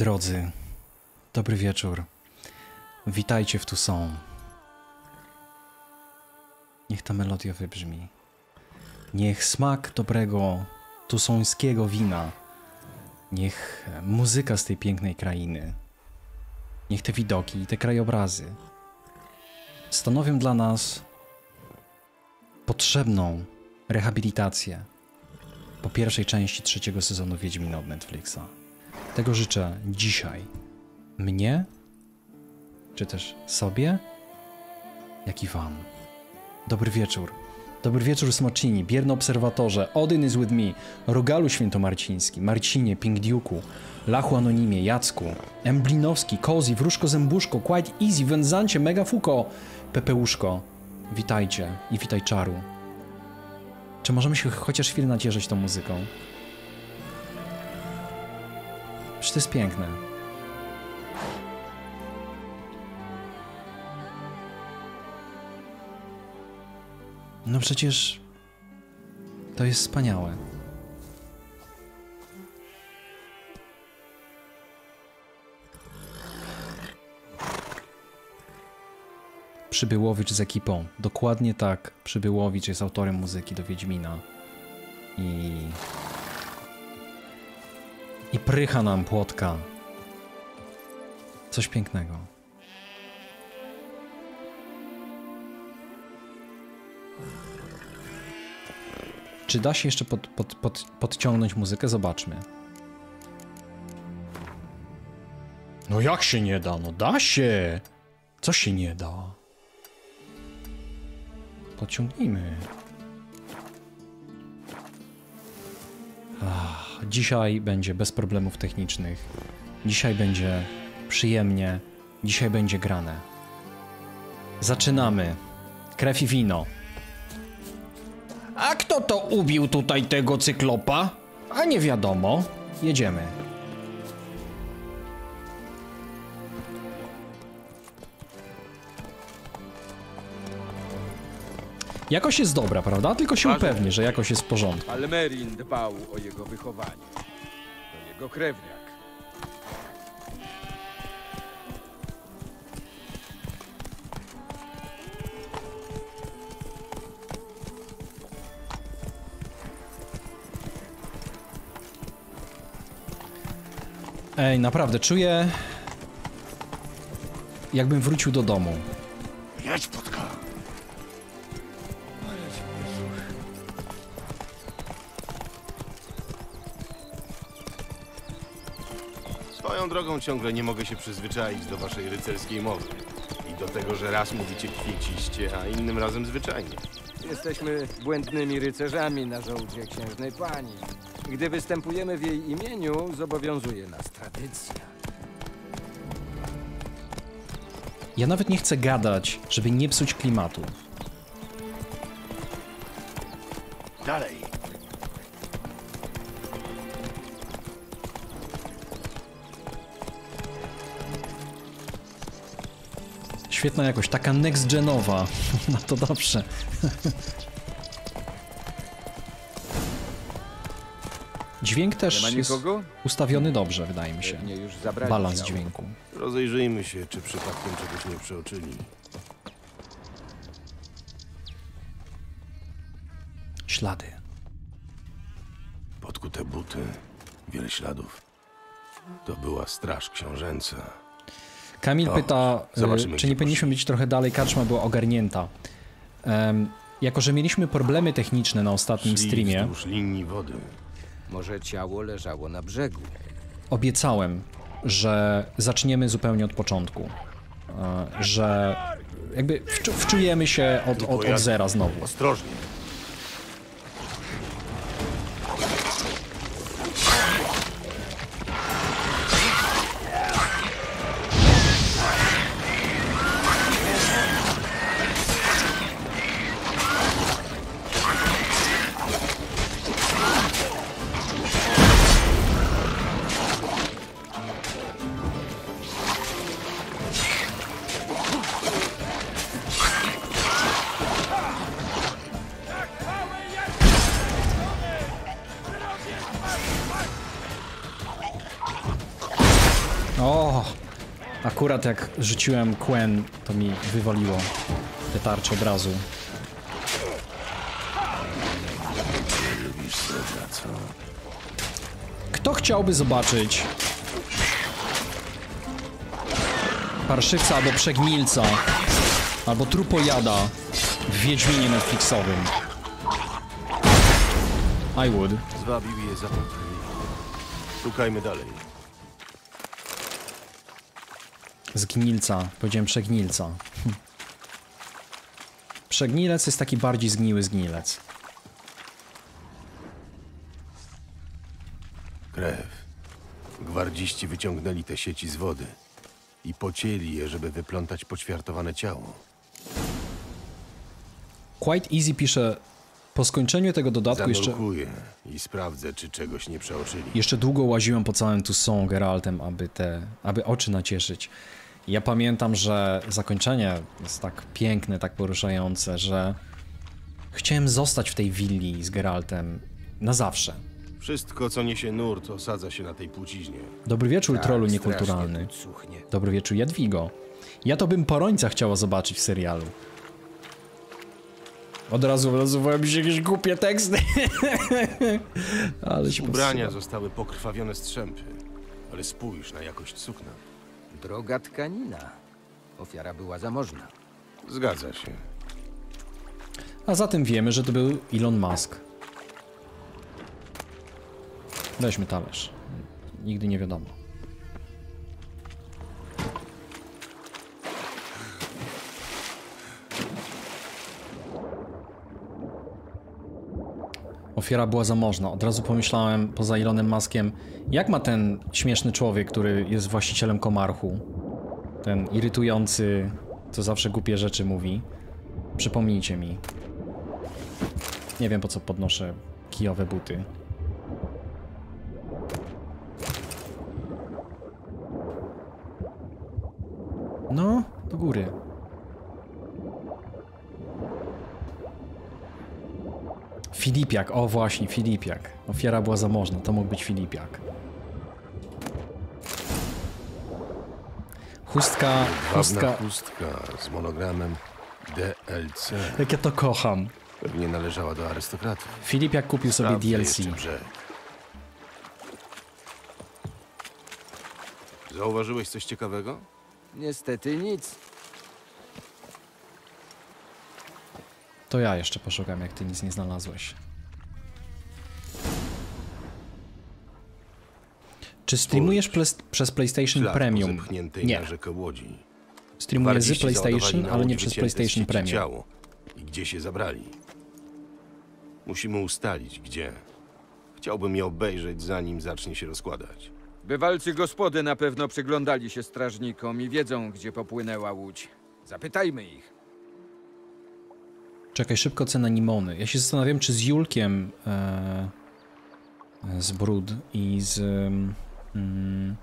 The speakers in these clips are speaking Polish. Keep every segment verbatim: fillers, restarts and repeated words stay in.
Drodzy, dobry wieczór. Witajcie w Toussaint. Niech ta melodia wybrzmi. Niech smak dobrego tusońskiego wina. Niech muzyka z tej pięknej krainy. Niech te widoki i te krajobrazy stanowią dla nas potrzebną rehabilitację po pierwszej części trzeciego sezonu Wiedźmina od Netflixa. Tego życzę dzisiaj mnie, czy też sobie, jak i wam. Dobry wieczór. Dobry wieczór, Smoczini, bierny obserwatorze, Odyn is with me, Rogalu Świętomarciński, Marcinie, Pingdiuku, Lachu Anonimie, Jacku, Emblinowski, Kozi, Wróżko Zębuszko, Quite Easy, Wędzancie, Megafuko, Pepeuszko. Witajcie i witaj Czaru. Czy możemy się chociaż chwilę nacieszyć tą muzyką? Przecież to jest piękne. No przecież to jest wspaniałe. Przybyłowicz z ekipą. Dokładnie tak. Przybyłowicz jest autorem muzyki do Wiedźmina. I... I prycha nam płotka. Coś pięknego. Czy da się jeszcze pod, pod, pod, podciągnąć muzykę? Zobaczmy. No jak się nie da? No da się! Co się nie da? Podciągnijmy. Ach, dzisiaj będzie bez problemów technicznych. Dzisiaj będzie przyjemnie. Dzisiaj będzie grane. Zaczynamy. Krew i wino. A kto to ubił tutaj tego cyklopa? A nie wiadomo. Jedziemy. Jakość jest dobra, prawda? Tylko się upewni, że jakość jest w porządku. Almerin dbał o jego wychowanie. To jego krewniak. Ej, naprawdę czuję, jakbym wrócił do domu. Jedź, podka! Swoją drogą ciągle nie mogę się przyzwyczaić do waszej rycerskiej mowy. I do tego, że raz mówicie kwieciście, a innym razem zwyczajnie. Jesteśmy błędnymi rycerzami na żołdzie księżnej pani. Gdy występujemy w jej imieniu, zobowiązuje nas tradycja. Ja nawet nie chcę gadać, żeby nie psuć klimatu. Dalej. Świetna jakość, taka next-genowa. No to dobrze. Dźwięk też jest ustawiony dobrze, wydaje mi się. Balans dźwięku. Rozejrzyjmy się, czy przypadkiem czegoś nie przeoczyli. Ślady. Podkute buty, wiele śladów. To była straż książęca. Kamil o, pyta, czy nie powinniśmy być trochę dalej, karczma była ogarnięta. Um, jako, że mieliśmy problemy techniczne na ostatnim Szli streamie... linii wody. Może ciało leżało na brzegu. Obiecałem, że zaczniemy zupełnie od początku. Że jakby wczu wczujemy się od, od, od zera znowu. Ostrożnie. Akurat jak rzuciłem Quen, to mi wywaliło te tarcze od razu. Kto chciałby zobaczyć parszywca albo przegnilca albo trupojada w Wiedźminie Netflixowym? I would. Zwabił je za to. Szukajmy dalej. Zgnilca. Powiedziałem przegnilca. Hm. Przegnilec jest taki bardziej zgniły zgnilec. Krew. Gwardziści wyciągnęli te sieci z wody i pocięli je, żeby wyplątać poćwiartowane ciało. Quite easy pisze. Po skończeniu tego dodatku jeszcze... i sprawdzę, czy czegoś nie przeoczyli. Jeszcze długo łaziłem po całym Toussaint Geraltem, aby te... aby oczy nacieszyć. Ja pamiętam, że zakończenie jest tak piękne, tak poruszające, że... chciałem zostać w tej willi z Geraltem na zawsze. Wszystko, co niesie nurt, osadza się na tej płciźnie. Dobry wieczór, tak, trollu niekulturalny. Dobry wieczór, Jadwigo. Ja to bym Porońca chciała zobaczyć w serialu. Od razu nazywają mi się jakieś głupie teksty. Ale się ubrania posyła. Zostały pokrwawione strzępy. Ale spójrz na jakość sukna. Droga tkanina. Ofiara była zamożna. Zgadza się. A zatem wiemy, że to był Elon Musk. Weźmy talerz. Nigdy nie wiadomo. Ofiara była zamożna. Od razu pomyślałem, poza Elonem Muskiem, jak ma ten śmieszny człowiek, który jest właścicielem Komarchu, ten irytujący, co zawsze głupie rzeczy mówi. Przypomnijcie mi. Nie wiem, po co podnoszę kijowe buty. No, do góry. Filipiak, o właśnie, Filipiak. Ofiara była zamożna, to mógł być Filipiak. Chustka, chustka. chustka z monogramem D L C. Jak ja to kocham. Pewnie należała do arystokraty. Filipiak kupił sobie D L C. Zauważyłeś coś ciekawego? Niestety nic. To ja jeszcze poszukam, jak ty nic nie znalazłeś. Czy streamujesz ples, przez PlayStation Ślad Premium? Nie. Streamuję z PlayStation, ale nie przez PlayStation Premium. Ciało. I gdzie się zabrali? Musimy ustalić, gdzie. Chciałbym je obejrzeć, zanim zacznie się rozkładać. Bywalcy gospody na pewno przyglądali się strażnikom i wiedzą, gdzie popłynęła łódź. Zapytajmy ich. Czekaj, szybko cena Nimony. Ja się zastanawiam, czy z Julkiem e, z Brud i z mm,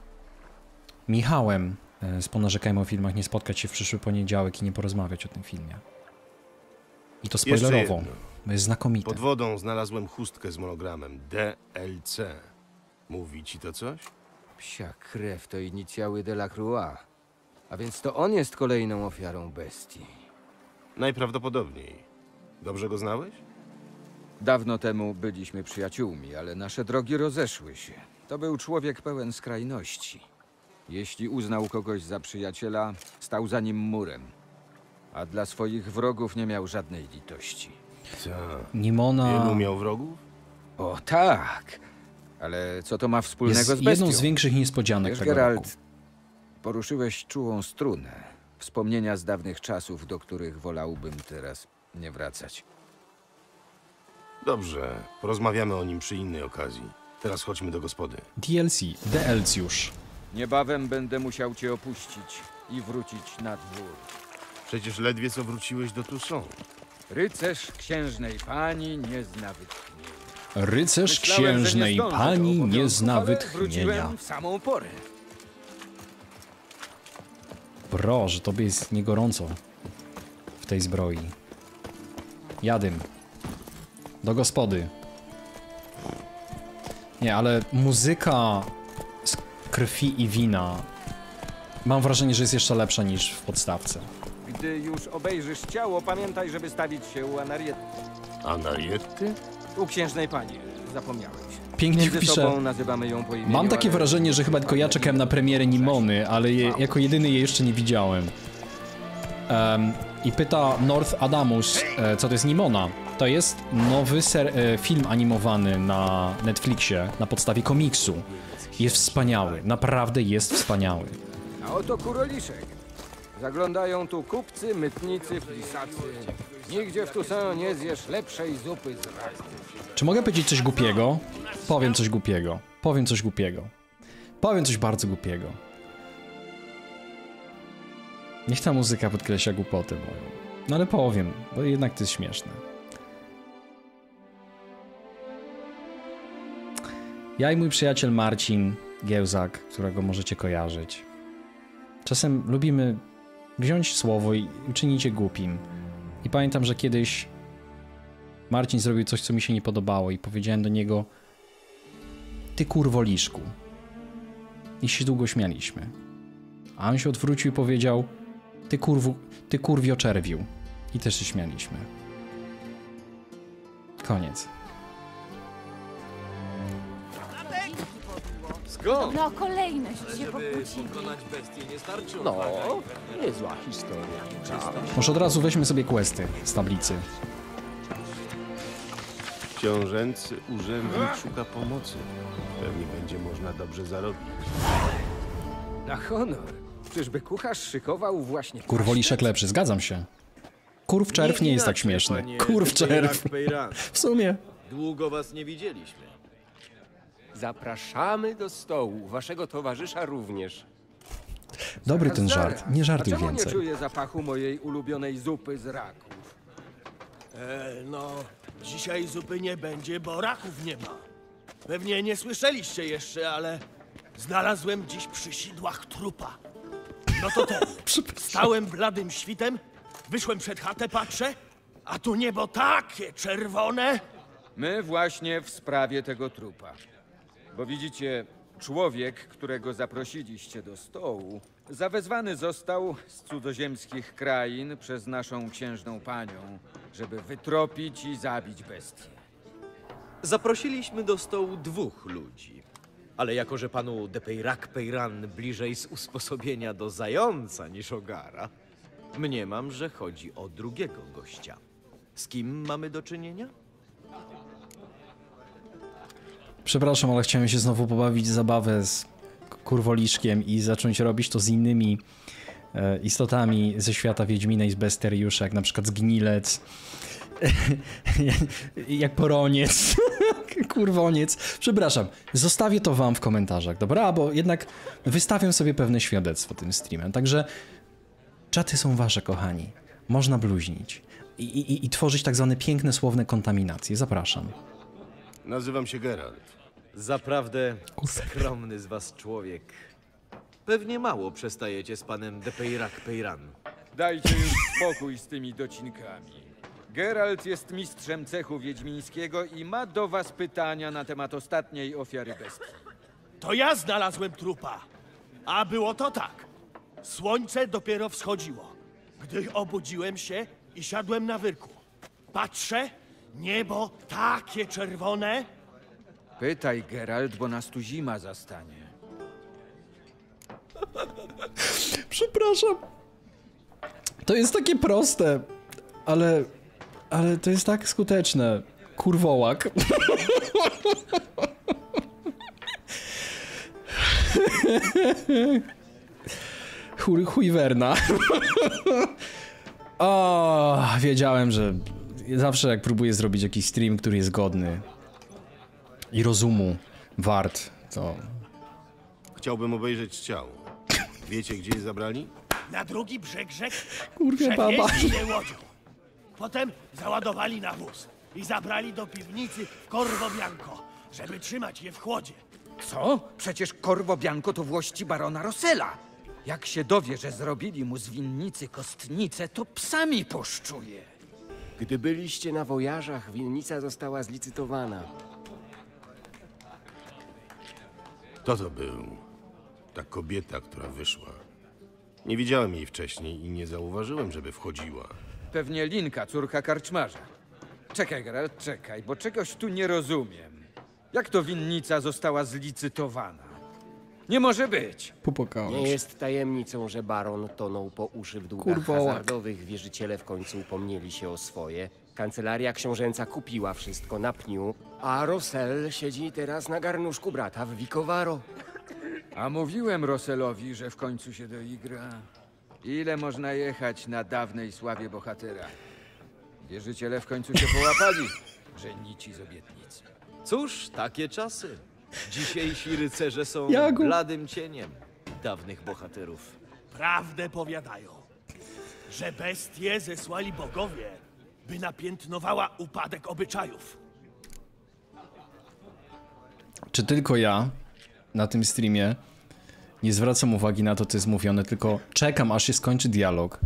Michałem e, z Ponarzekajmy o filmach nie spotkać się w przyszły poniedziałek i nie porozmawiać o tym filmie. I to spoilerowo, bo jest znakomite. Pod wodą znalazłem chustkę z monogramem D L C. Mówi ci to coś? Psia krew to inicjały de la Croix. A więc to on jest kolejną ofiarą bestii. Najprawdopodobniej. Dobrze go znałeś? Dawno temu byliśmy przyjaciółmi, ale nasze drogi rozeszły się. To był człowiek pełen skrajności. Jeśli uznał kogoś za przyjaciela, stał za nim murem. A dla swoich wrogów nie miał żadnej litości. Co? Nimona... Wielu miał wrogów? O tak! Ale co to ma wspólnego jest z bestią? Jedną z większych niespodzianek Wiesz, tego Geralt, roku. Poruszyłeś czułą strunę. Wspomnienia z dawnych czasów, do których wolałbym teraz nie wracać. Dobrze, porozmawiamy o nim przy innej okazji. Teraz chodźmy do gospody. D L C, D L C już. Niebawem będę musiał cię opuścić i wrócić na dwór. Przecież ledwie co wróciłeś do Toussaint. Rycerz księżnej pani nie zna wytchnienia. Rycerz Myślałem, księżnej nie pani nie zna wytchnienia. W samą porę. Bro, że tobie jest niegorąco w tej zbroi. Jadym. Do gospody. Nie, ale muzyka z krwi i wina Mam wrażenie, że jest jeszcze lepsza niż w podstawce. Gdy już obejrzysz ciało, pamiętaj, żeby stawić się u Anariety. Anariety? U księżnej pani, zapomniałeś. Pięknie pisze. Mam takie wrażenie, że chyba tylko ja czekałem na premierę Nimony, ale je, jako jedyny jej jeszcze nie widziałem. Um, I pyta North Adamus, co to jest Nimona. To jest nowy ser film animowany na Netflixie na podstawie komiksu. Jest wspaniały, naprawdę jest wspaniały. A oto kuroliszek. Zaglądają tu kupcy, mytnicy, pisacy. Nigdzie w Toussaint nie zjesz lepszej zupy z raku. Czy mogę powiedzieć coś głupiego? Powiem coś głupiego. Powiem coś głupiego. Powiem coś bardzo głupiego. Niech ta muzyka podkreśla głupoty moją. No ale powiem, bo jednak to jest śmieszne. Ja i mój przyjaciel Marcin Giełzak, którego możecie kojarzyć. Czasem lubimy wziąć słowo i uczynić je głupim. I pamiętam, że kiedyś Marcin zrobił coś, co mi się nie podobało i powiedziałem do niego: ty kurwo liszku. I się długo śmialiśmy. A on się odwrócił i powiedział: ty kurwu, ty kurwio czerwiu. I też się śmialiśmy. Koniec. Go. No, kolejność się pokłócili. No, niezła historia. Może od razu weźmy sobie questy z tablicy. Książęcy urzędnik szuka pomocy. Pewnie będzie można dobrze zarobić. Na honor. Czyżby kucharz szykował właśnie... Kurwoliszek lepszy, zgadzam się. Kurw czerw nie jest tak śmieszny. Kurw czerw. W sumie. Długo was nie widzieliśmy. Zapraszamy do stołu, waszego towarzysza również. Dobry ten żart, nie żartuj więcej. Dlaczego nie czuję zapachu mojej ulubionej zupy z raków? E, no, dzisiaj zupy nie będzie, bo raków nie ma. Pewnie nie słyszeliście jeszcze, ale znalazłem dziś przy sidłach trupa. No to ten, stałem bladym świtem, wyszłem przed chatę, patrzę, a tu niebo takie czerwone. My właśnie w sprawie tego trupa. Bo widzicie, człowiek, którego zaprosiliście do stołu, zawezwany został z cudzoziemskich krain przez naszą księżną panią, żeby wytropić i zabić bestię. Zaprosiliśmy do stołu dwóch ludzi. Ale jako że panu de Peyrac-Peyran bliżej z usposobienia do zająca niż ogara, mniemam, że chodzi o drugiego gościa. Z kim mamy do czynienia? Przepraszam, ale chciałem się znowu pobawić zabawę z kurwoliszkiem i zacząć robić to z innymi e, istotami ze świata Wiedźmina i z Besteriusza, jak na przykład zgnilec, jak poroniec, kurwoniec. Przepraszam, zostawię to wam w komentarzach, dobra? Bo jednak wystawiam sobie pewne świadectwo tym streamem. Także czaty są wasze, kochani. Można bluźnić i, i, i tworzyć tak zwane piękne, słowne kontaminacje. Zapraszam. Nazywam się Geralt. Zaprawdę skromny z was człowiek. Pewnie mało przestajecie z panem de Peyrac-Peyran. Dajcie już spokój z tymi docinkami. Geralt jest mistrzem cechu wiedźmińskiego i ma do was pytania na temat ostatniej ofiary bestii. To ja znalazłem trupa. A było to tak. Słońce dopiero wschodziło. Gdy obudziłem się i siadłem na wyrku. Patrzę... Niebo takie czerwone? Pytaj, Geralt, bo nas tu zima zastanie. Przepraszam. To jest takie proste, ale... Ale to jest tak skuteczne. Kurwołak. Chuj, chujwerna. O, wiedziałem, że... Zawsze jak próbuję zrobić jakiś stream, który jest godny i rozumu wart, to... Chciałbym obejrzeć ciało. Wiecie, gdzie je zabrali? Na drugi brzeg rzeki. Kurwa, baba. Potem załadowali na wóz i zabrali do piwnicy w Corvo Bianco, żeby trzymać je w chłodzie. Co? Przecież Corvo Bianco to włości barona Rosela. Jak się dowie, że zrobili mu z winnicy kostnicę, to psami poszczuje. Gdy byliście na wojażach, winnica została zlicytowana. Kto to był? Ta kobieta, która wyszła. Nie widziałem jej wcześniej i nie zauważyłem, żeby wchodziła. Pewnie Linka, córka karczmarza. Czekaj, Geralt, czekaj, bo czegoś tu nie rozumiem. Jak to winnica została zlicytowana? Nie może być! Popłakałem się. Nie jest tajemnicą, że baron tonął po uszy w długach hazardowych. Wierzyciele w końcu upomnieli się o swoje. Kancelaria książęca kupiła wszystko na pniu, a Rosel siedzi teraz na garnuszku brata w Vicovaro. A mówiłem Roselowi, że w końcu się doigra. Ile można jechać na dawnej sławie bohatera? Wierzyciele w końcu się połapali, że nici z obietnic. Cóż, takie czasy. Dzisiejsi rycerze są Jagu. bladym cieniem dawnych bohaterów. Prawdę powiadają, że bestie zesłali bogowie, by napiętnowała upadek obyczajów. Czy tylko ja na tym streamie nie zwracam uwagi na to, co jest mówione, tylko czekam, aż się skończy dialog,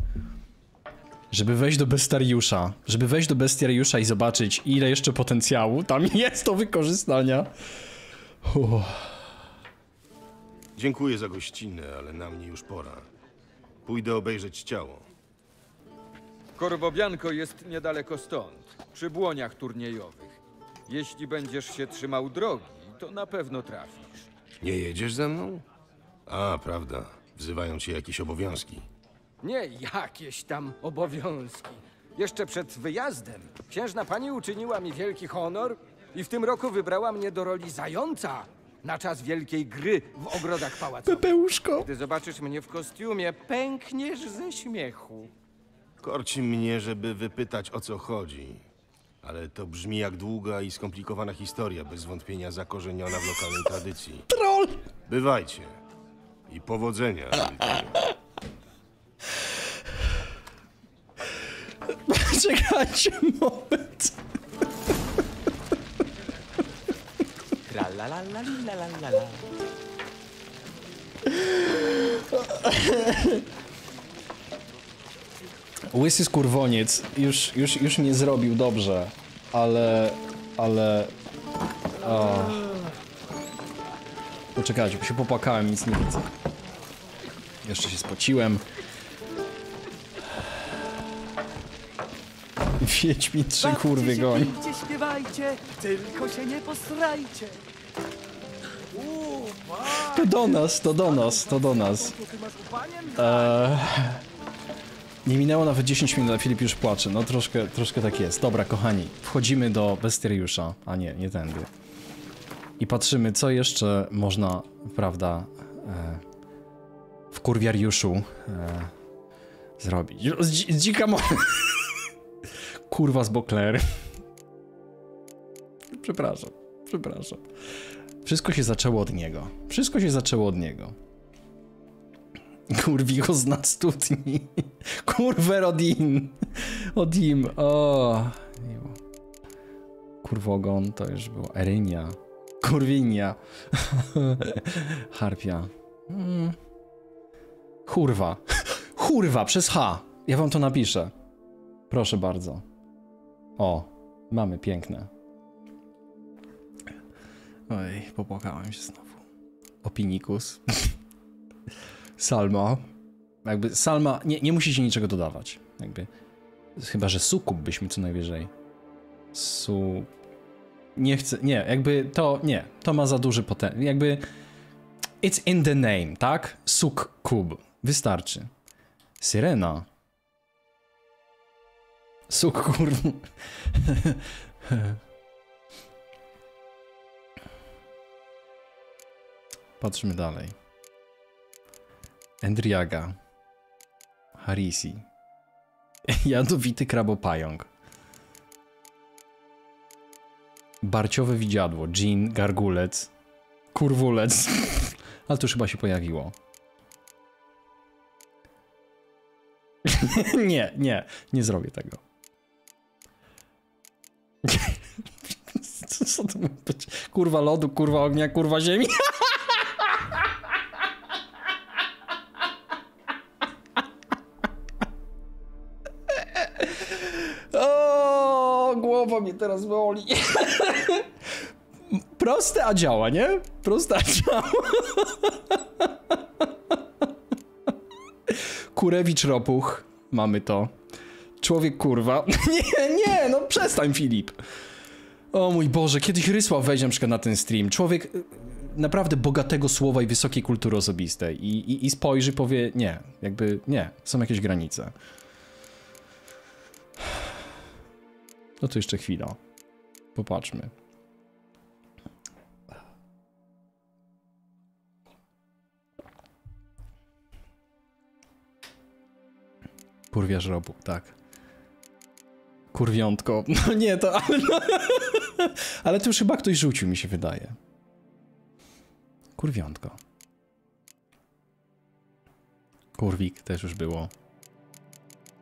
żeby wejść do bestiariusza, żeby wejść do bestiariusza i zobaczyć, ile jeszcze potencjału tam jest do wykorzystania. Uff. Dziękuję za gościnę, ale na mnie już pora. Pójdę obejrzeć ciało. Corvo Bianco jest niedaleko stąd, przy błoniach turniejowych. Jeśli będziesz się trzymał drogi, to na pewno trafisz. Nie jedziesz ze mną? A, prawda. Wzywają cię jakieś obowiązki. Nie jakieś tam obowiązki. Jeszcze przed wyjazdem księżna pani uczyniła mi wielki honor i w tym roku wybrała mnie do roli zająca na czas wielkiej gry w ogrodach pałacu. Pepeuszko! Gdy zobaczysz mnie w kostiumie, pękniesz ze śmiechu. Korci mnie, żeby wypytać, o co chodzi. Ale to brzmi jak długa i skomplikowana historia, bez wątpienia zakorzeniona w lokalnej tradycji. Troll! Bywajcie. I powodzenia. Czekajcie moment. Tralalalalala. Łysy skurwoniec już, już, już mnie zrobił dobrze, ale, ale... O. Poczekajcie, bo się popłakałem, nic nie widzę. Jeszcze się spociłem. Wiedźmin trzy kurwy goni. Bawcie się, śpiewajcie, tylko się nie posrajcie. To do nas, to do nas, to do nas. Eee... Nie minęło nawet dziesięć minut, a Filip już płacze. No troszkę, troszkę tak jest. Dobra, kochani, wchodzimy do bestiariusza. A nie, nie tędy. I patrzymy, co jeszcze można, prawda, e, w kurwiariuszu e, zrobić. Dzi dzika mo... Kurwa z Beauclair. Przepraszam, przepraszam. Wszystko się zaczęło od niego. Wszystko się zaczęło od niego. Kurwi go zna studni. Kurwer Odin. Odim. O. Kurwogon to już było. Erynia. Kurwinia. Harpia. Hmm. Kurwa. Kurwa przez H. Ja wam to napiszę. Proszę bardzo. O. Mamy piękne. Oj, popłakałem się znowu. Opinikus. Salma. Jakby Salma... Nie, nie musicie niczego dodawać. Jakby... Chyba, że sukub byśmy co najwyżej. Su... Nie chcę... Nie, jakby to... Nie. To ma za duży potencjał. Jakby... It's in the name, tak? Suk-kub. Wystarczy. Syrena. Suk-kur... Patrzmy dalej. Endriaga. Harisi. Jadowity krabopająk. Barciowe widziadło. Dżin, gargulec. Kurwulec. Ale to już chyba się pojawiło. Nie, nie. Nie zrobię tego. Co to ma być? Kurwa lodu, kurwa ognia, kurwa ziemi. Głowa mnie teraz boli. Proste, a działa, nie? Proste, a działa. Kurewicz Ropuch. Mamy to. Człowiek kurwa. Nie, nie, no przestań, Filip. O mój Boże, kiedyś Rysław weźmie na przykład na ten stream. Człowiek naprawdę bogatego słowa i wysokiej kultury osobistej. I, i, i spojrzy, powie nie. Jakby nie. Są jakieś granice. No to jeszcze chwila. Popatrzmy. Kurwiarz robu, tak. Kurwiątko. No nie, to... Ale, no, ale to już chyba ktoś rzucił, mi się wydaje. Kurwiątko. Kurwik też już było.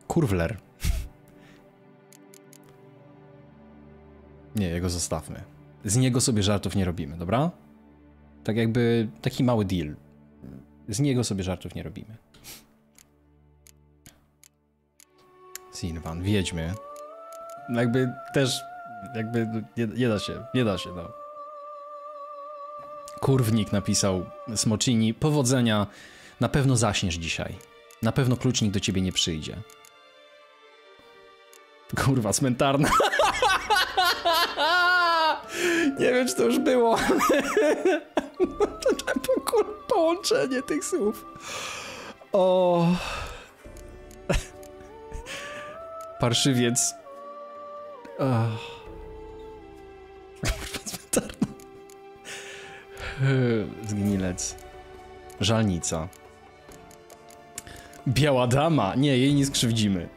Kurwler. Nie, jego zostawmy. Z niego sobie żartów nie robimy, dobra? Tak jakby taki mały deal. Z niego sobie żartów nie robimy. Sinwan, wiedźmy. Jakby też, jakby nie, nie da się, nie da się, no. Kurwnik napisał Smocini. Powodzenia. Na pewno zaśniesz dzisiaj. Na pewno klucznik do ciebie nie przyjdzie. Kurwa, cmentarna. Nie wiem, czy to już było. To połączenie tych słów. O... Parszywiec. Oh. Zgnilec. Żalnica. Biała dama. Nie, jej nie skrzywdzimy.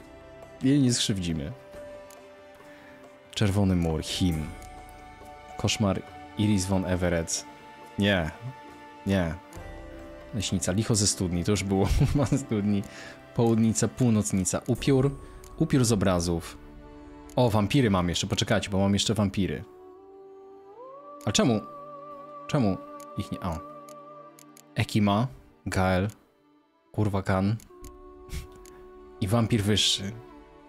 Jej nie skrzywdzimy. Czerwony mur. Him. Koszmar. Iris von Everett. Nie. Nie. Leśnica. Licho ze studni. To już było. Studni. Południca. Północnica. Upiór. Upiór z obrazów. O, wampiry mam jeszcze, poczekajcie, bo mam jeszcze wampiry. A czemu? Czemu ich nie... O. Ekima, Gael, kurwa Kan i wampir wyższy.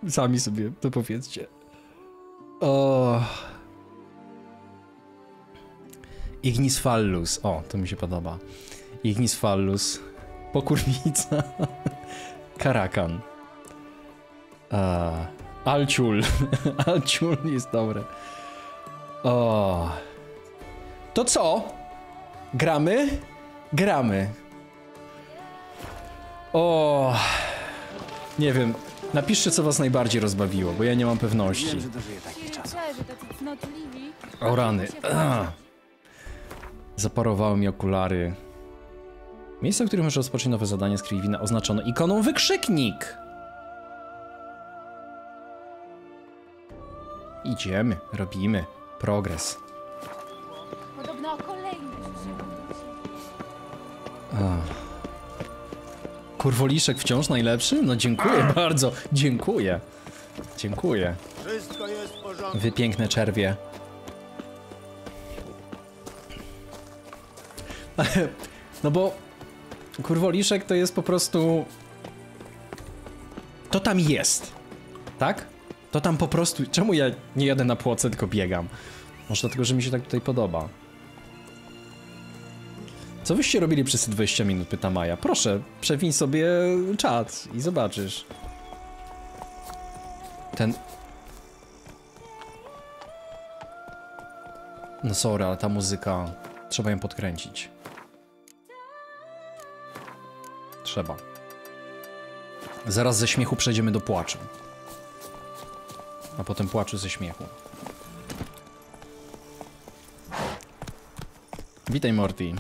Sami sobie to powiedzcie. O. Ignis Fallus. O, to mi się podoba. Ignis Fallus. Pokurnica. Karakan. Uh, Alciul. Alciul jest dobre. O. To co? Gramy? Gramy. O. Nie wiem. Napiszcie, co was najbardziej rozbawiło, bo ja nie mam pewności. O rany. Uh. Zaparowały mi okulary. Miejsce, w którym możesz rozpocząć nowe zadanie z Kriwina, oznaczono ikoną wykrzyknik. Idziemy, robimy progres. Podobno o kolejne się. Kurwoliszek wciąż najlepszy? No dziękuję bardzo, dziękuję. Dziękuję. Wszystko jest w porządku. Wy piękne czerwie. No bo kurwoliszek to jest po prostu... To tam jest, tak? To tam po prostu... Czemu ja nie jadę na płoce, tylko biegam? Może dlatego, że mi się tak tutaj podoba. Co wyście robili przez te dwadzieścia minut, pyta Maja. Proszę, przewiń sobie czat i zobaczysz. Ten... No sorry, ale ta muzyka... Trzeba ją podkręcić. Trzeba. Zaraz ze śmiechu przejdziemy do płaczu. A potem płaczu ze śmiechu. Witaj, Morty.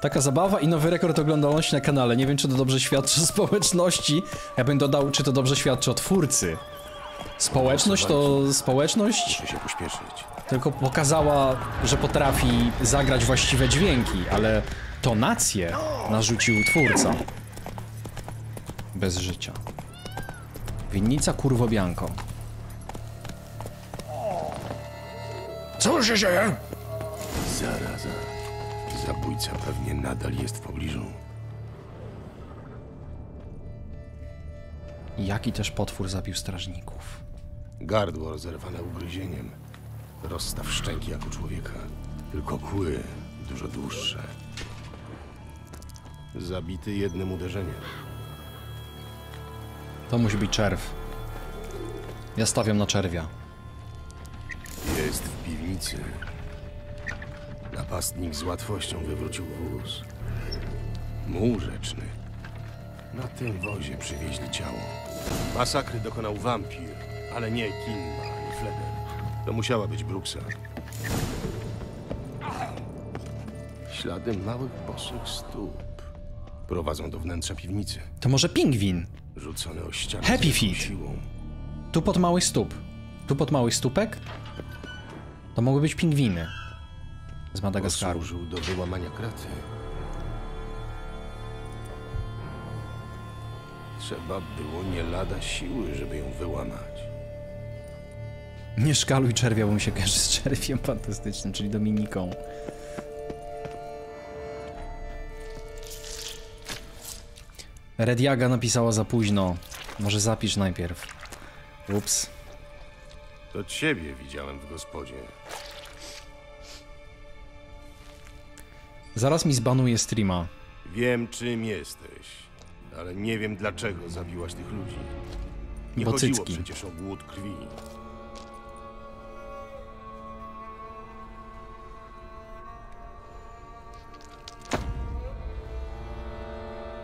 Taka zabawa i nowy rekord oglądalności na kanale. Nie wiem, czy to dobrze świadczy o społeczności. Ja bym dodał, czy to dobrze świadczy o twórcy. Społeczność to społeczność... Muszę się pośpieszyć. Tylko pokazała, że potrafi zagrać właściwe dźwięki, ale tonację narzucił twórca. Bez życia. Winnica Corvo Bianco. Co się dzieje? Zaraza. Zabójca pewnie nadal jest w pobliżu. Jaki też potwór zabił strażników? Gardło rozerwane ugryzieniem. Rozstaw szczęki jak u człowieka. Tylko kły dużo dłuższe. Zabity jednym uderzeniem. To musi być czerw. Ja stawiam na czerwia. Jest w piwnicy. Napastnik z łatwością wywrócił wóz. Muł rzeczny. Na tym wozie przywieźli ciało. Masakry dokonał wampir, ale nie Kimba ani Fleder. To musiała być Bruksa. Ślady małych bosych stóp prowadzą do wnętrza piwnicy. To może pingwin? Rzucony o ścianę Happy Feet. Tu pod małych stóp. Tu pod małych stópek? To mogły być pingwiny. Z Madagaskaru. Posłużył do wyłamania kraty. Trzeba było nie lada siły, żeby ją wyłamać. Nie szkaluj czerwia, bo mi się kojarzy z czerwiem fantastycznym, czyli Dominiką. Rediaga napisała za późno. Może zapisz najpierw. Ups. To ciebie widziałem w gospodzie. Zaraz mi zbanuje streama. Wiem, czym jesteś, ale nie wiem, dlaczego zabiłaś tych ludzi. Nie Bocycki. Chodziło przecież o głód krwi.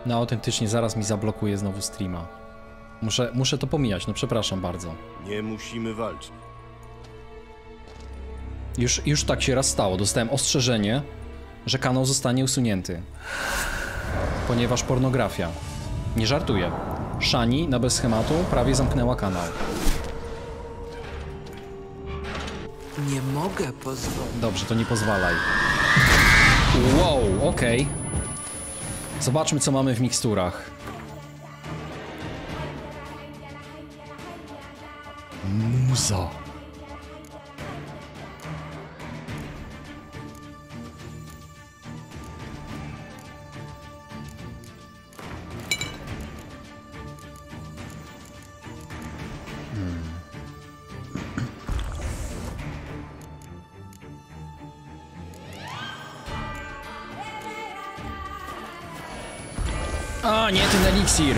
No autentycznie zaraz mi zablokuje znowu streama. Muszę, muszę to pomijać, no przepraszam bardzo. Nie musimy walczyć. Już, już tak się raz stało, dostałem ostrzeżenie, że kanał zostanie usunięty. Ponieważ pornografia. Nie żartuję. Shani na bez schematu prawie zamknęła kanał. Nie mogę pozwolić. Dobrze, to nie pozwalaj. Wow, okej. Okay. Zobaczmy, co mamy w miksturach. Muza. Hmm. A, nie, ten eliksir.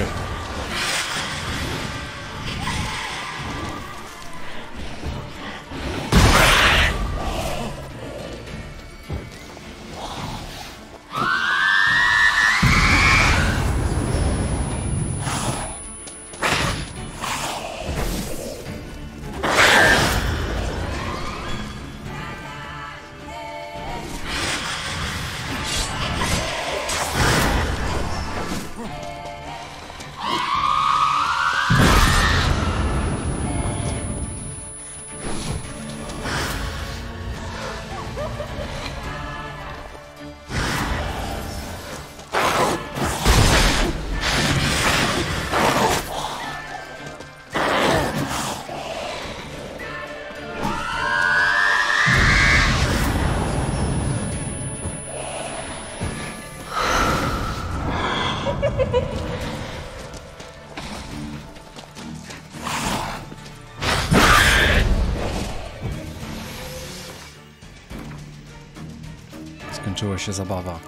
Skończyła się zabawa.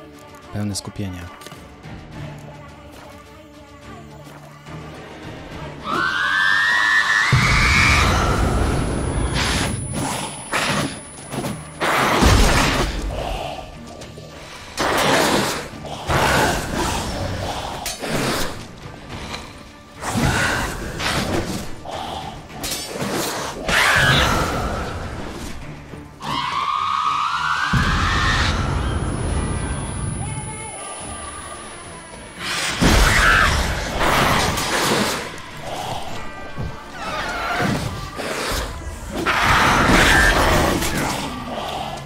Pełne skupienie.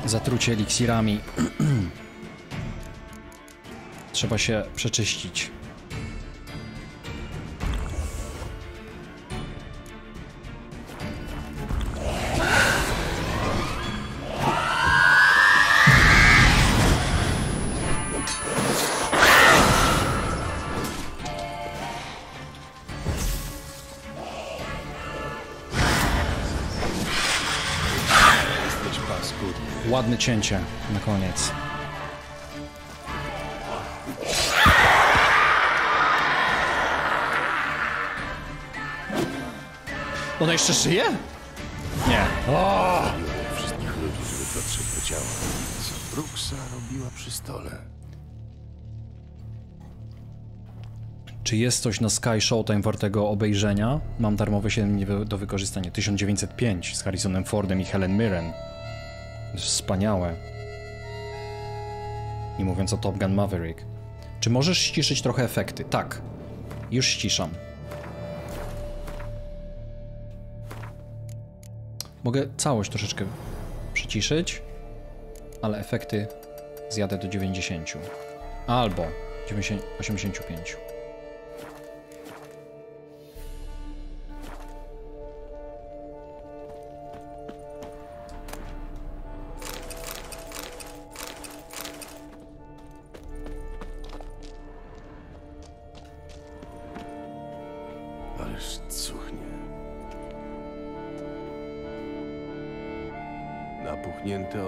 Zatrucie eliksirami. Trzeba się przeczyścić. Ładne cięcie na koniec. Ona jeszcze żyje? Nie. O! Wszystkich ludzi, których dotrzeć do ciała. Co Bruksa robiła przy stole? Czy jest coś na Sky Showtime wartego obejrzenia? Mam darmowe siedem dni do wykorzystania. tysiąc dziewięćset pięć z Harrisonem Fordem i Helen Mirren. Wspaniałe. Nie mówiąc o Top Gun Maverick. Czy możesz ściszyć trochę efekty? Tak. Już ściszam. Mogę całość troszeczkę przyciszyć, ale efekty zjadę do dziewięćdziesięciu. Albo osiemdziesięciu pięciu.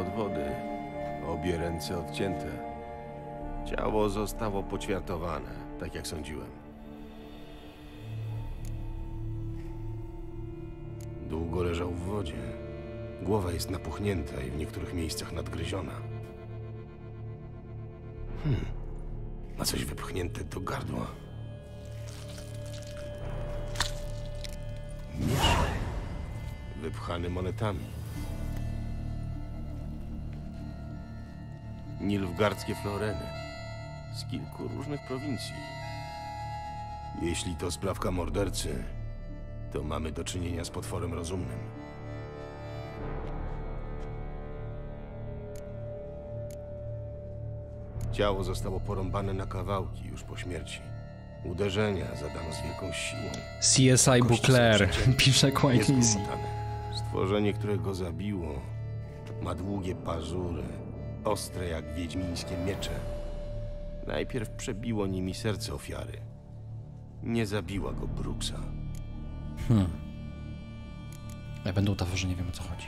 Od wody, obie ręce odcięte. Ciało zostało poćwiartowane, tak jak sądziłem. Długo leżał w wodzie. Głowa jest napuchnięta i w niektórych miejscach nadgryziona. Hmm. Ma coś wypchnięte do gardła. Mieszek. Wypchany monetami. Nilfgardzkie floreny z kilku różnych prowincji. Jeśli to sprawka mordercy, to mamy do czynienia z potworem rozumnym. Ciało zostało porąbane na kawałki już po śmierci. Uderzenia zadano z wielką siłą. C S I Beauclair pisze quite easy. Stworzenie, które go zabiło, ma długie pazury. Ostre jak wiedźmińskie miecze. Najpierw przebiło nimi serce ofiary. Nie zabiła go Brooksa. Hmm. Ja będę udawał, że nie wiem, o co chodzi.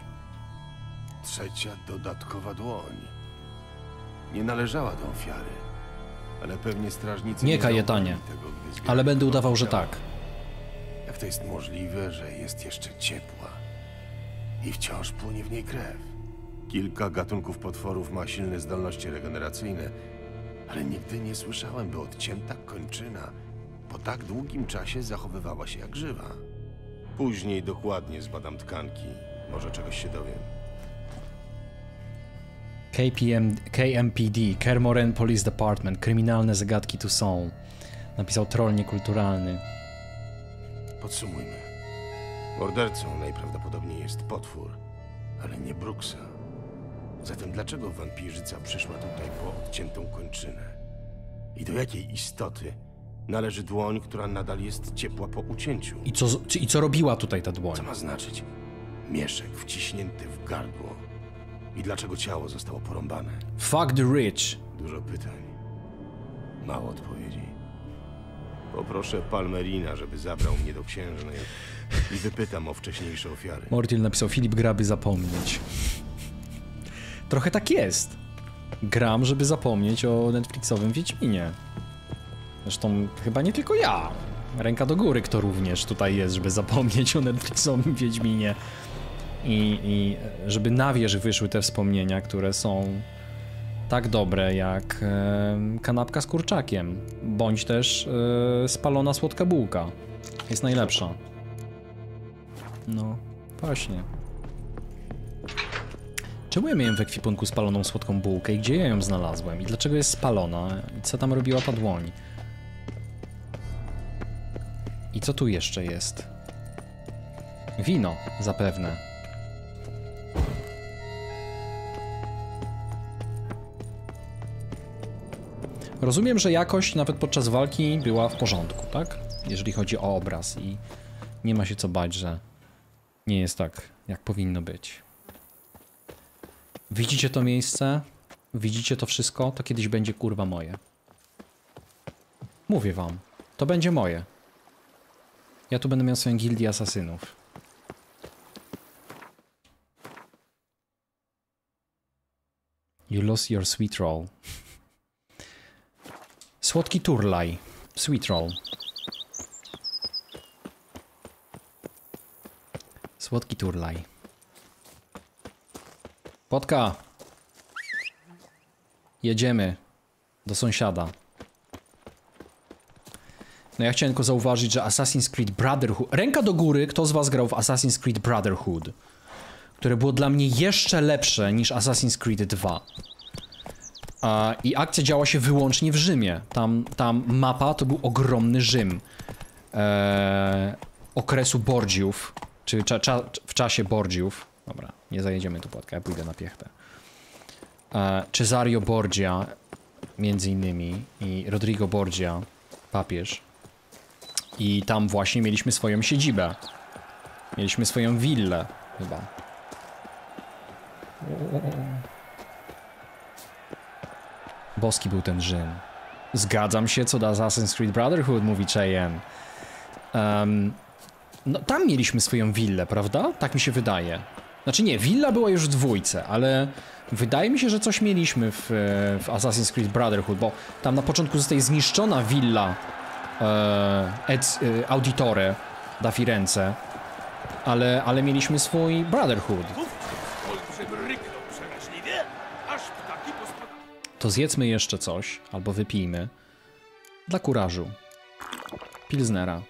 Trzecia dodatkowa dłoń. Nie należała do ofiary. Ale pewnie strażnicy... Nie, nie Kajetanie. Tego, ale będę udawał, że tak. Jak to jest możliwe, że jest jeszcze ciepła? I wciąż płynie w niej krew. Kilka gatunków potworów ma silne zdolności regeneracyjne, ale nigdy nie słyszałem, by odcięta kończyna po tak długim czasie zachowywała się jak żywa. Później dokładnie zbadam tkanki. Może czegoś się dowiem. K P M, K M P D, Kermoren Police Department, kryminalne zagadki Toussaint. Napisał troll niekulturalny. Podsumujmy. Mordercą najprawdopodobniej jest potwór, ale nie Brooksa. Zatem dlaczego wampirzyca przyszła tutaj po odciętą kończynę? I do jakiej istoty należy dłoń, która nadal jest ciepła po ucięciu? I co, i co robiła tutaj ta dłoń? Co ma znaczyć? Mieszek wciśnięty w gardło. I dlaczego ciało zostało porąbane? Fuck the rich! Dużo pytań. Mało odpowiedzi. Poproszę Palmerina, żeby zabrał mnie do księżnej i wypytam o wcześniejsze ofiary. Mortil napisał, Filip gra, by zapomnieć. Trochę tak jest. Gram, żeby zapomnieć o Netflixowym Wiedźminie. Zresztą chyba nie tylko ja. Ręka do góry, kto również tutaj jest, żeby zapomnieć o Netflixowym Wiedźminie. I, i żeby na wierzch wyszły te wspomnienia, które są tak dobre jak e, kanapka z kurczakiem. Bądź też e, spalona słodka bułka. Jest najlepsza. No, właśnie. Czemu ja miałem w ekwipunku spaloną słodką bułkę i gdzie ja ją znalazłem? I dlaczego jest spalona? I co tam robiła ta dłoń? I co tu jeszcze jest? Wino, zapewne. Rozumiem, że jakość nawet podczas walki była w porządku, tak? Jeżeli chodzi o obraz i nie ma się co bać, że nie jest tak, jak powinno być. Widzicie to miejsce? Widzicie to wszystko? To kiedyś będzie kurwa moje. Mówię wam. To będzie moje. Ja tu będę miał swoją gildię asasynów. You lost your sweet roll. Słodki turlaj. Sweet roll. Słodki turlaj. Potka! Jedziemy do sąsiada. No ja chciałem tylko zauważyć, że Assassin's Creed Brotherhood... Ręka do góry, kto z was grał w Assassin's Creed Brotherhood? Które było dla mnie jeszcze lepsze niż Assassin's Creed dwa. A, I akcja działa się wyłącznie w Rzymie. Tam, tam mapa to był ogromny Rzym. Eee, okresu Borgiów. Czy cza, cza, w czasie Borgiów. Dobra, nie zajedziemy tu Płatka, ja pójdę na piechtę. Eee, Cesario Borgia, między innymi, i Rodrigo Borgia, papież. I tam właśnie mieliśmy swoją siedzibę. Mieliśmy swoją willę, chyba. Boski był ten Rzym. Zgadzam się, co da Assassin's Creed Brotherhood, mówi Cheyenne. Um, no tam mieliśmy swoją willę, prawda? Tak mi się wydaje. Znaczy nie, willa była już w dwójce, ale wydaje mi się, że coś mieliśmy w, w Assassin's Creed Brotherhood, bo tam na początku zostaje zniszczona willa e, et, e, Auditore da Firenze, ale, ale mieliśmy swój Brotherhood. To zjedzmy jeszcze coś, albo wypijmy. Dla kurażu. Pilznera.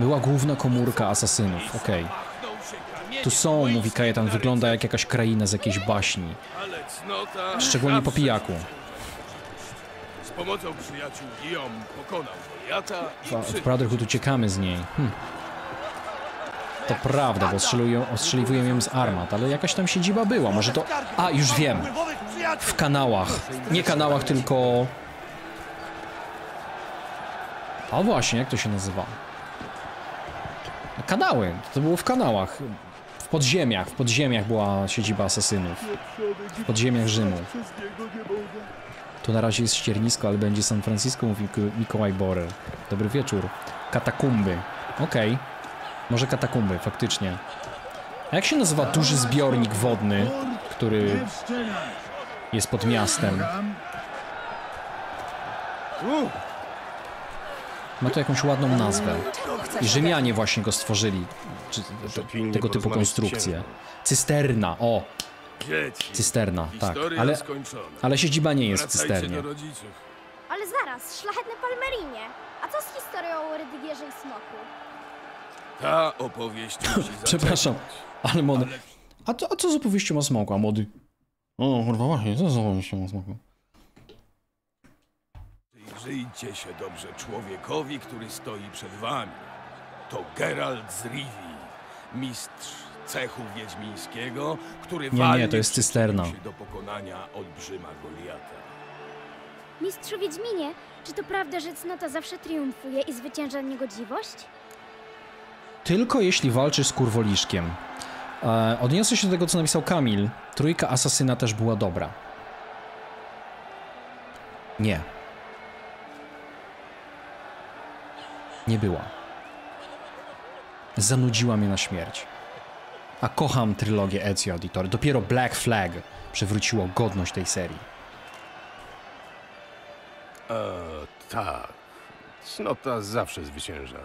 Była główna komórka asasynów, okej. Okay. Tu są, mówi Kajetan, wygląda jak jakaś kraina z jakiejś baśni. Szczególnie po pijaku. Z pomocą przyjaciół Guillaume pokonał Goliata i... W Brotherhood uciekamy z niej. Hm. To prawda, bo ostrzeliwuję ją z armat, ale jakaś tam siedziba była, może to... A, już wiem! W kanałach. Nie kanałach, tylko... A właśnie, jak to się nazywa? Kanały, to było w kanałach. W podziemiach, w podziemiach była siedziba asasynów. W podziemiach Rzymu. Tu na razie jest ściernisko, ale będzie San Francisco, mówił Mikołaj Borel. Dobry wieczór. Katakumby. Okej. Okay. Może katakumby, faktycznie. A jak się nazywa duży zbiornik wodny, który jest pod miastem? Ma to jakąś ładną nazwę. I Rzymianie właśnie go stworzyli. Czy, te, tego typu konstrukcje. Cysterna, o! Cysterna, tak. Ale, ale siedziba nie jest w cysternie. Ale zaraz, szlachetne Palmerinie. A co z historią o Rydigierze i Smoku? Ta opowieść musi Przepraszam, ale młody. A, to, a co z opowieścią o smoku, a młody? O, kurwa, właśnie, co z opowieścią o smoku? Przyjrzyjcie się dobrze człowiekowi, który stoi przed wami. To Geralt z Rivii, mistrz cechu wiedźmińskiego, który nie, nie, to jest cysterna. Się do pokonania olbrzyma Goliata. Mistrzu Wiedźminie, czy to prawda, że cnota zawsze triumfuje i zwycięża niegodziwość? Tylko jeśli walczysz z kurwoliszkiem. E, odniosę się do tego, co napisał Kamil. Trójka asasyna też była dobra. Nie. Nie była. Zanudziła mnie na śmierć. A kocham trylogię Ezio Auditore. Dopiero Black Flag przywróciło godność tej serii. E, tak. Cnota zawsze zwycięża.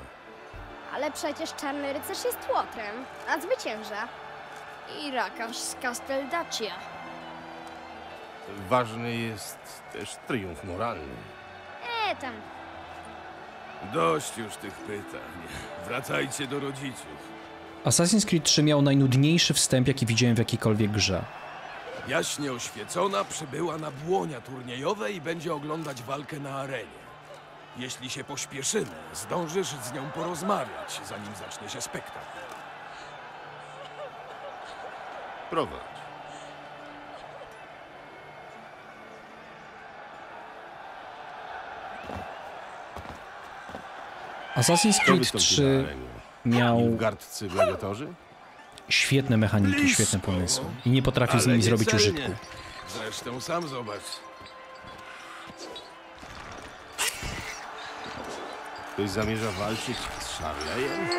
Ale przecież Czarny Rycerz jest łotrem, a zwycięża. I rakarz z Castel Dacia. Ważny jest też triumf moralny. E tam. Dość już tych pytań. Wracajcie do rodziców. Assassin's Creed trzy miał najnudniejszy wstęp, jaki widziałem w jakiejkolwiek grze. Jaśnie oświecona przybyła na błonia turniejowe i będzie oglądać walkę na arenie. Jeśli się pośpieszymy, zdążysz z nią porozmawiać, zanim zacznie się spektakl. Prowadź. Assassin's Creed trzy miał świetne mechaniki, świetne pomysły i nie potrafił z nimi zrobić użytku. Zresztą sam zobacz. Ktoś zamierza walczyć z Sharleyem?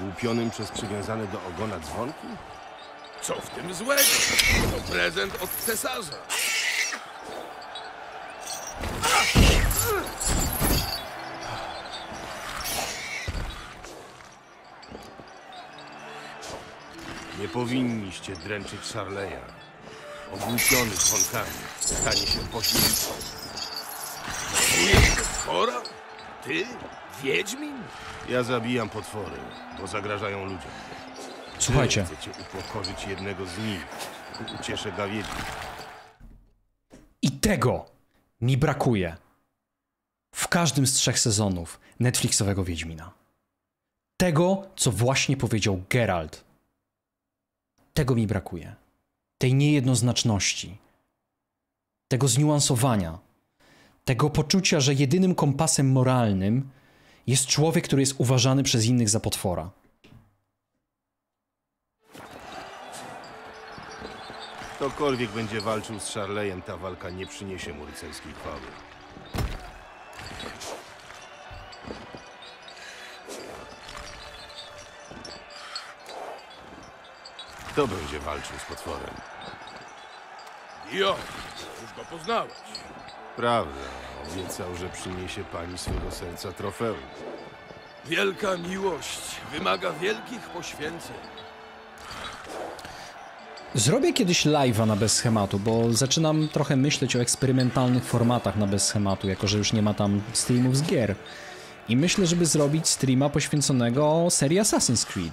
Włupionym przez przywiązane do ogona dzwonki? Co w tym złego? To prezent od cesarza. powinniście dręczyć Sharleya. Ogłupiony dzwonkami stanie się pośmiercą. Zabijesz potwora? Ty? Wiedźmin? Ja zabijam potwory, bo zagrażają ludziom. Słuchajcie. Chcecie upokorzyć jednego z nich. Ucieszę gawiedzi. I tego mi brakuje w każdym z trzech sezonów Netflixowego Wiedźmina. Tego, co właśnie powiedział Geralt. Tego mi brakuje. Tej niejednoznaczności. Tego zniuansowania. Tego poczucia, że jedynym kompasem moralnym jest człowiek, który jest uważany przez innych za potwora. Ktokolwiek będzie walczył z Sharleyem, ta walka nie przyniesie mu rycerskiej chwały. Kto będzie walczył z potworem? Jo, już go poznałeś. Prawda, obiecał, że przyniesie pani swego serca trofeum. Wielka miłość wymaga wielkich poświęceń. Zrobię kiedyś live'a na bez schematu, bo zaczynam trochę myśleć o eksperymentalnych formatach na bez schematu, jako że już nie ma tam streamów z gier. I myślę, żeby zrobić streama poświęconego serii Assassin's Creed.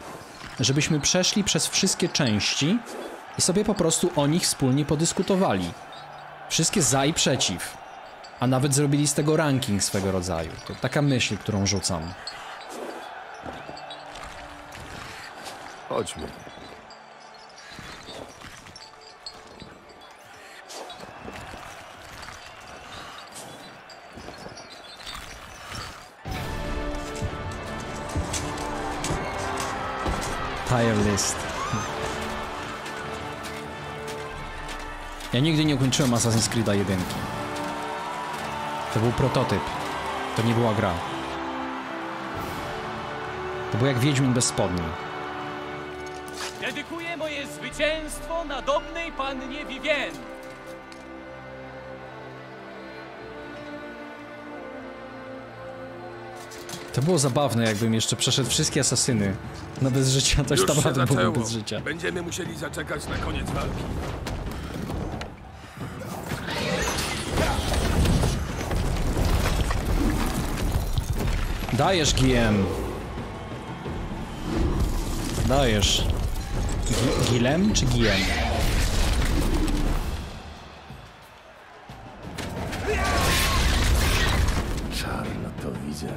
Żebyśmy przeszli przez wszystkie części i sobie po prostu o nich wspólnie podyskutowali. Wszystkie za i przeciw. A nawet zrobili z tego ranking swego rodzaju. To taka myśl, którą rzucam. Chodźmy. List. Ja nigdy nie ukończyłem Assassin's Creed'a jeden. To był prototyp. To nie była gra. To był jak Wiedźmin bez spodni. Dedykuję moje zwycięstwo nadobnej pannie Vivienne. To było zabawne, jakbym jeszcze przeszedł wszystkie asasyny. No bez życia, też tam było bez życia. Będziemy musieli zaczekać na koniec walki. Dajesz, Guillaume. Dajesz. Guillaume czy Guillaume? Czarno to widzę.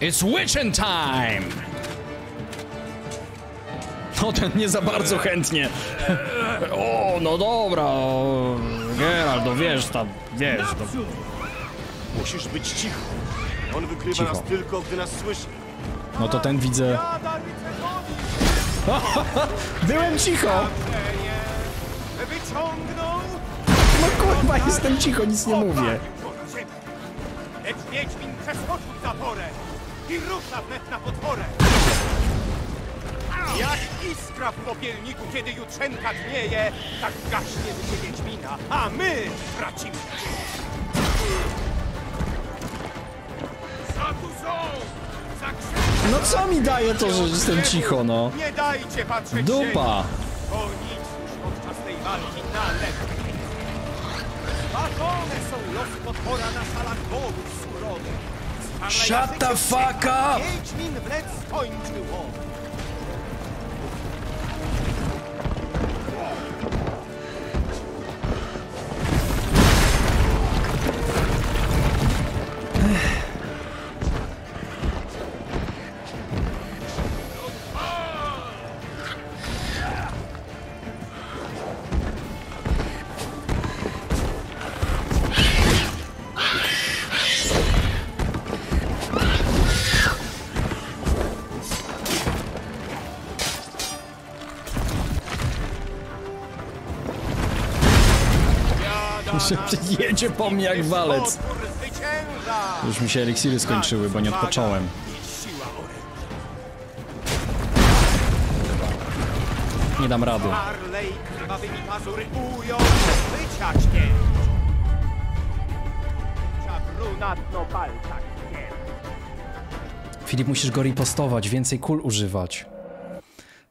It's witching time! No ten nie za bardzo chętnie. O, no dobra. Geralt, no wiesz tam, wiesz. No. Musisz być cicho. On wykrywa cicho. Nas tylko, gdy nas słyszy. No to ten widzę. Byłem cicho! No kurwa, jestem cicho, nic nie mówię. Wiedźmin przeskoczył zaporę i rusza wnet na potworę. Jak iskra w popielniku, kiedy jutrzenka tnieje, tak gaśnie się Wiedźmina, a my tracimy. Za tu są! No co mi daje to, że jestem cicho, no? Nie dajcie patrzeć. Dupa! O nic już podczas tej walki na lewo. Batone są los potwora na salach bogów surowych. Shut the fuck up! Wiedźmin wnet skończył on. Jedzie po mnie jak walec. Już mi się eliksiry skończyły, bo nie odpocząłem. Nie dam rady. Filip, musisz go ripostować, więcej kul używać.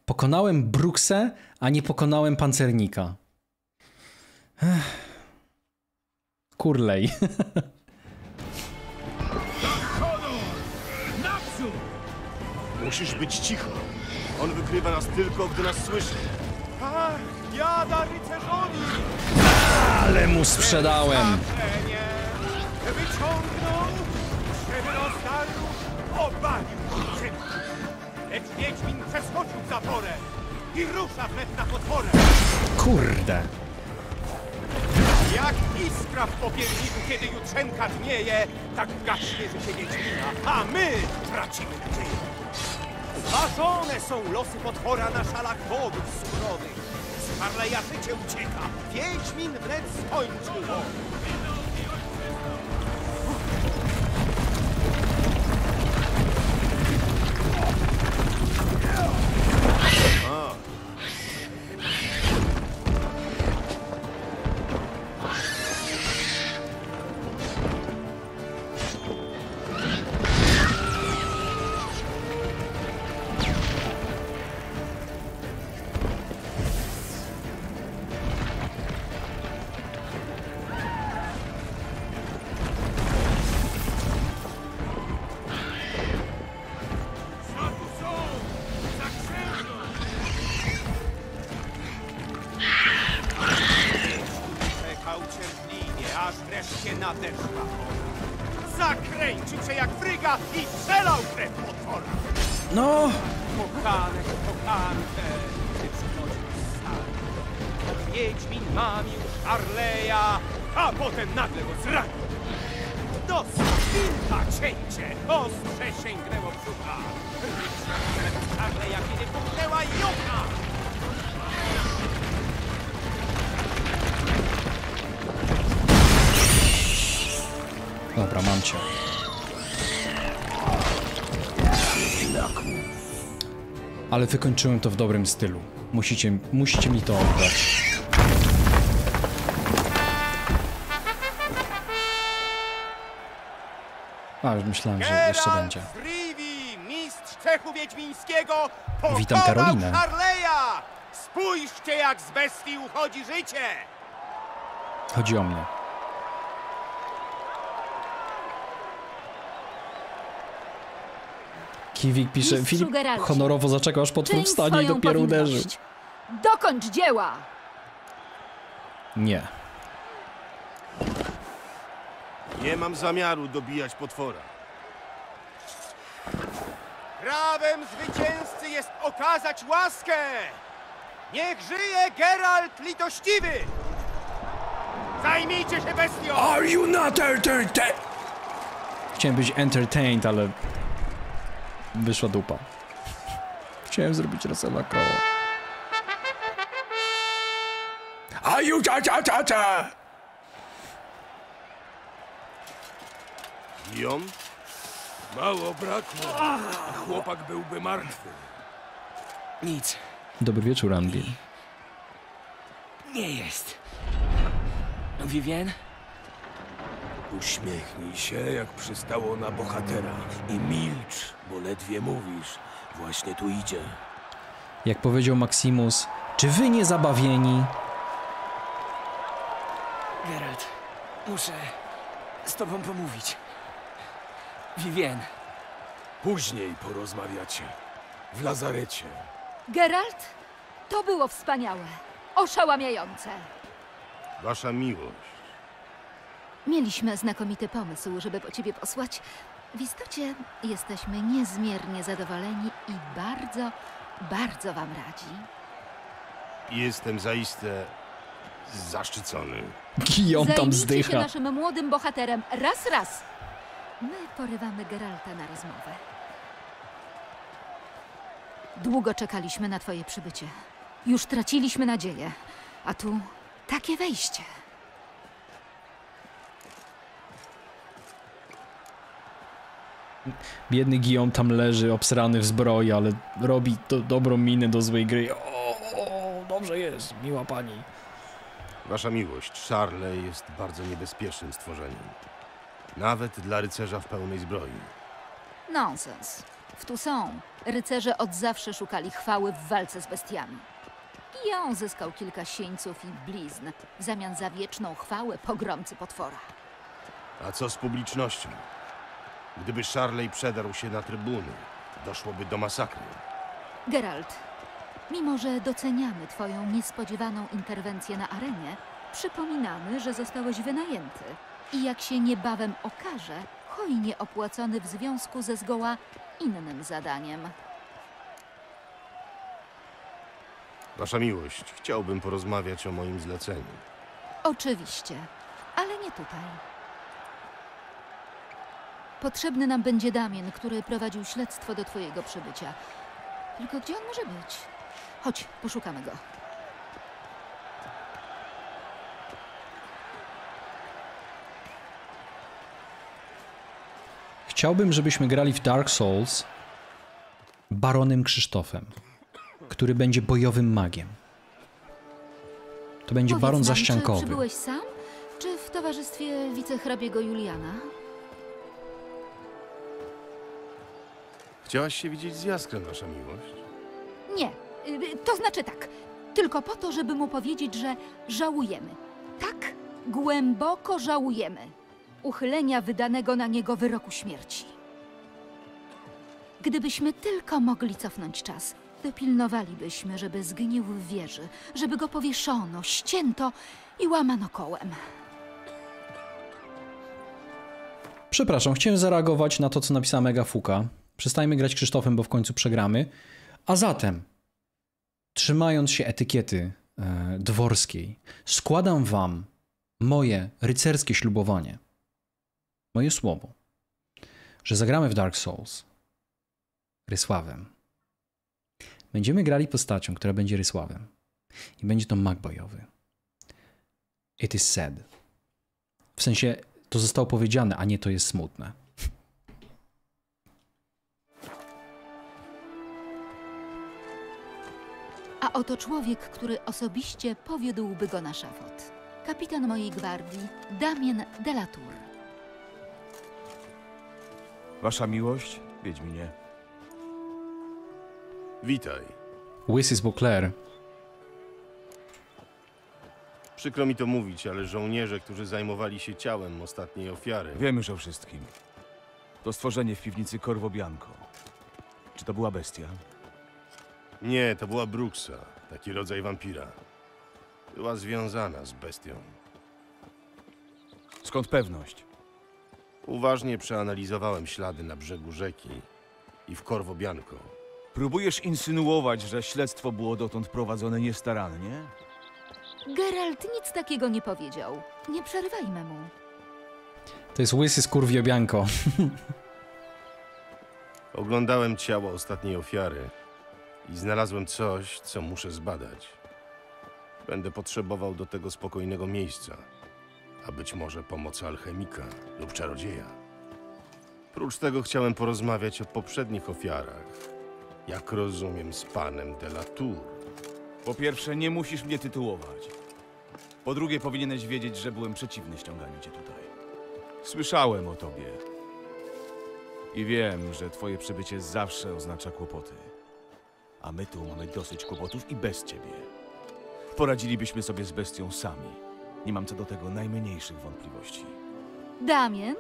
Pokonałem Bruksę, a nie pokonałem pancernika. Kurlej. Musisz być cicho. On wykrywa nas tylko, gdy nas słyszy. Ach, jada rycerzoni! Ale mu sprzedałem! Wyciągnął, żeby rozdarł, obalił szybko. Lecz Wiedźmin przeskoczył zaporę i rusza wnet na potworę. Kurde! Jak iskra w popierniku, kiedy jutrzenka dnieje, tak gaśnie życie Wiedźmina, a my tracimy nadzieję. Zważone są losy potwora na szalach bogów surowych. Z Harleja życie ucieka, Wiedźmin wnet skończył go. Ale wykończyłem to w dobrym stylu. Musicie, musicie mi to oddać. A, już myślałem, że jeszcze będzie. Mistrz Cechu Wiedźmińskiego, witam Karolinę. Spójrzcie, jak z bestii uchodzi życie. Chodzi o mnie. Kiwik pisze, Mistrzu Filip Geralcie, honorowo zaczekał, aż potwór wstanie i dopiero uderzył. Dokończ dzieła! Nie. Nie mam zamiaru dobijać potwora. Prawem zwycięzcy jest okazać łaskę! Niech żyje Geralt litościwy! Zajmijcie się bestią! Are you not entertained? Chciałem być entertained, ale... wyszła dupa. Chciałem zrobić Rosela koło. A już ta ta ta ta! Guillaume? Mało brakło. Chłopak byłby martwy. Nic. Dobry wieczór, Andy. Nie jest. Vivienne? Uśmiechnij się, jak przystało na bohatera. I milcz, bo ledwie mówisz. Właśnie tu idzie. Jak powiedział Maximus, czy wy nie zabawieni? Geralt, muszę z tobą pomówić. Vivienne. Później porozmawiacie. W lazarecie. Geralt, to było wspaniałe. Oszałamiające. Wasza miłość. Mieliśmy znakomity pomysł, żeby po ciebie posłać. W istocie jesteśmy niezmiernie zadowoleni i bardzo, bardzo wam radzi. Jestem zaiste zaszczycony. Guillaume tam zdycha. Zajmijcie się naszym młodym bohaterem raz, raz. My porywamy Geralta na rozmowę. Długo czekaliśmy na twoje przybycie. Już traciliśmy nadzieję. A tu takie wejście. biedny Guillaume tam leży, obsrany w zbroi, ale robi to dobrą minę do złej gry. O, o, dobrze jest, miła pani. Wasza miłość, Sharley jest bardzo niebezpiecznym stworzeniem. Nawet dla rycerza w pełnej zbroi. Nonsens. W Toussaint rycerze od zawsze szukali chwały w walce z bestiami. Guillaume zyskał kilka sieńców i blizn w zamian za wieczną chwałę pogromcy potwora. A co z publicznością? Gdyby Sharley przedarł się na trybuny, doszłoby do masakry. Geralt, mimo że doceniamy twoją niespodziewaną interwencję na arenie, przypominamy, że zostałeś wynajęty i jak się niebawem okaże, hojnie opłacony w związku ze zgoła innym zadaniem. Wasza miłość, chciałbym porozmawiać o moim zleceniu. Oczywiście, ale nie tutaj. Potrzebny nam będzie Damien, który prowadził śledztwo do twojego przybycia. Tylko gdzie on może być? Chodź, poszukamy go. Chciałbym, żebyśmy grali w Dark Souls baronem Krzysztofem, który będzie bojowym magiem. To będzie Powiedz baron nam, zaściankowy. Czy przybyłeś sam, czy w towarzystwie wicehrabiego Juliana? Chciałaś się widzieć z Jaskrem, nasza miłość? Nie, to znaczy tak. Tylko po to, żeby mu powiedzieć, że żałujemy. Tak, głęboko żałujemy uchylenia wydanego na niego wyroku śmierci. Gdybyśmy tylko mogli cofnąć czas, dopilnowalibyśmy, żeby zgnił w wieży, żeby go powieszono, ścięto i łamano kołem. Przepraszam, chciałem zareagować na to, co napisała Megafuka. Przestańmy grać Krzysztofem, bo w końcu przegramy. A zatem, trzymając się etykiety e, dworskiej, składam wam moje rycerskie ślubowanie, moje słowo, że zagramy w Dark Souls Rysławem. Będziemy grali postacią, która będzie Rysławem. I będzie to mag bojowy. It is sad. W sensie, to zostało powiedziane, a nie to jest smutne. A oto człowiek, który osobiście powiódłby go na szafot. Kapitan mojej gwardii, Damien de la Tour. Wasza miłość, Wiedźminie. Witaj. Łysy z Beauclair. Przykro mi to mówić, ale żołnierze, którzy zajmowali się ciałem ostatniej ofiary... Wiem już o wszystkim. To stworzenie w piwnicy Corvo Bianco. Czy to była bestia? Nie, to była Bruksa, taki rodzaj wampira. Była związana z bestią. Skąd pewność? Uważnie przeanalizowałem ślady na brzegu rzeki i w Corvo Bianco. Próbujesz insynuować, że śledztwo było dotąd prowadzone niestarannie? Geralt nic takiego nie powiedział. Nie przerywajmy mu. To jest łysy skurwio Bianco. Oglądałem ciało ostatniej ofiary. I znalazłem coś, co muszę zbadać. Będę potrzebował do tego spokojnego miejsca, a być może pomocy alchemika lub czarodzieja. Prócz tego chciałem porozmawiać o poprzednich ofiarach, jak rozumiem z panem de la Tour. Po pierwsze, nie musisz mnie tytułować. Po drugie, powinieneś wiedzieć, że byłem przeciwny ściąganiu cię tutaj. Słyszałem o tobie. I wiem, że twoje przybycie zawsze oznacza kłopoty. A my tu mamy dosyć kłopotów i bez ciebie. Poradzilibyśmy sobie z bestią sami. Nie mam co do tego najmniejszych wątpliwości. Damien,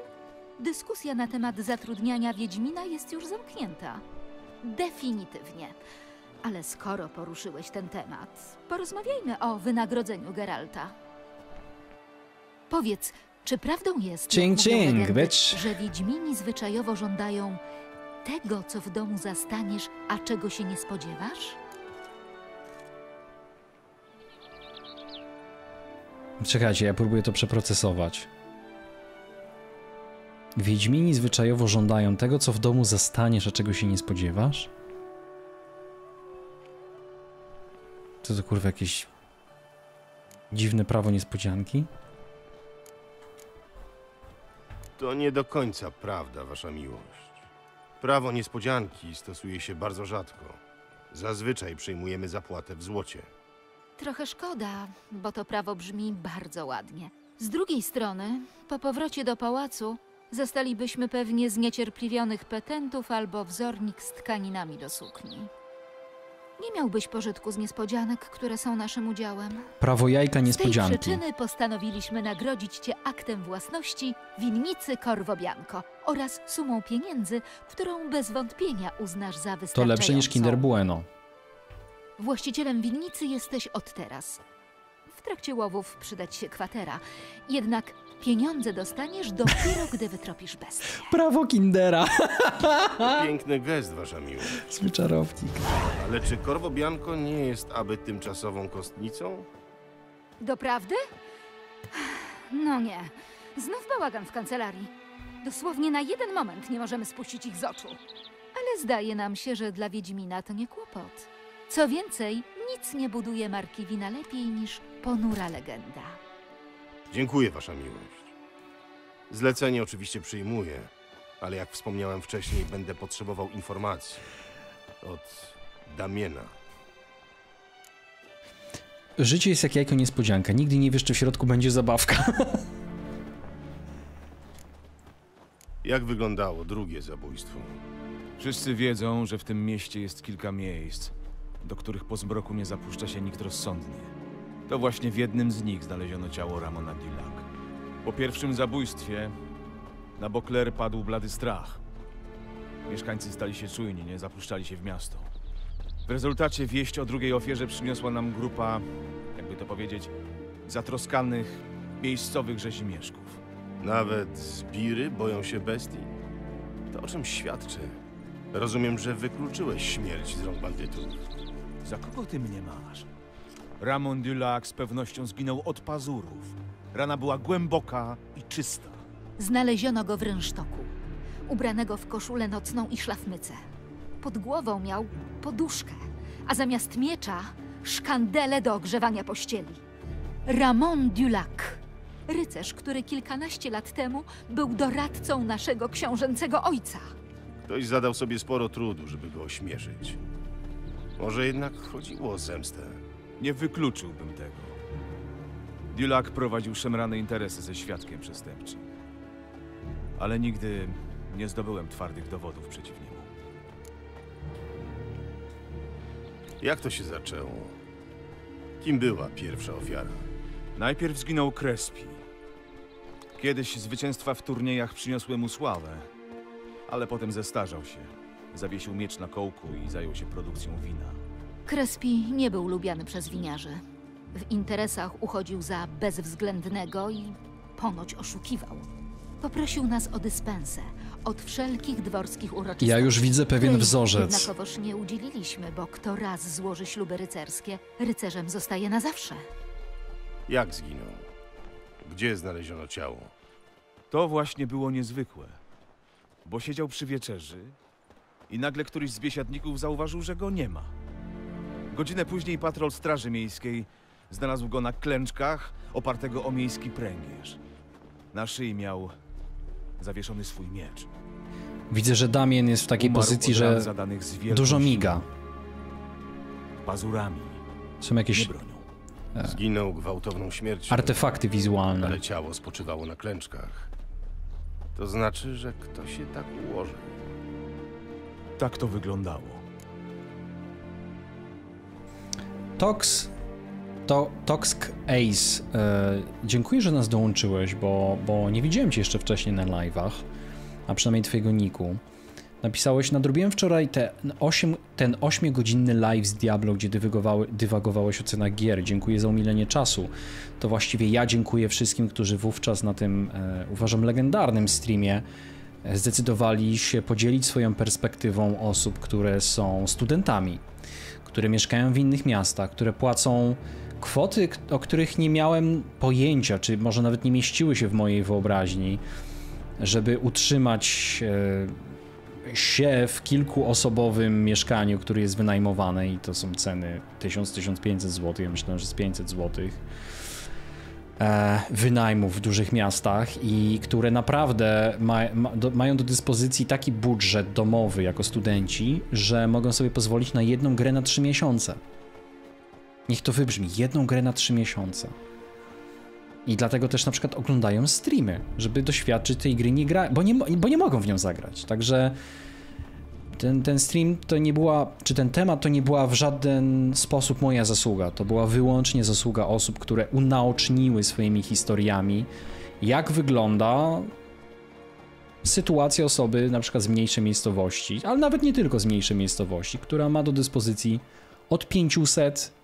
dyskusja na temat zatrudniania Wiedźmina jest już zamknięta. Definitywnie. Ale skoro poruszyłeś ten temat, porozmawiajmy o wynagrodzeniu Geralta. Powiedz, czy prawdą jest, ching, ching, legendy, że Wiedźmini zwyczajowo żądają... tego, co w domu zastaniesz, a czego się nie spodziewasz? Czekajcie, ja próbuję to przeprocesować. Wiedźmini zwyczajowo żądają tego, co w domu zastaniesz, a czego się nie spodziewasz? Co to kurwa jakieś dziwne prawo niespodzianki? To nie do końca prawda, wasza miłość. Prawo niespodzianki stosuje się bardzo rzadko. Zazwyczaj przyjmujemy zapłatę w złocie. Trochę szkoda, bo to prawo brzmi bardzo ładnie. Z drugiej strony, po powrocie do pałacu zastalibyśmy pewnie zniecierpliwionych petentów albo wzornik z tkaninami do sukni. Nie miałbyś pożytku z niespodzianek, które są naszym udziałem. Prawo jajka niespodzianki. Z tej przyczyny postanowiliśmy nagrodzić cię aktem własności winnicy Corvo Bianco oraz sumą pieniędzy, którą bez wątpienia uznasz za wystarczającą. To lepsze niż Kinder Bueno. Właścicielem winnicy jesteś od teraz. W trakcie łowów przydać się kwatera, jednak pieniądze dostaniesz dopiero, gdy wytropisz bestię. Prawo Kindera. Piękny gest, wasza miłość. Zły czarownik. Ale czy Corvo Bianco nie jest aby tymczasową kostnicą? Doprawdy? No nie. Znów bałagan w kancelarii. Dosłownie na jeden moment nie możemy spuścić ich z oczu. Ale zdaje nam się, że dla Wiedźmina to nie kłopot. Co więcej, nic nie buduje marki wina lepiej niż ponura legenda. Dziękuję, wasza miłość. Zlecenie oczywiście przyjmuję, ale jak wspomniałem wcześniej, będę potrzebował informacji od Damiena. Życie jest jak jajko niespodzianka. Nigdy nie wiesz, czy w środku będzie zabawka. Jak wyglądało drugie zabójstwo? Wszyscy wiedzą, że w tym mieście jest kilka miejsc, do których po zmroku nie zapuszcza się nikt rozsądnie. To właśnie w jednym z nich znaleziono ciało Ramona du Lac. Po pierwszym zabójstwie na Beauclair padł blady strach. Mieszkańcy stali się czujni, nie zapuszczali się w miasto. W rezultacie wieść o drugiej ofierze przyniosła nam grupa, jakby to powiedzieć, zatroskanych, miejscowych rzezimieszków. Nawet zbiry boją się bestii? To o czym świadczy? Rozumiem, że wykluczyłeś śmierć z rąk bandytów. Za kogo ty mnie masz? Ramon du Lac z pewnością zginął od pazurów. Rana była głęboka i czysta. Znaleziono go w rynsztoku, ubranego w koszulę nocną i szlafmycę. Pod głową miał poduszkę, a zamiast miecza szkandele do ogrzewania pościeli. Ramon du Lac, rycerz, który kilkanaście lat temu był doradcą naszego książęcego ojca. Ktoś zadał sobie sporo trudu, żeby go ośmieszyć. Może jednak chodziło o zemstę. Nie wykluczyłbym tego. Du Lac prowadził szemrane interesy ze świadkiem przestępczym. Ale nigdy nie zdobyłem twardych dowodów przeciw niemu. Jak to się zaczęło? Kim była pierwsza ofiara? Najpierw zginął Krespi. Kiedyś zwycięstwa w turniejach przyniosły mu sławę, ale potem zestarzał się. Zawiesił miecz na kołku i zajął się produkcją wina. Krespi nie był lubiany przez winiarzy. W interesach uchodził za bezwzględnego i ponoć oszukiwał. Poprosił nas o dyspensę od wszelkich dworskich uroczystości. Ja już widzę pewien wzorzec. Jednakowoż nie udzieliliśmy, bo kto raz złoży śluby rycerskie, rycerzem zostaje na zawsze. Jak zginął? Gdzie znaleziono ciało? To właśnie było niezwykłe, bo siedział przy wieczerzy i nagle któryś z biesiadników zauważył, że go nie ma. Godzinę później patrol Straży Miejskiej znalazł go na klęczkach, opartego o miejski pręgierz. Na szyi miał zawieszony swój miecz. Widzę, że Damien jest w takiej Umarł pozycji, że dużo miga. Pazurami. Są jakieś... Nie Zginął gwałtowną śmiercią. Artefakty wizualne. Ale ciało spoczywało na klęczkach. To znaczy, że ktoś się tak ułożył. Tak to wyglądało. Tox, to, Toxk Ace, e, dziękuję, że nas dołączyłeś, bo, bo nie widziałem cię jeszcze wcześniej na live'ach, a przynajmniej twojego niku. Napisałeś, nadrobiłem wczoraj te osiem, ten ośmiogodzinny live z Diablo, gdzie dywagowałeś o cenach gier. Dziękuję za umilenie czasu. To właściwie ja dziękuję wszystkim, którzy wówczas na tym, e, uważam, legendarnym streamie zdecydowali się podzielić swoją perspektywą osób, które są studentami, które mieszkają w innych miastach, które płacą kwoty, o których nie miałem pojęcia, czy może nawet nie mieściły się w mojej wyobraźni, żeby utrzymać się w kilkuosobowym mieszkaniu, które jest wynajmowane i to są ceny tysiąc do tysiąca pięciuset złotych, ja myślałem, że z pięćset złotych. e, wynajmów w dużych miastach i które naprawdę ma, ma, do, mają do dyspozycji taki budżet domowy jako studenci, że mogą sobie pozwolić na jedną grę na trzy miesiące. Niech to wybrzmi, jedną grę na trzy miesiące. I dlatego też na przykład oglądają streamy, żeby doświadczyć tej gry, nie gra, bo, nie, bo nie mogą w nią zagrać. Także ten, ten stream to nie była, czy ten temat to nie była w żaden sposób moja zasługa. To była wyłącznie zasługa osób, które unaoczniły swoimi historiami, jak wygląda sytuacja osoby na przykład z mniejszej miejscowości, ale nawet nie tylko z mniejszej miejscowości, która ma do dyspozycji od pięciuset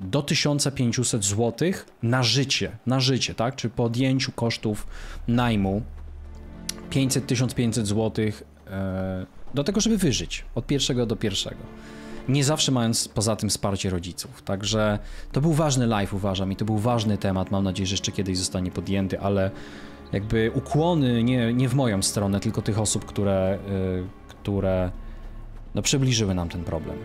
do tysiąca pięciuset złotych na życie, na życie, tak? Czy po odjęciu kosztów najmu pięćset do tysiąca pięciuset złotych yy, do tego, żeby wyżyć od pierwszego do pierwszego. Nie zawsze mając poza tym wsparcie rodziców. Także to był ważny live, uważam, i to był ważny temat. Mam nadzieję, że jeszcze kiedyś zostanie podjęty, ale jakby ukłony nie, nie w moją stronę, tylko tych osób, które, yy, które no, przybliżyły nam ten problem.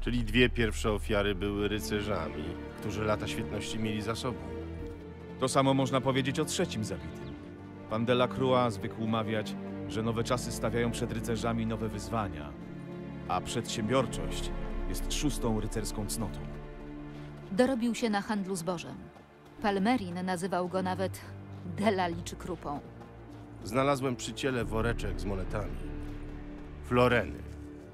Czyli dwie pierwsze ofiary były rycerzami, którzy lata świetności mieli za sobą. To samo można powiedzieć o trzecim zabitym. Pan de la Croix zwykł mawiać, że nowe czasy stawiają przed rycerzami nowe wyzwania, a przedsiębiorczość jest szóstą rycerską cnotą. Dorobił się na handlu zbożem. Palmerin nazywał go nawet de la liczy krupą. Znalazłem przy ciele woreczek z monetami. Floreny.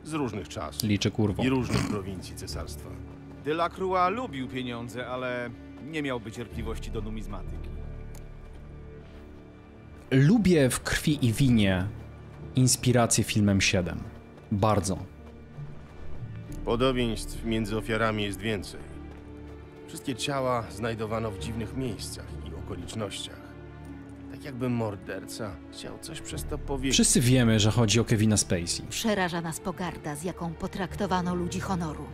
Z różnych czasów. Liczę kurwą. I różnych prowincji cesarstwa. De la Croix lubił pieniądze, ale nie miałby cierpliwości do numizmatyki. Lubię w Krwi i Winie inspirację filmem siedem. Bardzo. Podobieństw między ofiarami jest więcej. Wszystkie ciała znajdowano w dziwnych miejscach i okolicznościach. Jakby morderca chciał coś przez to powiedzieć. Wszyscy wiemy, że chodzi o Kevina Spacey. Przeraża nas pogarda, z jaką potraktowano ludzi honoru.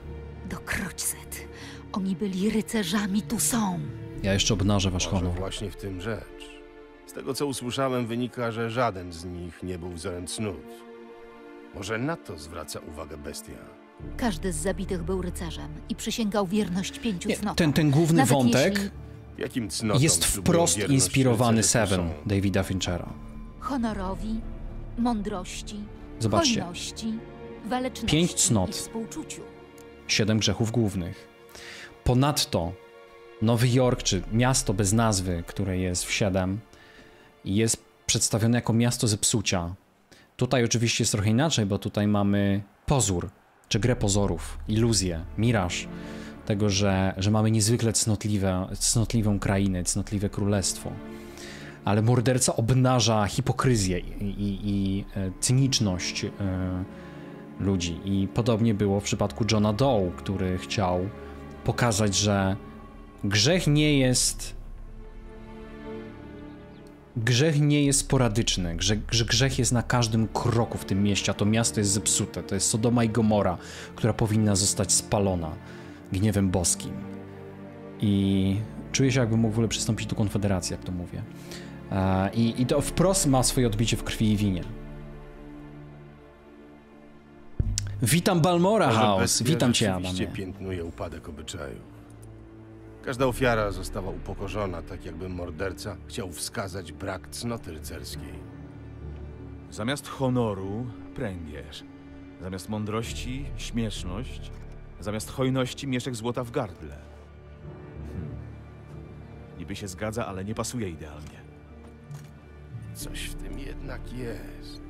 Do Kroćset. Oni byli rycerzami Toussaint. Ja jeszcze obnażę wasz honor. Właśnie w tym rzecz. Z tego, co usłyszałem, wynika, że żaden z nich nie był wzorem cnót. Może na to zwraca uwagę bestia. Każdy z zabitych był rycerzem i przysięgał wierność pięciu cnotom. Ten, ten główny Nawet wątek... Jeśli... Jakim jest wprost inspirowany Seven Davida Finchera. Honorowi, mądrości, zobaczcie, hojności, waleczności, pięć cnot, współczuciu. Siedem grzechów głównych. Ponadto Nowy Jork, czy miasto bez nazwy, które jest w siedem, jest przedstawione jako miasto zepsucia. Tutaj oczywiście jest trochę inaczej, bo tutaj mamy pozór, czy grę pozorów, iluzję, miraż. Tego, że, że mamy niezwykle cnotliwe, cnotliwą krainę, cnotliwe królestwo. Ale morderca obnaża hipokryzję i, i, i cyniczność y, ludzi. I podobnie było w przypadku Johna Doe, który chciał pokazać, że grzech nie jest... Grzech nie jest sporadyczny, że grzech, grzech jest na każdym kroku w tym mieście, a to miasto jest zepsute. To jest Sodoma i Gomora, która powinna zostać spalona gniewem boskim. I czuję się, jakbym mógł w ogóle przystąpić do Konfederacji, jak to mówię. I, i to wprost ma swoje odbicie w Krwi i Winie. Witam Balmora House, witam cię, Adamie. Oczywiście piętnuje upadek obyczaju. Każda ofiara została upokorzona, tak jakby morderca chciał wskazać brak cnoty rycerskiej. Zamiast honoru pręgierz, zamiast mądrości śmieszność, zamiast hojności mieszek złota w gardle. Hmm. Niby się zgadza, ale nie pasuje idealnie. Coś w tym jednak jest.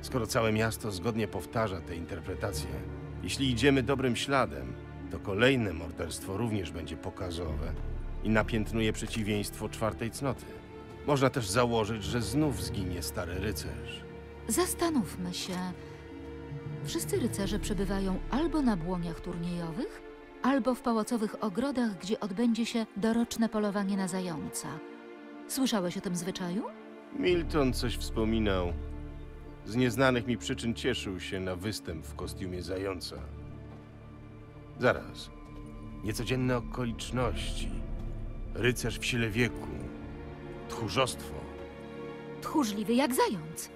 Skoro całe miasto zgodnie powtarza tę interpretację, jeśli idziemy dobrym śladem, to kolejne morderstwo również będzie pokazowe i napiętnuje przeciwieństwo czwartej cnoty. Można też założyć, że znów zginie stary rycerz. Zastanówmy się... Wszyscy rycerze przebywają albo na błoniach turniejowych, albo w pałacowych ogrodach, gdzie odbędzie się doroczne polowanie na zająca. Słyszałeś o tym zwyczaju? Milton coś wspominał. Z nieznanych mi przyczyn cieszył się na występ w kostiumie zająca. Zaraz. Niecodzienne okoliczności. Rycerz w sile wieku. Tchórzostwo. Tchórzliwy jak zając.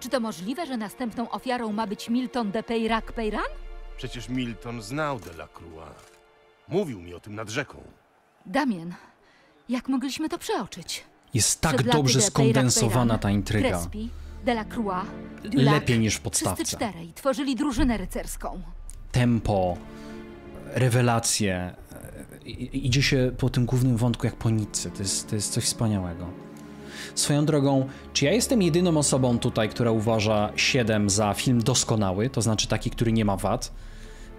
Czy to możliwe, że następną ofiarą ma być Milton de Peyrac-Peyran? Przecież Milton znał de la Croix. Mówił mi o tym nad rzeką. Damien, jak mogliśmy to przeoczyć? Jest tak Przeblaty dobrze skondensowana ta intryga. Krespi, de la Croix, du Lac, lepiej niż w podstawce. Wszyscy czterej tworzyli drużynę rycerską. Tempo, rewelacje. I, idzie się po tym głównym wątku jak po nitce. To jest, to jest coś wspaniałego. Swoją drogą, czy ja jestem jedyną osobą tutaj, która uważa siedem za film doskonały, to znaczy taki, który nie ma wad?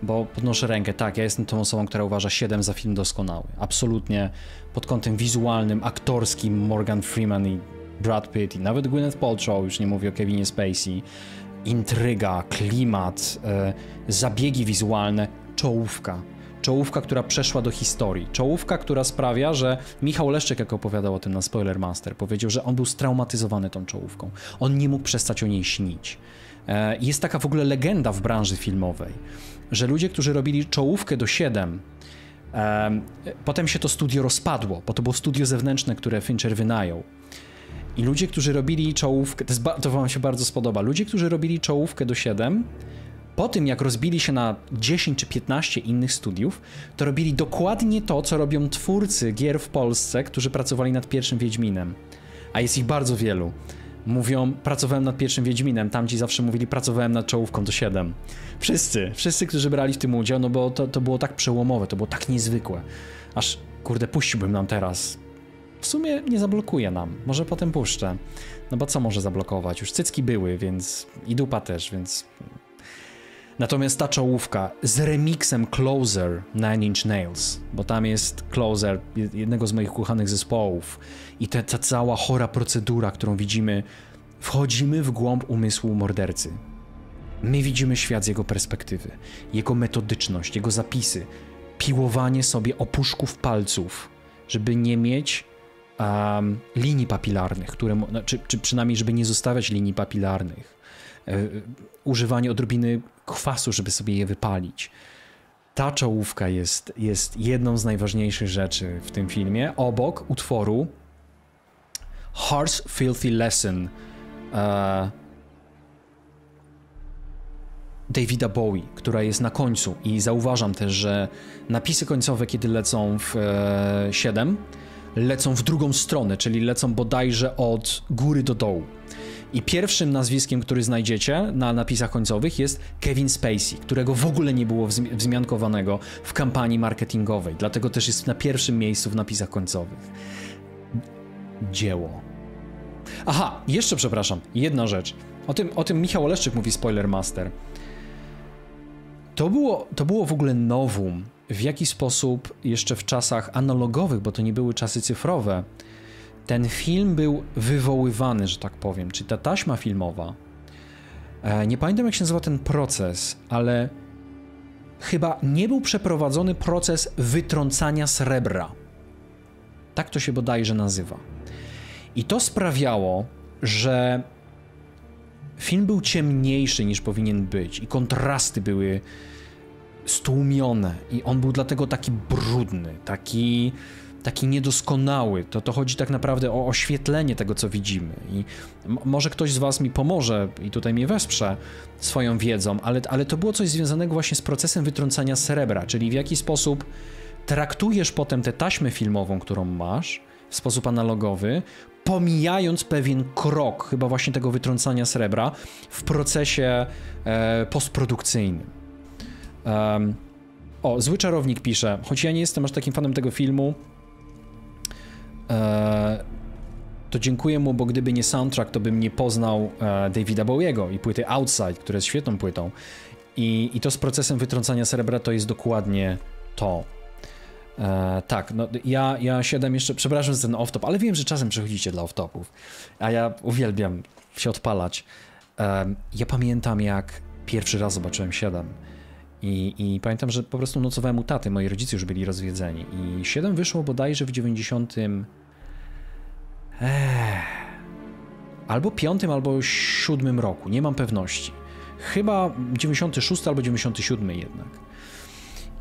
Bo podnoszę rękę, tak, ja jestem tą osobą, która uważa siedem za film doskonały. Absolutnie pod kątem wizualnym, aktorskim Morgan Freeman i Brad Pitt i nawet Gwyneth Paltrow, już nie mówię o Kevinie Spacey. Intryga, klimat, yy, zabiegi wizualne, czołówka. Czołówka, która przeszła do historii. Czołówka, która sprawia, że Michał Leszczyk, jak opowiadał o tym na Spoilermaster, powiedział, że on był straumatyzowany tą czołówką. On nie mógł przestać o niej śnić. E, jest taka w ogóle legenda w branży filmowej, że ludzie, którzy robili czołówkę do siedem, e, potem się to studio rozpadło, bo to było studio zewnętrzne, które Fincher wynajął. I ludzie, którzy robili czołówkę, to, jest, to wam się bardzo spodoba, ludzie, którzy robili czołówkę do siedem, po tym, jak rozbili się na dziesięć czy piętnaście innych studiów, to robili dokładnie to, co robią twórcy gier w Polsce, którzy pracowali nad pierwszym Wiedźminem. A jest ich bardzo wielu. Mówią, pracowałem nad pierwszym Wiedźminem, tamci zawsze mówili, pracowałem nad czołówką do siedem. Wszyscy, wszyscy, którzy brali w tym udział, no bo to, to było tak przełomowe, to było tak niezwykłe. Aż, kurde, puściłbym nam teraz. W sumie nie zablokuje nam, może potem puszczę. No bo co może zablokować? Już cycki były, więc i dupa też, więc... Natomiast ta czołówka z remixem Closer Nine Inch Nails, bo tam jest Closer, jednego z moich kochanych zespołów, i ta, ta cała chora procedura, którą widzimy, wchodzimy w głąb umysłu mordercy. My widzimy świat z jego perspektywy, jego metodyczność, jego zapisy, piłowanie sobie opuszków palców, żeby nie mieć um, linii papilarnych, które, czy, czy przynajmniej żeby nie zostawiać linii papilarnych. Używanie odrobiny kwasu, żeby sobie je wypalić. Ta czołówka jest, jest jedną z najważniejszych rzeczy w tym filmie. Obok utworu Heart's Filthy Lesson uh, Davida Bowie, która jest na końcu, i zauważam też, że napisy końcowe, kiedy lecą w e, siedem, lecą w drugą stronę, czyli lecą bodajże od góry do dołu. I pierwszym nazwiskiem, który znajdziecie na napisach końcowych, jest Kevin Spacey, którego w ogóle nie było wzmiankowanego w kampanii marketingowej. Dlatego też jest na pierwszym miejscu w napisach końcowych. Dzieło. Aha, jeszcze przepraszam, jedna rzecz. O tym, o tym Michał Oleszczyk mówi Spoilermaster. To było, to było w ogóle nowum, w jaki sposób jeszcze w czasach analogowych, bo to nie były czasy cyfrowe, ten film był wywoływany, że tak powiem, czyli ta taśma filmowa. Nie pamiętam, jak się nazywa ten proces, ale chyba nie był przeprowadzony proces wytrącania srebra. Tak to się bodajże nazywa. I to sprawiało, że film był ciemniejszy niż powinien być i kontrasty były stłumione i on był dlatego taki brudny, taki... taki niedoskonały, to, to chodzi tak naprawdę o oświetlenie tego, co widzimy. I może ktoś z was mi pomoże i tutaj mnie wesprze swoją wiedzą, ale, ale to było coś związanego właśnie z procesem wytrącania srebra, czyli w jaki sposób traktujesz potem tę taśmę filmową, którą masz, w sposób analogowy, pomijając pewien krok, chyba właśnie tego wytrącania srebra, w procesie e, postprodukcyjnym. Um, o, Zły Czarownik pisze, choć ja nie jestem aż takim fanem tego filmu, to dziękuję mu, bo gdyby nie soundtrack, to bym nie poznał Davida Bowiego i płyty Outside, która jest świetną płytą. I, i to z procesem wytrącania srebra to jest dokładnie to. E, tak, no ja, ja siadam jeszcze, przepraszam za ten off-top, ale wiem, że czasem przechodzicie dla off-topów, a ja uwielbiam się odpalać. E, ja pamiętam, jak pierwszy raz zobaczyłem siedem. I, I pamiętam, że po prostu nocowałem u taty, moi rodzice już byli rozwiedzeni i siedem wyszło bodajże w dziewięćdziesiątym... Eee... albo piątym, albo siódmym roku, nie mam pewności. Chyba dziewięćdziesiąty szósty albo dziewięćdziesiąty siódmy jednak.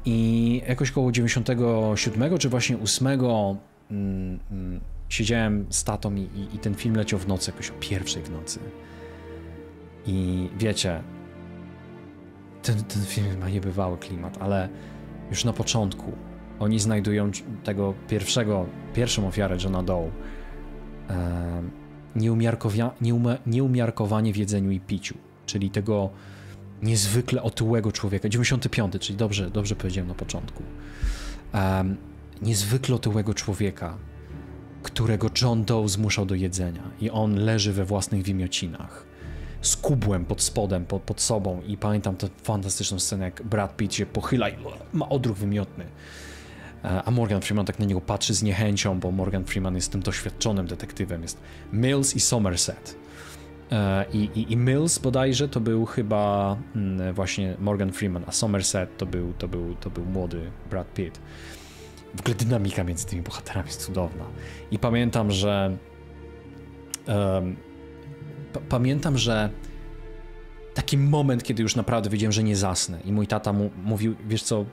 I jakoś koło dziewięćdziesiątego siódmego czy właśnie ósmego mm, mm, siedziałem z tatą i, i, i ten film leciał w nocy, jakoś o pierwszej w nocy. I wiecie... Ten, ten film ma niebywały klimat, ale już na początku Oni znajdują tego pierwszego, pierwszą ofiarę Johna Doe. Nieumiarkowanie w jedzeniu i piciu, czyli tego niezwykle otyłego człowieka, dziewięćdziesiąty piąty, czyli dobrze, dobrze powiedziałem na początku. Um, niezwykle otyłego człowieka, którego John Doe zmuszał do jedzenia i on leży we własnych wymiocinach, z kubłem pod spodem, pod, pod sobą i pamiętam tę fantastyczną scenę, jak Brad Pitt się pochyla i ma odruch wymiotny. A Morgan Freeman tak na niego patrzy z niechęcią, bo Morgan Freeman jest tym doświadczonym detektywem. Jest Mills i Somerset. I, i, i Mills bodajże to był chyba właśnie Morgan Freeman, a Somerset to był, to był, to był młody Brad Pitt. W ogóle dynamika między tymi bohaterami jest cudowna. I pamiętam, że... Um, pamiętam, że taki moment, kiedy już naprawdę wiedziałem, że nie zasnę i mój tata mu mówił, wiesz co,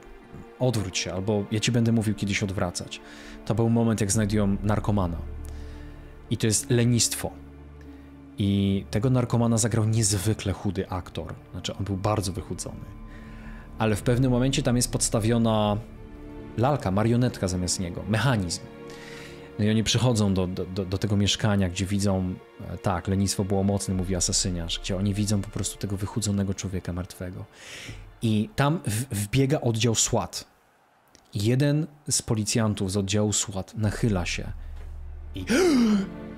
odwróć się, albo ja ci będę mówił kiedyś odwracać. To był moment, jak znajdują narkomana. I to jest lenistwo. I tego narkomana zagrał niezwykle chudy aktor. Znaczy, on był bardzo wychudzony. Ale w pewnym momencie tam jest podstawiona lalka, marionetka zamiast niego, mechanizm. No i oni przychodzą do, do, do tego mieszkania, gdzie widzą, tak, lenistwo było mocne, mówi asasyniarz, gdzie oni widzą po prostu tego wychudzonego człowieka martwego. I tam wbiega oddział S W A T. Jeden z policjantów z oddziału S W A T nachyla się i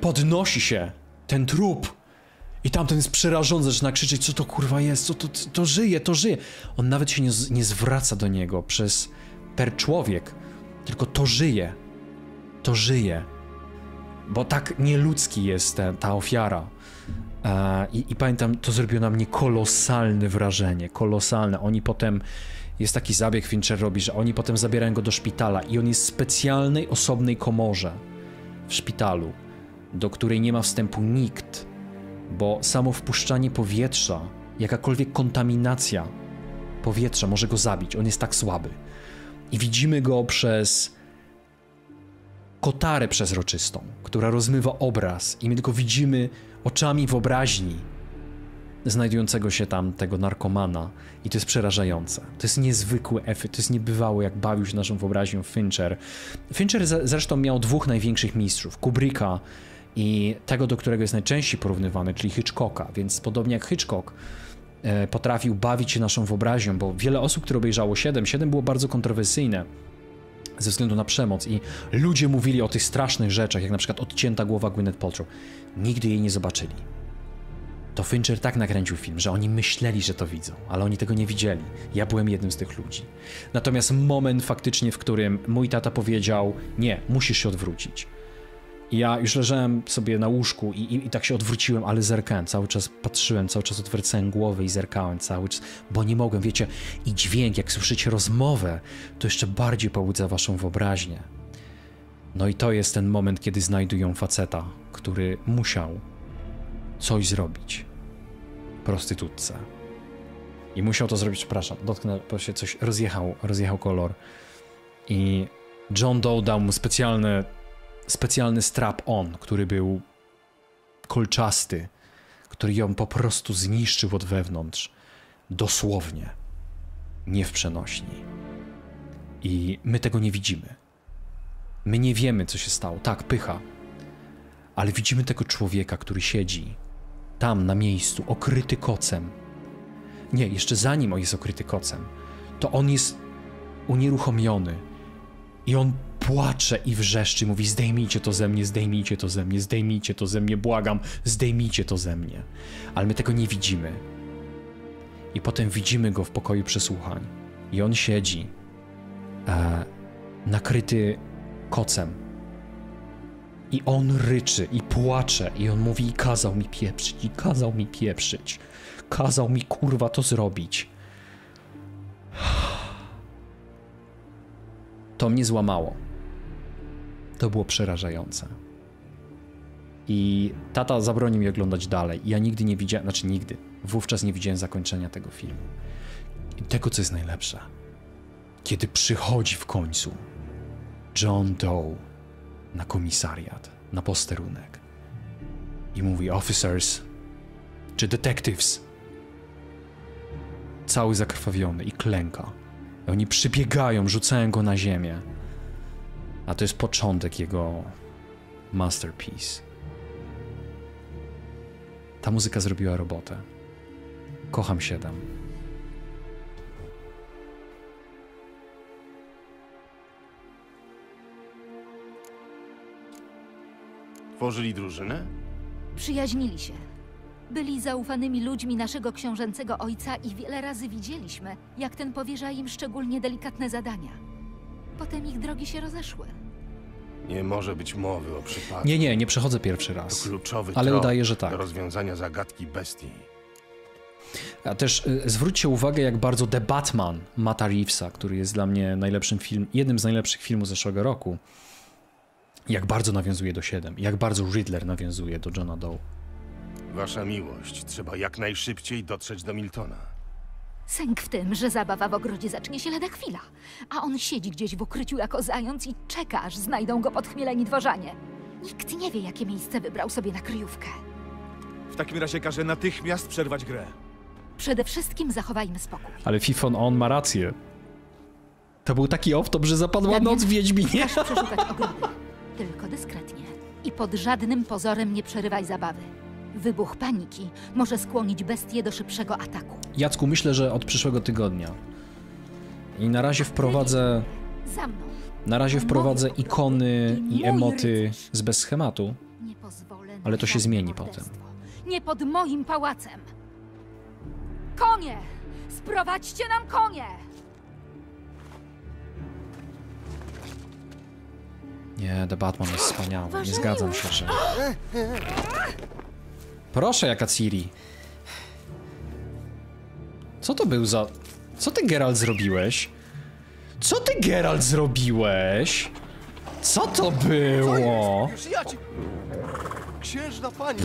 podnosi się ten trup. I tamten jest przerażony, zaczyna krzyczeć, co to kurwa jest, co to, to, to żyje, to żyje. On nawet się nie, nie zwraca do niego przez per człowiek, tylko to żyje. To żyje. Bo tak nieludzki jest ta, ta ofiara. I, I pamiętam, to zrobiło na mnie kolosalne wrażenie, kolosalne. Oni potem, jest taki zabieg Fincher robi, że oni potem zabierają go do szpitala i on jest w specjalnej, osobnej komorze w szpitalu, do której nie ma wstępu nikt, bo samo wpuszczanie powietrza, jakakolwiek kontaminacja powietrza może go zabić, on jest tak słaby. I widzimy go przez kotarę przezroczystą, która rozmywa obraz i my tylko widzimy oczami wyobraźni znajdującego się tam tego narkomana i to jest przerażające. To jest niezwykły efekt, to jest niebywałe, jak bawił się naszą wyobraźnią Fincher. Fincher zresztą miał dwóch największych mistrzów, Kubricka i tego, do którego jest najczęściej porównywany, czyli Hitchcocka, więc podobnie jak Hitchcock potrafił bawić się naszą wyobraźnią, bo wiele osób, które obejrzało siedem, siedem było bardzo kontrowersyjne ze względu na przemoc i ludzie mówili o tych strasznych rzeczach, jak na przykład odcięta głowa Gwyneth Paltrow. Nigdy jej nie zobaczyli. To Fincher tak nakręcił film, że oni myśleli, że to widzą, ale oni tego nie widzieli. Ja byłem jednym z tych ludzi. Natomiast moment faktycznie, w którym mój tata powiedział, nie, musisz się odwrócić. I ja już leżałem sobie na łóżku i, i, i tak się odwróciłem, ale zerkałem, cały czas patrzyłem, cały czas odwracałem głowę i zerkałem cały czas, bo nie mogłem, wiecie, i dźwięk, jak słyszycie rozmowę, to jeszcze bardziej pobudza waszą wyobraźnię. No i to jest ten moment, kiedy znajdują faceta, który musiał coś zrobić prostytutce. I musiał to zrobić, przepraszam, dotknę, bo się coś rozjechał, rozjechał kolor. I John Doe dał mu specjalny, specjalny strap-on, który był kolczasty, który ją po prostu zniszczył od wewnątrz. Dosłownie. Nie w przenośni. I my tego nie widzimy. My nie wiemy, co się stało. Tak, pycha. Ale widzimy tego człowieka, który siedzi tam na miejscu, okryty kocem. Nie, jeszcze zanim on jest okryty kocem, to on jest unieruchomiony i on płacze i wrzeszczy, mówi zdejmijcie to ze mnie, zdejmijcie to ze mnie, zdejmijcie to ze mnie, błagam, zdejmijcie to ze mnie. Ale my tego nie widzimy. I potem widzimy go w pokoju przesłuchań i on siedzi e, nakryty kocem. I on ryczy i płacze i on mówi i kazał mi pieprzyć, i kazał mi pieprzyć. Kazał mi kurwa to zrobić. To mnie złamało. To było przerażające. I tata zabronił mi oglądać dalej. Ja nigdy nie widziałem, znaczy nigdy, wówczas nie widziałem zakończenia tego filmu. I tego, co jest najlepsze. Kiedy przychodzi w końcu John Doe na komisariat, na posterunek i mówi officers czy detectives, cały zakrwawiony i klęka. I oni przybiegają, rzucają go na ziemię a to jest początek jego masterpiece. Ta muzyka zrobiła robotę. Kocham siedem. Tworzyli drużynę? Przyjaźnili się. Byli zaufanymi ludźmi naszego książęcego ojca i wiele razy widzieliśmy, jak ten powierza im szczególnie delikatne zadania. Potem ich drogi się rozeszły. Nie może być mowy o przypadku. Nie, nie, nie przechodzę pierwszy raz. To kluczowy trop, ale udaję, że tak. Do rozwiązania zagadki bestii. A też e, zwróćcie uwagę, jak bardzo The Batman Matta Reevesa, który jest dla mnie najlepszym film, jednym z najlepszych filmów zeszłego roku, jak bardzo nawiązuje do siedem, jak bardzo Riddler nawiązuje do Johna Doe. Wasza miłość, trzeba jak najszybciej dotrzeć do Miltona. Sęk w tym, że zabawa w ogrodzie zacznie się lada chwila, a on siedzi gdzieś w ukryciu jako zając i czeka, aż znajdą go podchmieleni dworzanie. Nikt nie wie, jakie miejsce wybrał sobie na kryjówkę. W takim razie każę natychmiast przerwać grę. Przede wszystkim zachowajmy spokój. Ale Fifon, on ma rację. To był taki off-top, że zapadła noc w Wiedźminie. Masz przeszukać ogrody, tylko dyskretnie. I pod żadnym pozorem nie przerywaj zabawy. Wybuch paniki może skłonić bestię do szybszego ataku. Jacku, myślę, że od przyszłego tygodnia. I na razie wprowadzę... Za mną. Na razie wprowadzę ikony i emoty z bez schematu. Ale to się zmieni potem. Nie pod moim pałacem! Konie! Sprowadźcie nam konie! Nie, The Batman jest wspaniały. Nie zgadzam się, że... Proszę, jaka Ciri. Co to był za... Co ty, Geralt, zrobiłeś? Co ty, Geralt, zrobiłeś? Co to było?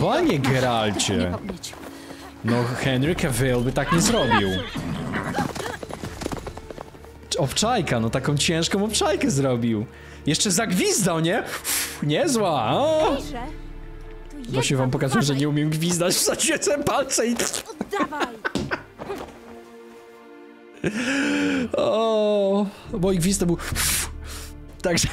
Panie Geralcie. No, Henry Cavill by tak nie zrobił. Obczajka, no taką ciężką obczajkę zrobił. Jeszcze zagwizdał, nie? Uff, niezła, a? Bo się wam pokazuje, że nie umiem gwizdać, zaświecę palce i... Oddawaj! O, mój gwizd to był... Także...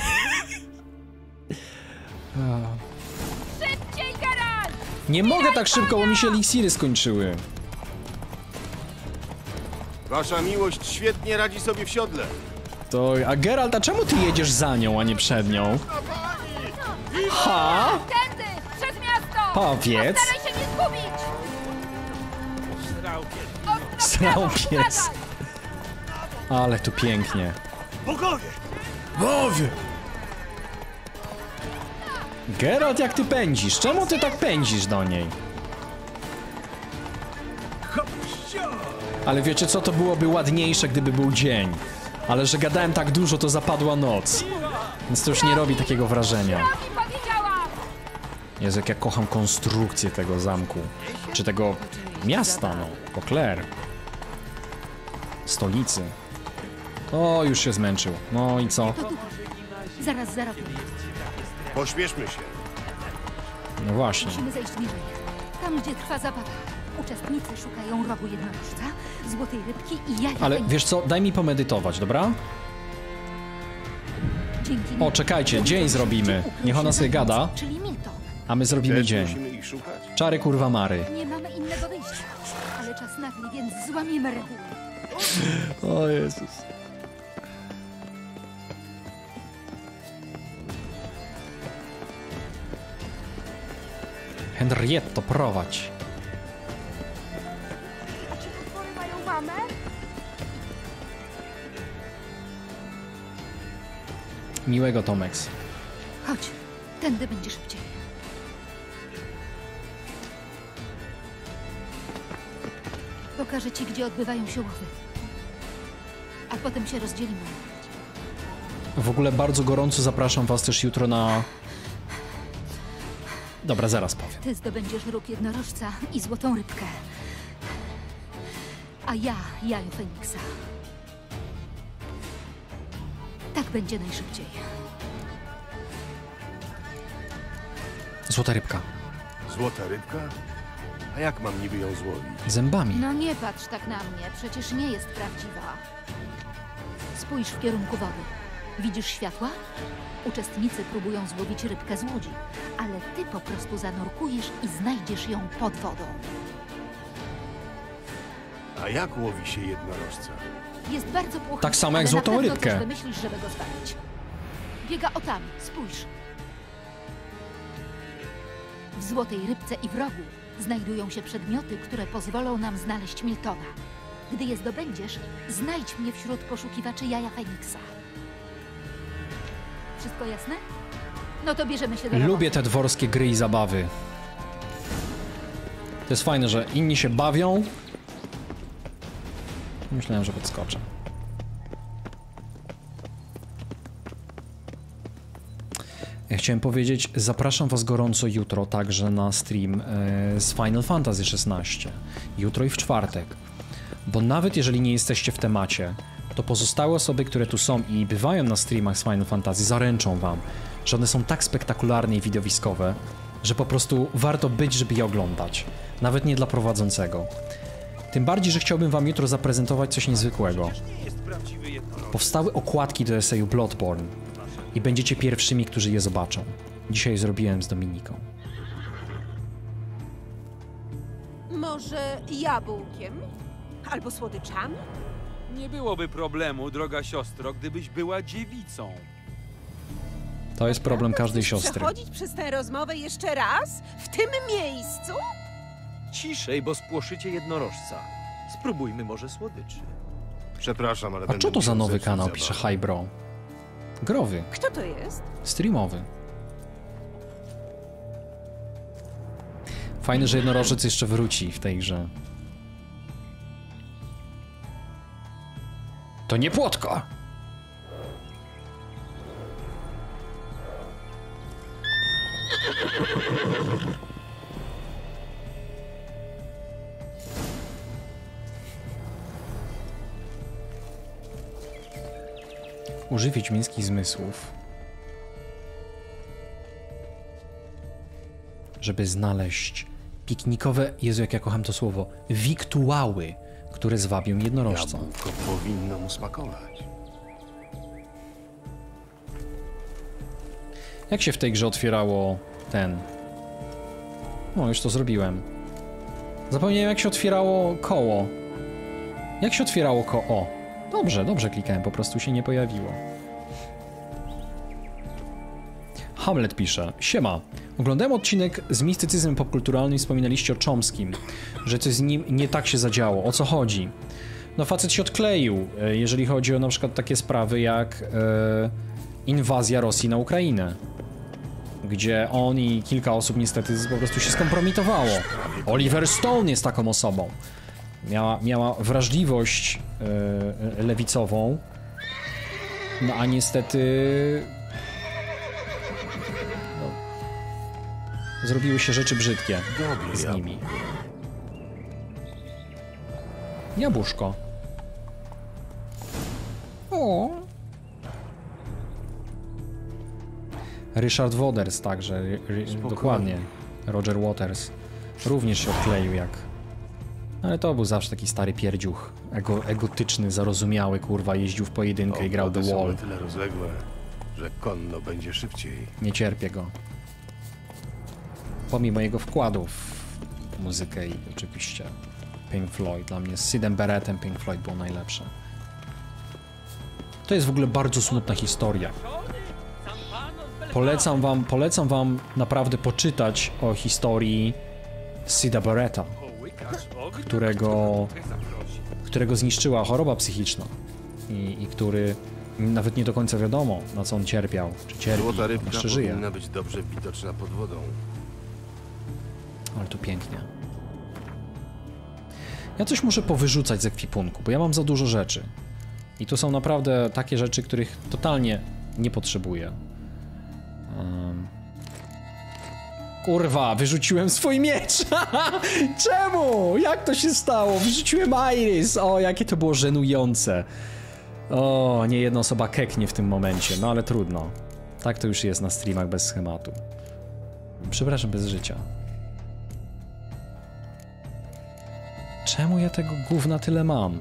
Szybciej, Geralt! Nie mogę tak szybko, bo mi się eliksiry skończyły. Wasza miłość świetnie radzi sobie w siodle. To... A Geralt, a czemu ty jedziesz za nią, a nie przed nią? Ha? Powiedz! Staraj się nie zgubić! Srał pies! Ale tu pięknie. Bogowie! Bogowie! Geralt, jak ty pędzisz? Czemu ty tak pędzisz do niej? Ale wiecie co? To byłoby ładniejsze, gdyby był dzień. Ale że gadałem tak dużo, to zapadła noc. Więc to już nie robi takiego wrażenia. Jezu, jak ja kocham konstrukcję tego zamku. Czy tego miasta, no. Beauclair. Stolicy. O, już się zmęczył. No i co? Zaraz, zaraz. Pośpieszmy się. No właśnie. Musimy zejść niżej. Tam, gdzie trwa zabawa. Uczestnicy szukają rogu jednorożca, złotej rybki i jaj. Ale wiesz co? Daj mi pomedytować, dobra? O, czekajcie. Dzień zrobimy. Niech ona sobie gada. A my zrobimy dzień. Czary kurwa mary. Nie mamy innego wyjścia, ale czas nagli, więc złamiemy reguły. O Jezus. Henrietto, prowadź. A czy potwory mają mamę? Miłego, Tomeks. Chodź, tędy będzie szybciej. Pokażę ci, gdzie odbywają się łowy. A potem się rozdzielimy. W ogóle bardzo gorąco zapraszam was też jutro na... Dobra, zaraz powiem. Ty zdobędziesz róg jednorożca i złotą rybkę. A ja jajo Feniksa. Tak będzie najszybciej. Złota rybka. Złota rybka? A jak mam niby ją złowić? Zębami. No nie patrz tak na mnie, przecież nie jest prawdziwa. Spójrz w kierunku wody. Widzisz światła? Uczestnicy próbują złowić rybkę z łodzi, ale ty po prostu zanurkujesz i znajdziesz ją pod wodą. A jak łowi się jednorożca? Jest bardzo płochliwy, tak samo jak złotą rybkę. Coś wymyślisz, żeby go zbawić. Biega o tam, spójrz. W złotej rybce i w rogu znajdują się przedmioty, które pozwolą nam znaleźć Miltona. Gdy je zdobędziesz, znajdź mnie wśród poszukiwaczy jaja Feniksa. Wszystko jasne? No to bierzemy się do roboty. Lubię te dworskie gry i zabawy. To jest fajne, że inni się bawią. Myślałem, że podskoczę. Ja chciałem powiedzieć, zapraszam was gorąco jutro także na stream z Final Fantasy szesnaście. Jutro i w czwartek. Bo nawet jeżeli nie jesteście w temacie, to pozostałe osoby, które tu są i bywają na streamach z Final Fantasy, zaręczą wam, że one są tak spektakularne i widowiskowe, że po prostu warto być, żeby je oglądać. Nawet nie dla prowadzącego. Tym bardziej, że chciałbym wam jutro zaprezentować coś niezwykłego. Powstały okładki do eseju Bloodborne i będziecie pierwszymi, którzy je zobaczą. Dzisiaj zrobiłem z Dominiką. Może jabłkiem? Albo słodyczami? Nie byłoby problemu, droga siostro, gdybyś była dziewicą. To jest problem każdej siostry. Przechodzić przez tę rozmowę jeszcze raz? W tym miejscu? Ciszej, bo spłoszycie jednorożca. Spróbujmy może słodyczy. Przepraszam, ale... A co to za nowy kanał, pisze Hybro? Growy. Kto to jest? Streamowy. Fajne, że jednorożec jeszcze wróci w tej grze. To nie płotka! Użyj wiedźmińskich zmysłów, żeby znaleźć piknikowe, Jezu, jak ja kocham to słowo, wiktuały, które zwabią jednorożca. Jabłko powinno mu smakować. Jak się w tej grze otwierało ten... No, już to zrobiłem. Zapomniałem, jak się otwierało koło. Jak się otwierało koło? O. Dobrze, dobrze klikałem, po prostu się nie pojawiło. Hamlet pisze. Siema. Oglądałem odcinek z mistycyzmem popkulturalnym i wspominaliście o Chomskim, że coś z nim nie tak się zadziało. O co chodzi? No facet się odkleił, jeżeli chodzi o na przykład takie sprawy jak e, inwazja Rosji na Ukrainę, gdzie on i kilka osób niestety po prostu się skompromitowało. Oliver Stone jest taką osobą. Miała, miała wrażliwość e, lewicową, no a niestety... Zrobiły się rzeczy brzydkie z nimi. Jabłuszko. O. Richard Waters także, dokładnie. Roger Waters również się odkleił jak... Ale to był zawsze taki stary pierdziuch. Ego, egotyczny, zarozumiały, kurwa, jeździł w pojedynkę i grał The Wall. Tyle rozległe, że konno będzie szybciej. Nie cierpię go. Pomimo jego wkładów w muzykę i oczywiście Pink Floyd. Dla mnie z Sidem Barrettem Pink Floyd było najlepsze. To jest w ogóle bardzo smutna historia. Polecam wam, polecam wam naprawdę poczytać o historii Sida Barretta, którego, którego zniszczyła choroba psychiczna i, i który nawet nie do końca wiadomo, na co on cierpiał, czy cierpi, złota rybka jeszcze żyje. Powinna być dobrze widoczna pod wodą. Ale tu pięknie. Ja coś muszę powyrzucać z ekwipunku, bo ja mam za dużo rzeczy. I to są naprawdę takie rzeczy, których totalnie nie potrzebuję. Um... Kurwa, wyrzuciłem swój miecz! Czemu? Jak to się stało? Wyrzuciłem Iris! O, jakie to było żenujące. O, nie jedna osoba keknie w tym momencie, no ale trudno. Tak to już jest na streamach bez schematu. Przepraszam, bez życia. Czemu ja tego gówna tyle mam?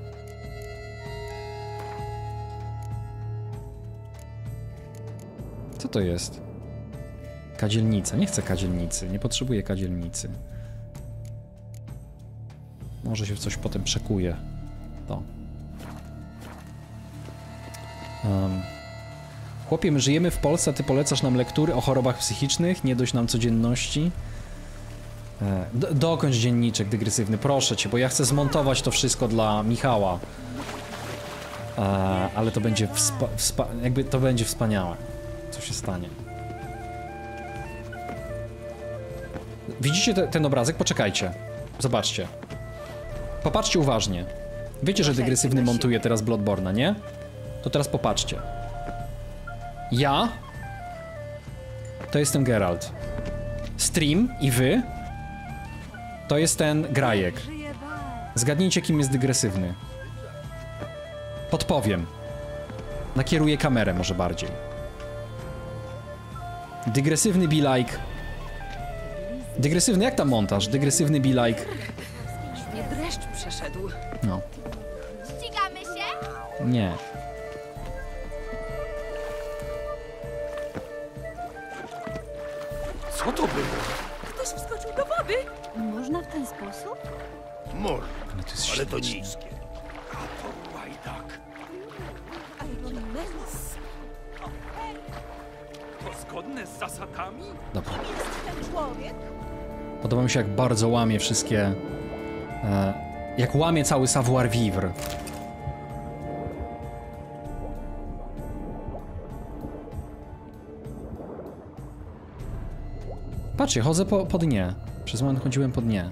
Co to jest? Kadzielnica. Nie chcę kadzielnicy. Nie potrzebuję kadzielnicy. Może się w coś potem przekuje. To. Um. Chłopie, my żyjemy w Polsce, a ty polecasz nam lektury o chorobach psychicznych, nie dość nam codzienności. Do, dokończ dzienniczek dygrysywny, proszę cię, bo ja chcę zmontować to wszystko dla Michała. E, ale to będzie wspa, wspa, jakby to będzie wspaniałe, co się stanie. Widzicie te, ten obrazek? Poczekajcie. Zobaczcie. Popatrzcie uważnie. Wiecie, że dygrysywny montuje teraz Bloodborne'a, nie? To teraz popatrzcie. Ja to jestem Geralt. Stream i wy to jest ten grajek. Zgadnijcie, kim jest dygresywny. Podpowiem. Nakieruję kamerę może bardziej. Dygresywny be like. Dygresywny, jak tam montaż? Dygresywny be like. Nie, dreszcz przeszedł. No. Ścigamy się? Nie. Co to było? Ktoś wskoczył do wody! Można w ten sposób? Można, ale to, ale to niskie. A to łajdak. To zgodne z zasadami? Dobra. Podoba mi się, jak bardzo łamie wszystkie... E, jak łamie cały savoir-vivre. Patrzcie, chodzę po, po dnie. Przez moment chodziłem po dnie.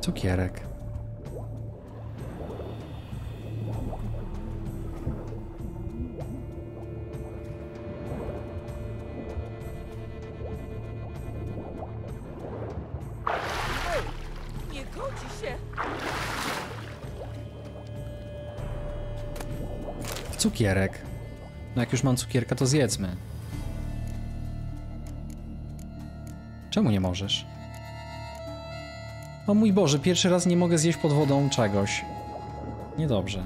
Cukierek. Cukierek. No jak już mam cukierka, to zjedzmy. Czemu nie możesz? O mój Boże, pierwszy raz nie mogę zjeść pod wodą czegoś. Niedobrze.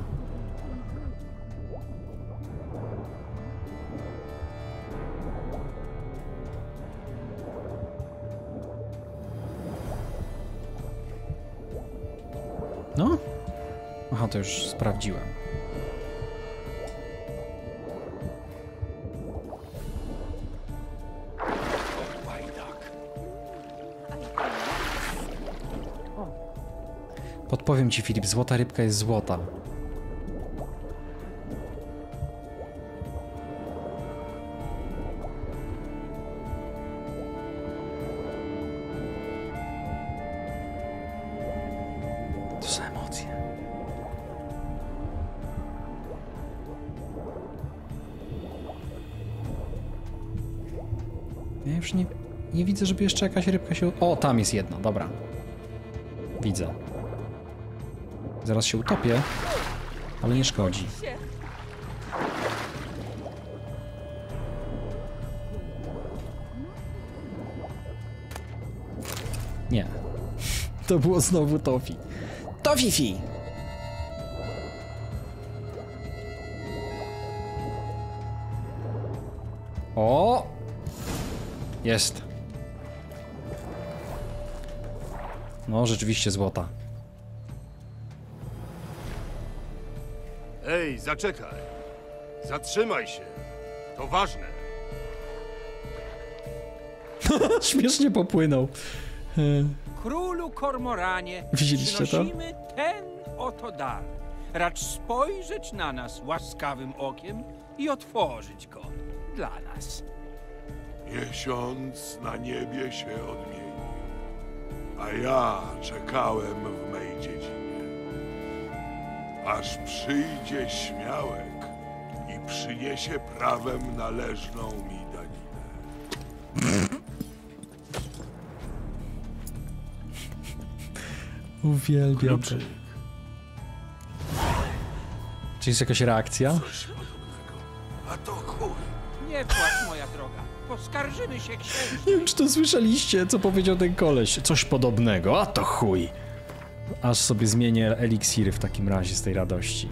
No? Aha, to już sprawdziłem. Powiem ci, Filip, złota rybka jest złota. To są emocje. Ja już nie, nie widzę, żeby jeszcze jakaś rybka się... O, tam jest jedna, dobra. Widzę. Zaraz się utopię, ale nie szkodzi. Nie. To było znowu Tofi. To Fifi! O! Jest. No, rzeczywiście złota. Ej, zaczekaj. Zatrzymaj się. To ważne. Śmiesznie popłynął. Królu Kormoranie, widzieliście to? Przynosimy ten oto dar. Racz spojrzeć na nas łaskawym okiem i otworzyć go dla nas. Miesiąc na niebie się odmieni, a ja czekałem w mej dziedzinie. Aż przyjdzie śmiałek i przyniesie prawem należną mi daninę. Uwielbiam. Czy jest jakaś reakcja? Coś podobnego. A to chuj. Nie płacz, moja droga. Poskarżymy się księżnie. Nie wiem, czy to słyszeliście, co powiedział ten koleś. Coś podobnego, a to chuj. Aż sobie zmienię eliksiry w takim razie z tej radości.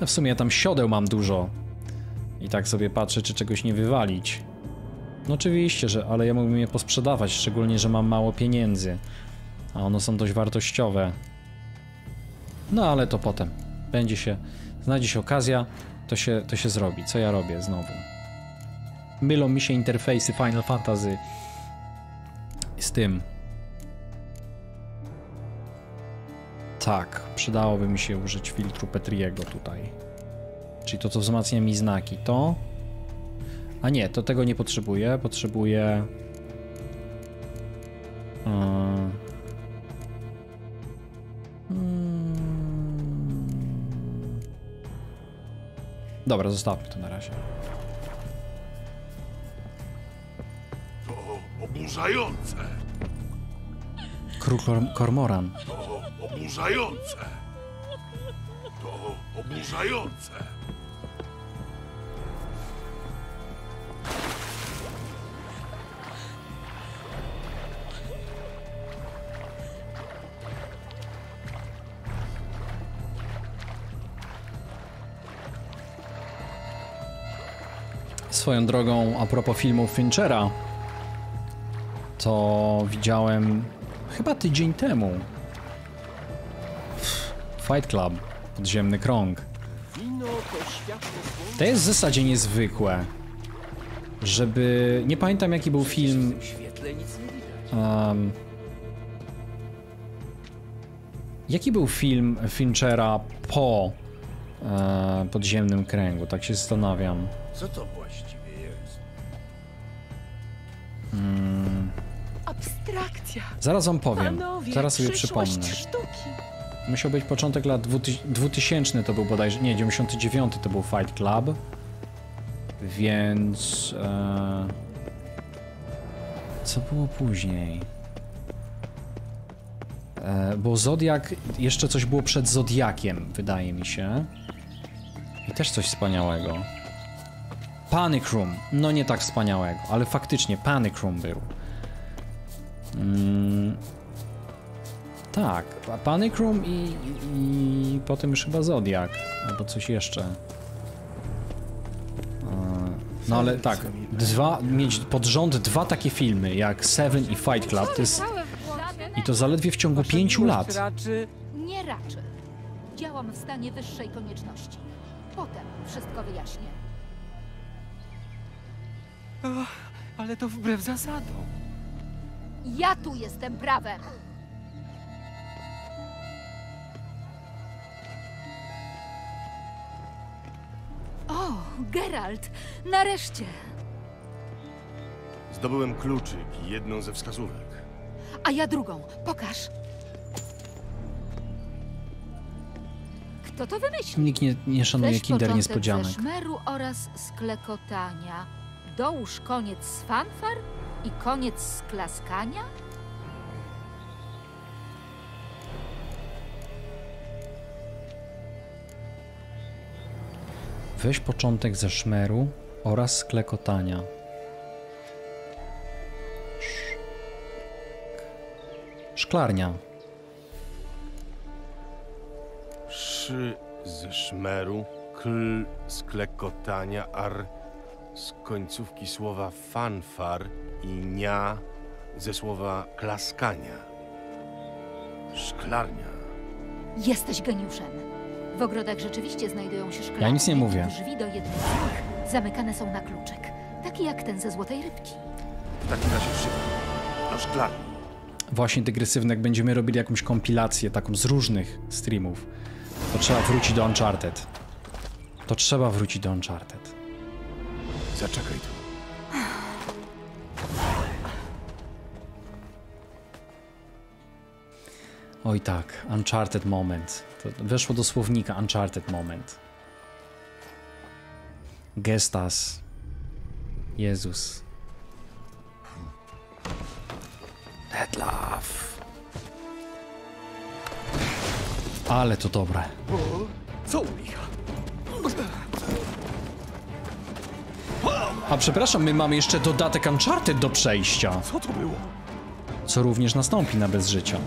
No w sumie ja tam siodeł mam dużo. I tak sobie patrzę, czy czegoś nie wywalić. No oczywiście, że, ale ja mógłbym je posprzedawać, szczególnie, że mam mało pieniędzy. A one są dość wartościowe. No ale to potem. Będzie się, znajdzie się okazja, to się, to się zrobi. Co ja robię znowu? Mylą mi się interfejsy Final Fantasy z tym. Tak, przydałoby mi się użyć filtru Petriego tutaj. Czyli to, co wzmacnia mi znaki, to... A nie, to tego nie potrzebuję. Potrzebuję... Hmm. Hmm. Dobra, zostawmy to na razie. To oburzające. Król kormoran. To oburzające. To oburzające. Swoją drogą, a propos filmów Finchera, to widziałem chyba tydzień temu Fight Club, Podziemny Krąg. To jest w zasadzie niezwykłe, żeby... nie pamiętam jaki był film... Um, jaki był film Finchera po e, Podziemnym Kręgu, tak się zastanawiam. Co to właściwie jest? Hmm. Abstrakcja. Zaraz wam powiem. Panowie, zaraz sobie przypomnę. Sztuki. Musiał być początek lat dwutysięcznych, to był bodajże. Nie, dziewięćdziesiąty dziewiąty to był Fight Club. Więc. E... Co było później? E, bo Zodiak. Jeszcze coś było przed Zodiakiem, wydaje mi się. I też coś wspaniałego. Panic Room, no nie tak wspaniałego, ale faktycznie Panic Room był. Mm, tak, Panic Room i, i, i potem już chyba Zodiak, albo coś jeszcze. No ale tak, dwa, mieć pod rząd dwa takie filmy jak Seven i Fight Club, to jest, i to zaledwie w ciągu pięciu lat. Nie raczę. Działam w stanie wyższej konieczności. Potem wszystko wyjaśnię. Oh, ale to wbrew zasadom. Ja tu jestem prawem. O, Geralt, nareszcie. Zdobyłem kluczyk i jedną ze wskazówek. A ja drugą. Pokaż. Kto to wymyślił? Nikt nie, nie szanuje kinder niespodzianek. Ze szmeru oraz sklekotania. Dołóż koniec z fanfar i koniec z klaskania? Weź początek ze szmeru oraz sklekotania. Szklarnia. Szy ze szmeru, kl sklekotania, ar... z końcówki słowa fanfar i nia ze słowa klaskania. Szklarnia. Jesteś geniuszem. W ogrodach rzeczywiście znajdują się szklarnie. Ja nic nie mówię. Drzwi do jednej z nich zamykane są na kluczyk. Taki jak ten ze złotej rybki. W takim razie szybko. Do szklarni. Właśnie dygresywne, jak będziemy robili jakąś kompilację taką z różnych streamów, to trzeba wrócić do Uncharted. To trzeba wrócić do Uncharted. Zaczekaj tu. Oj tak, Uncharted moment. To weszło do słownika Uncharted moment. Gestas. Jezus. Dead love. Ale to dobre. O, co u licha? A przepraszam, my mamy jeszcze dodatek Uncharted do przejścia. Co to było? Co również nastąpi na Bez Życia.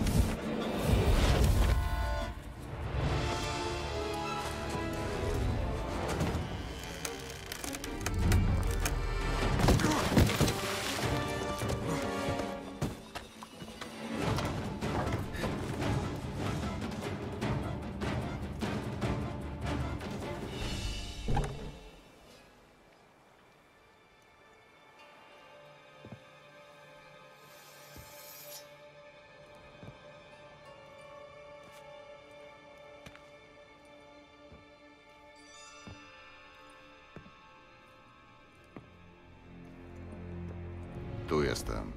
Tu jestem.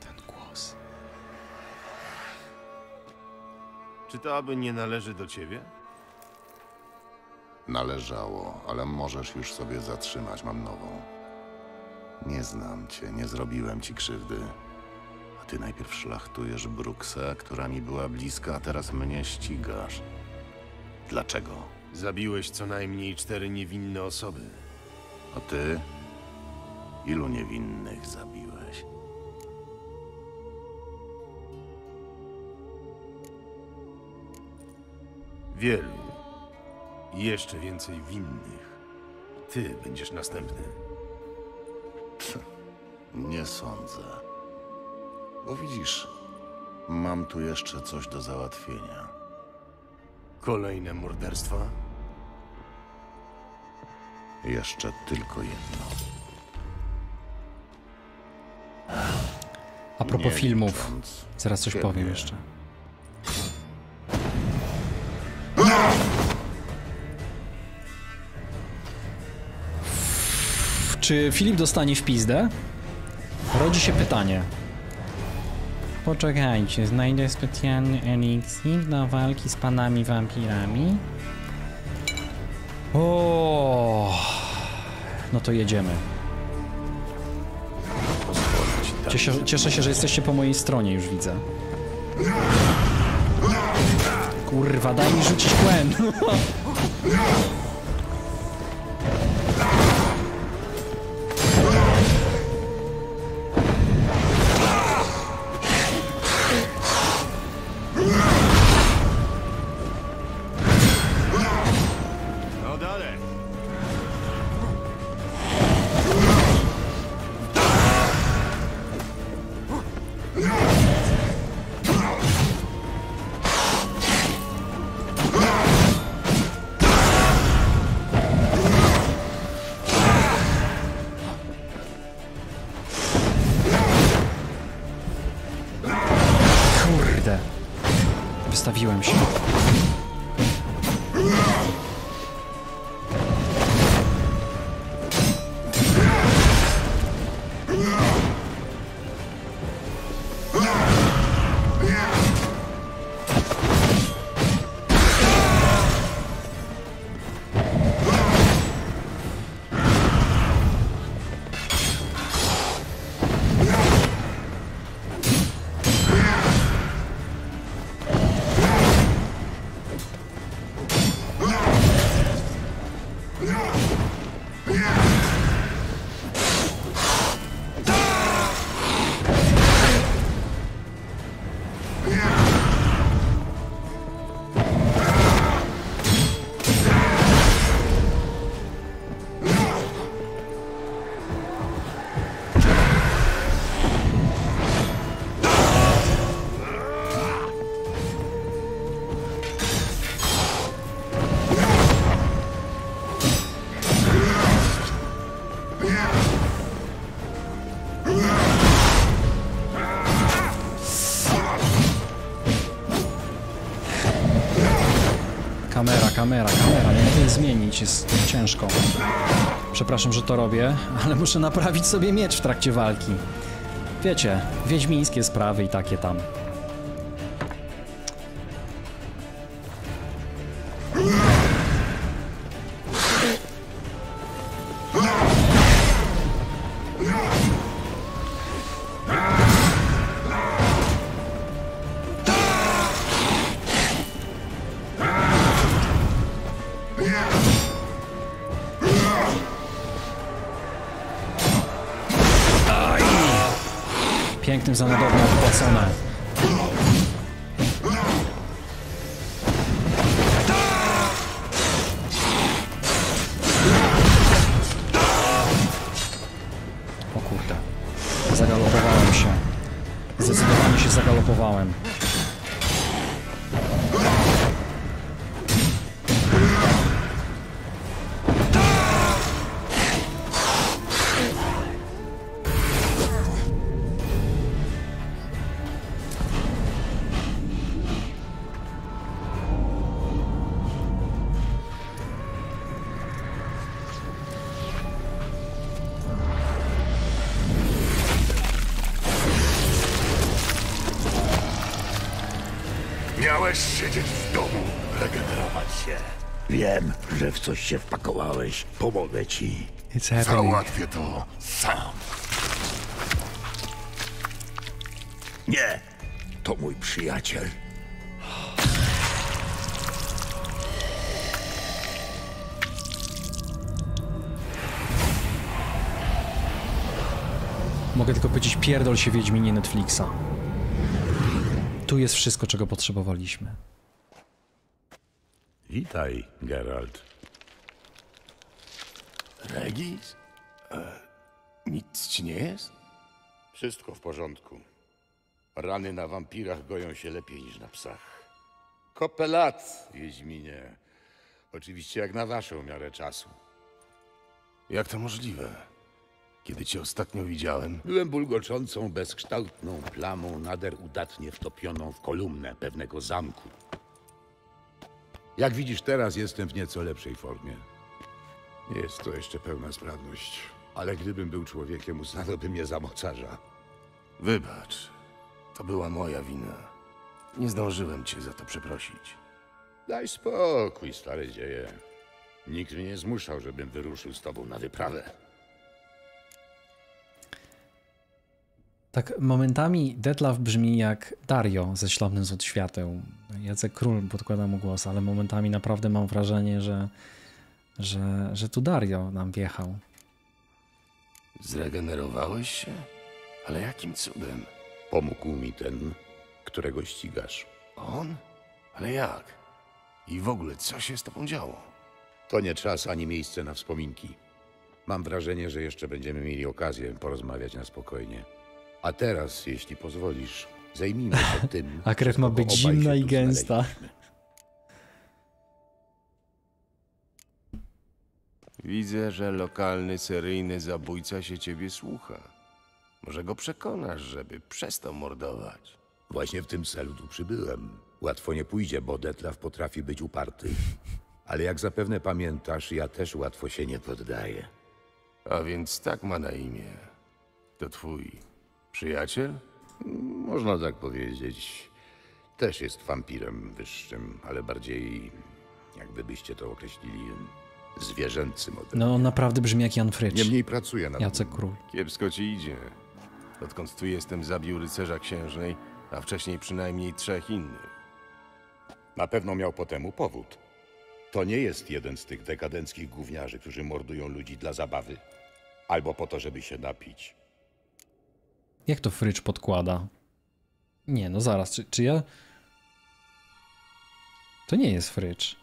Ten głos. Czy to aby nie należy do ciebie? Należało, ale możesz już sobie zatrzymać, mam nową. Nie znam cię, nie zrobiłem ci krzywdy. A ty najpierw szlachtujesz Bruksę, która mi była bliska, a teraz mnie ścigasz. Dlaczego? Zabiłeś co najmniej cztery niewinne osoby. A ty? Ilu niewinnych zabiłeś? Wielu. I jeszcze więcej winnych. Ty będziesz następny. Nie sądzę. Bo widzisz, mam tu jeszcze coś do załatwienia. Kolejne morderstwa? Jeszcze tylko jedno. A propos filmów, zaraz coś powiem jeszcze. Czy Filip dostanie w pizdę? Rodzi się pytanie. Poczekajcie, znajdę specjalny eliksir do walki z panami wampirami. O, no to jedziemy. Cieszę, cieszę się, że jesteście po mojej stronie, już widzę. Kurwa, daj mi rzucić płyn. Wystawiłem się. Kamera, kamera, nie mogę zmienić, jest ciężko. Przepraszam, że to robię, ale muszę naprawić sobie miecz w trakcie walki. Wiecie, wiedźmińskie sprawy i takie tam. Yeah! pięknym za nadobne odpłacone. O kurde. Zagalopowałem się. Zdecydowanie się zagalopowałem. Że w coś się wpakowałeś, pomogę ci. Załatwię to sam. Nie, to mój przyjaciel. Mogę tylko powiedzieć, pierdol się Wiedźminie Netflixa. Tu jest wszystko, czego potrzebowaliśmy. Witaj, Geralt. Regis? E, nic ci nie jest? Wszystko w porządku. Rany na wampirach goją się lepiej niż na psach. Kopę lat, Wiedźminie. Oczywiście jak na waszą miarę czasu. Jak to możliwe? Kiedy cię ostatnio widziałem? Byłem bulgoczącą, bezkształtną plamą, nader udatnie wtopioną w kolumnę pewnego zamku. Jak widzisz, teraz jestem w nieco lepszej formie. Nie jest to jeszcze pełna sprawność, ale gdybym był człowiekiem, uznałby mnie za mocarza. Wybacz, to była moja wina. Nie zdążyłem cię za to przeprosić. Daj spokój, stare dzieje. Nikt mnie nie zmuszał, żebym wyruszył z tobą na wyprawę. Tak momentami Detlaf brzmi jak Dario ze Ślubnym z Odświateł. Jacek Król podkłada mu głos, ale momentami naprawdę mam wrażenie, że, że, że tu Dario nam wjechał. Zregenerowałeś się? Ale jakim cudem? Pomógł mi ten, którego ścigasz. On? Ale jak? I w ogóle co się z tobą działo? To nie czas ani miejsce na wspominki. Mam wrażenie, że jeszcze będziemy mieli okazję porozmawiać na spokojnie. A teraz, jeśli pozwolisz, zajmijmy się tym. A krew ma być zimna i gęsta. Widzę, że lokalny seryjny zabójca się ciebie słucha. Może go przekonasz, żeby przestał mordować. Właśnie w tym celu tu przybyłem. Łatwo nie pójdzie, bo Detlaf potrafi być uparty. Ale jak zapewne pamiętasz, ja też łatwo się nie poddaję. A więc tak ma na imię. To twój przyjaciel? Można tak powiedzieć. Też jest wampirem wyższym, ale bardziej, jakby byście to określili, zwierzęcym ode mnie. No, naprawdę brzmi jak Jan Frycz. Niemniej pracuje nad Jacek Król. Kiepsko ci idzie. Odkąd tu jestem, zabił rycerza księżnej, a wcześniej przynajmniej trzech innych. Na pewno miał po temu powód. To nie jest jeden z tych dekadenckich gówniarzy, którzy mordują ludzi dla zabawy. Albo po to, żeby się napić. Jak to Frycz podkłada? Nie, no zaraz, czy, czy ja... To nie jest Frycz.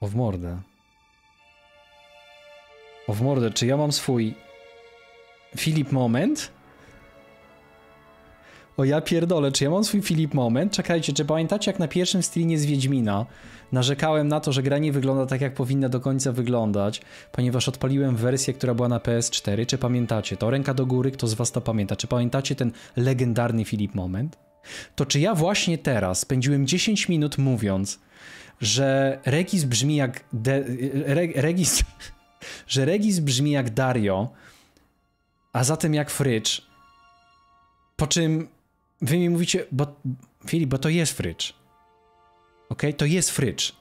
O w mordę. O w mordę, czy ja mam swój... Filip moment? O ja pierdolę, czy ja mam swój Filip moment? Czekajcie, czy pamiętacie, jak na pierwszym streamie z Wiedźmina narzekałem na to, że gra nie wygląda tak, jak powinna do końca wyglądać, ponieważ odpaliłem wersję, która była na P S cztery. Czy pamiętacie to? Ręka do góry, kto z was to pamięta? Czy pamiętacie ten legendarny Filip moment? To czy ja właśnie teraz spędziłem dziesięć minut mówiąc, że Regis brzmi jak... De... Re... Regis... że Regis brzmi jak Dario, a zatem jak Frycz, po czym... Wy mi mówicie, bo Filip, bo to jest Frycz. Okej? Okay? To jest Frycz.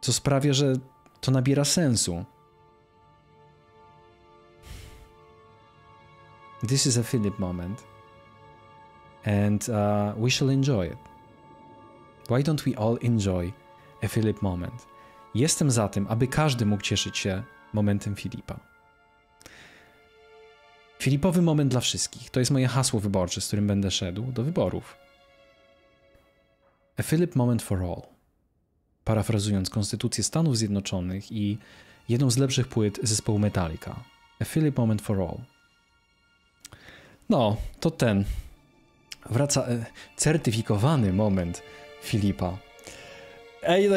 Co sprawia, że to nabiera sensu. This is a Philip moment. And uh, we shall enjoy it. Why don't we all enjoy a a Philip moment. Jestem za tym, aby każdy mógł cieszyć się momentem Filipa. Filipowy moment dla wszystkich. To jest moje hasło wyborcze, z którym będę szedł do wyborów. A Philip moment for all. Parafrazując Konstytucję Stanów Zjednoczonych i jedną z lepszych płyt zespołu Metallica. A Philip moment for all. No, to ten. Wraca e, certyfikowany moment Filipa. Ej, no,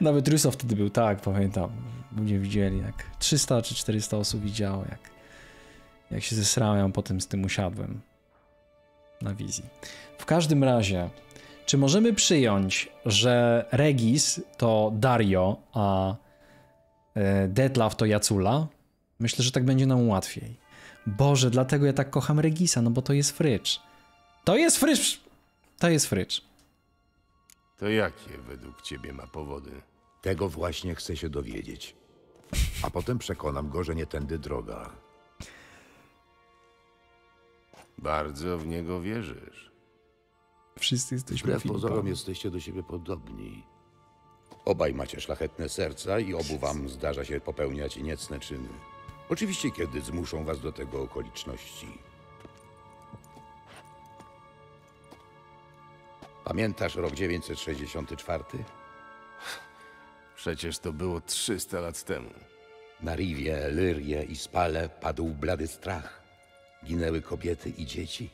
nawet Rusow wtedy był, tak, pamiętam. Ludzie widzieli, jak trzysta czy czterysta osób widziało, jak, jak się zesrałem, potem z tym usiadłem na wizji. W każdym razie, czy możemy przyjąć, że Regis to Dario, a e, Detlaw to Jacula? Myślę, że tak będzie nam łatwiej. Boże, dlatego ja tak kocham Regisa, no bo to jest frycz. To jest frycz! To jest frycz. To jakie według ciebie ma powody? Tego właśnie chcę się dowiedzieć. A potem przekonam go, że nie tędy droga. Bardzo w niego wierzysz. Wszyscy jesteśmy Wbrew pozorom jesteście do siebie podobni. Obaj macie szlachetne serca i obu wam zdarza się popełniać niecne czyny. Oczywiście, kiedy zmuszą was do tego okoliczności. Pamiętasz rok dziewięćset sześćdziesiąty czwarty? Przecież to było trzysta lat temu. Na Riwie, Lyrie i Spale padł blady strach. Ginęły kobiety i dzieci,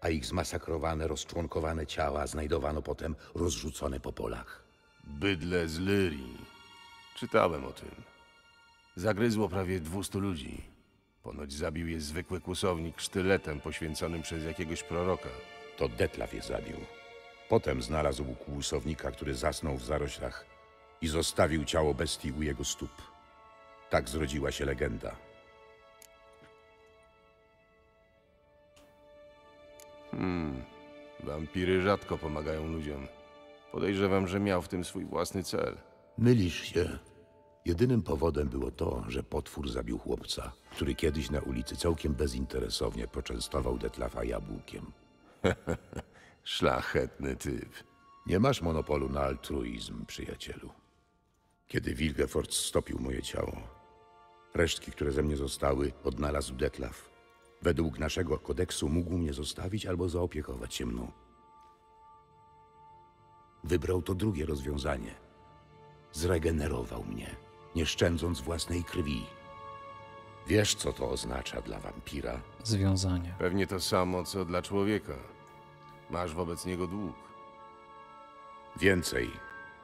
a ich zmasakrowane, rozczłonkowane ciała znajdowano potem rozrzucone po polach. Bydle z Lyrii. Czytałem o tym. Zagryzło prawie dwustu ludzi. Ponoć zabił je zwykły kłusownik sztyletem poświęconym przez jakiegoś proroka. To Detlaw je zabił. Potem znalazł kłusownika, który zasnął w zaroślach i zostawił ciało bestii u jego stóp. Tak zrodziła się legenda. Hmm. Wampiry rzadko pomagają ludziom. Podejrzewam, że miał w tym swój własny cel. Mylisz się. Jedynym powodem było to, że potwór zabił chłopca, który kiedyś na ulicy całkiem bezinteresownie poczęstował Detlawa jabłkiem. Szlachetny typ. Nie masz monopolu na altruizm, przyjacielu. Kiedy Wilgefortz stopił moje ciało, resztki, które ze mnie zostały, odnalazł Detlaw. Według naszego kodeksu mógł mnie zostawić albo zaopiekować się mną. Wybrał to drugie rozwiązanie. Zregenerował mnie, nie szczędząc własnej krwi. Wiesz, co to oznacza dla wampira? Związanie. Pewnie to samo, co dla człowieka. Masz wobec niego dług. Więcej.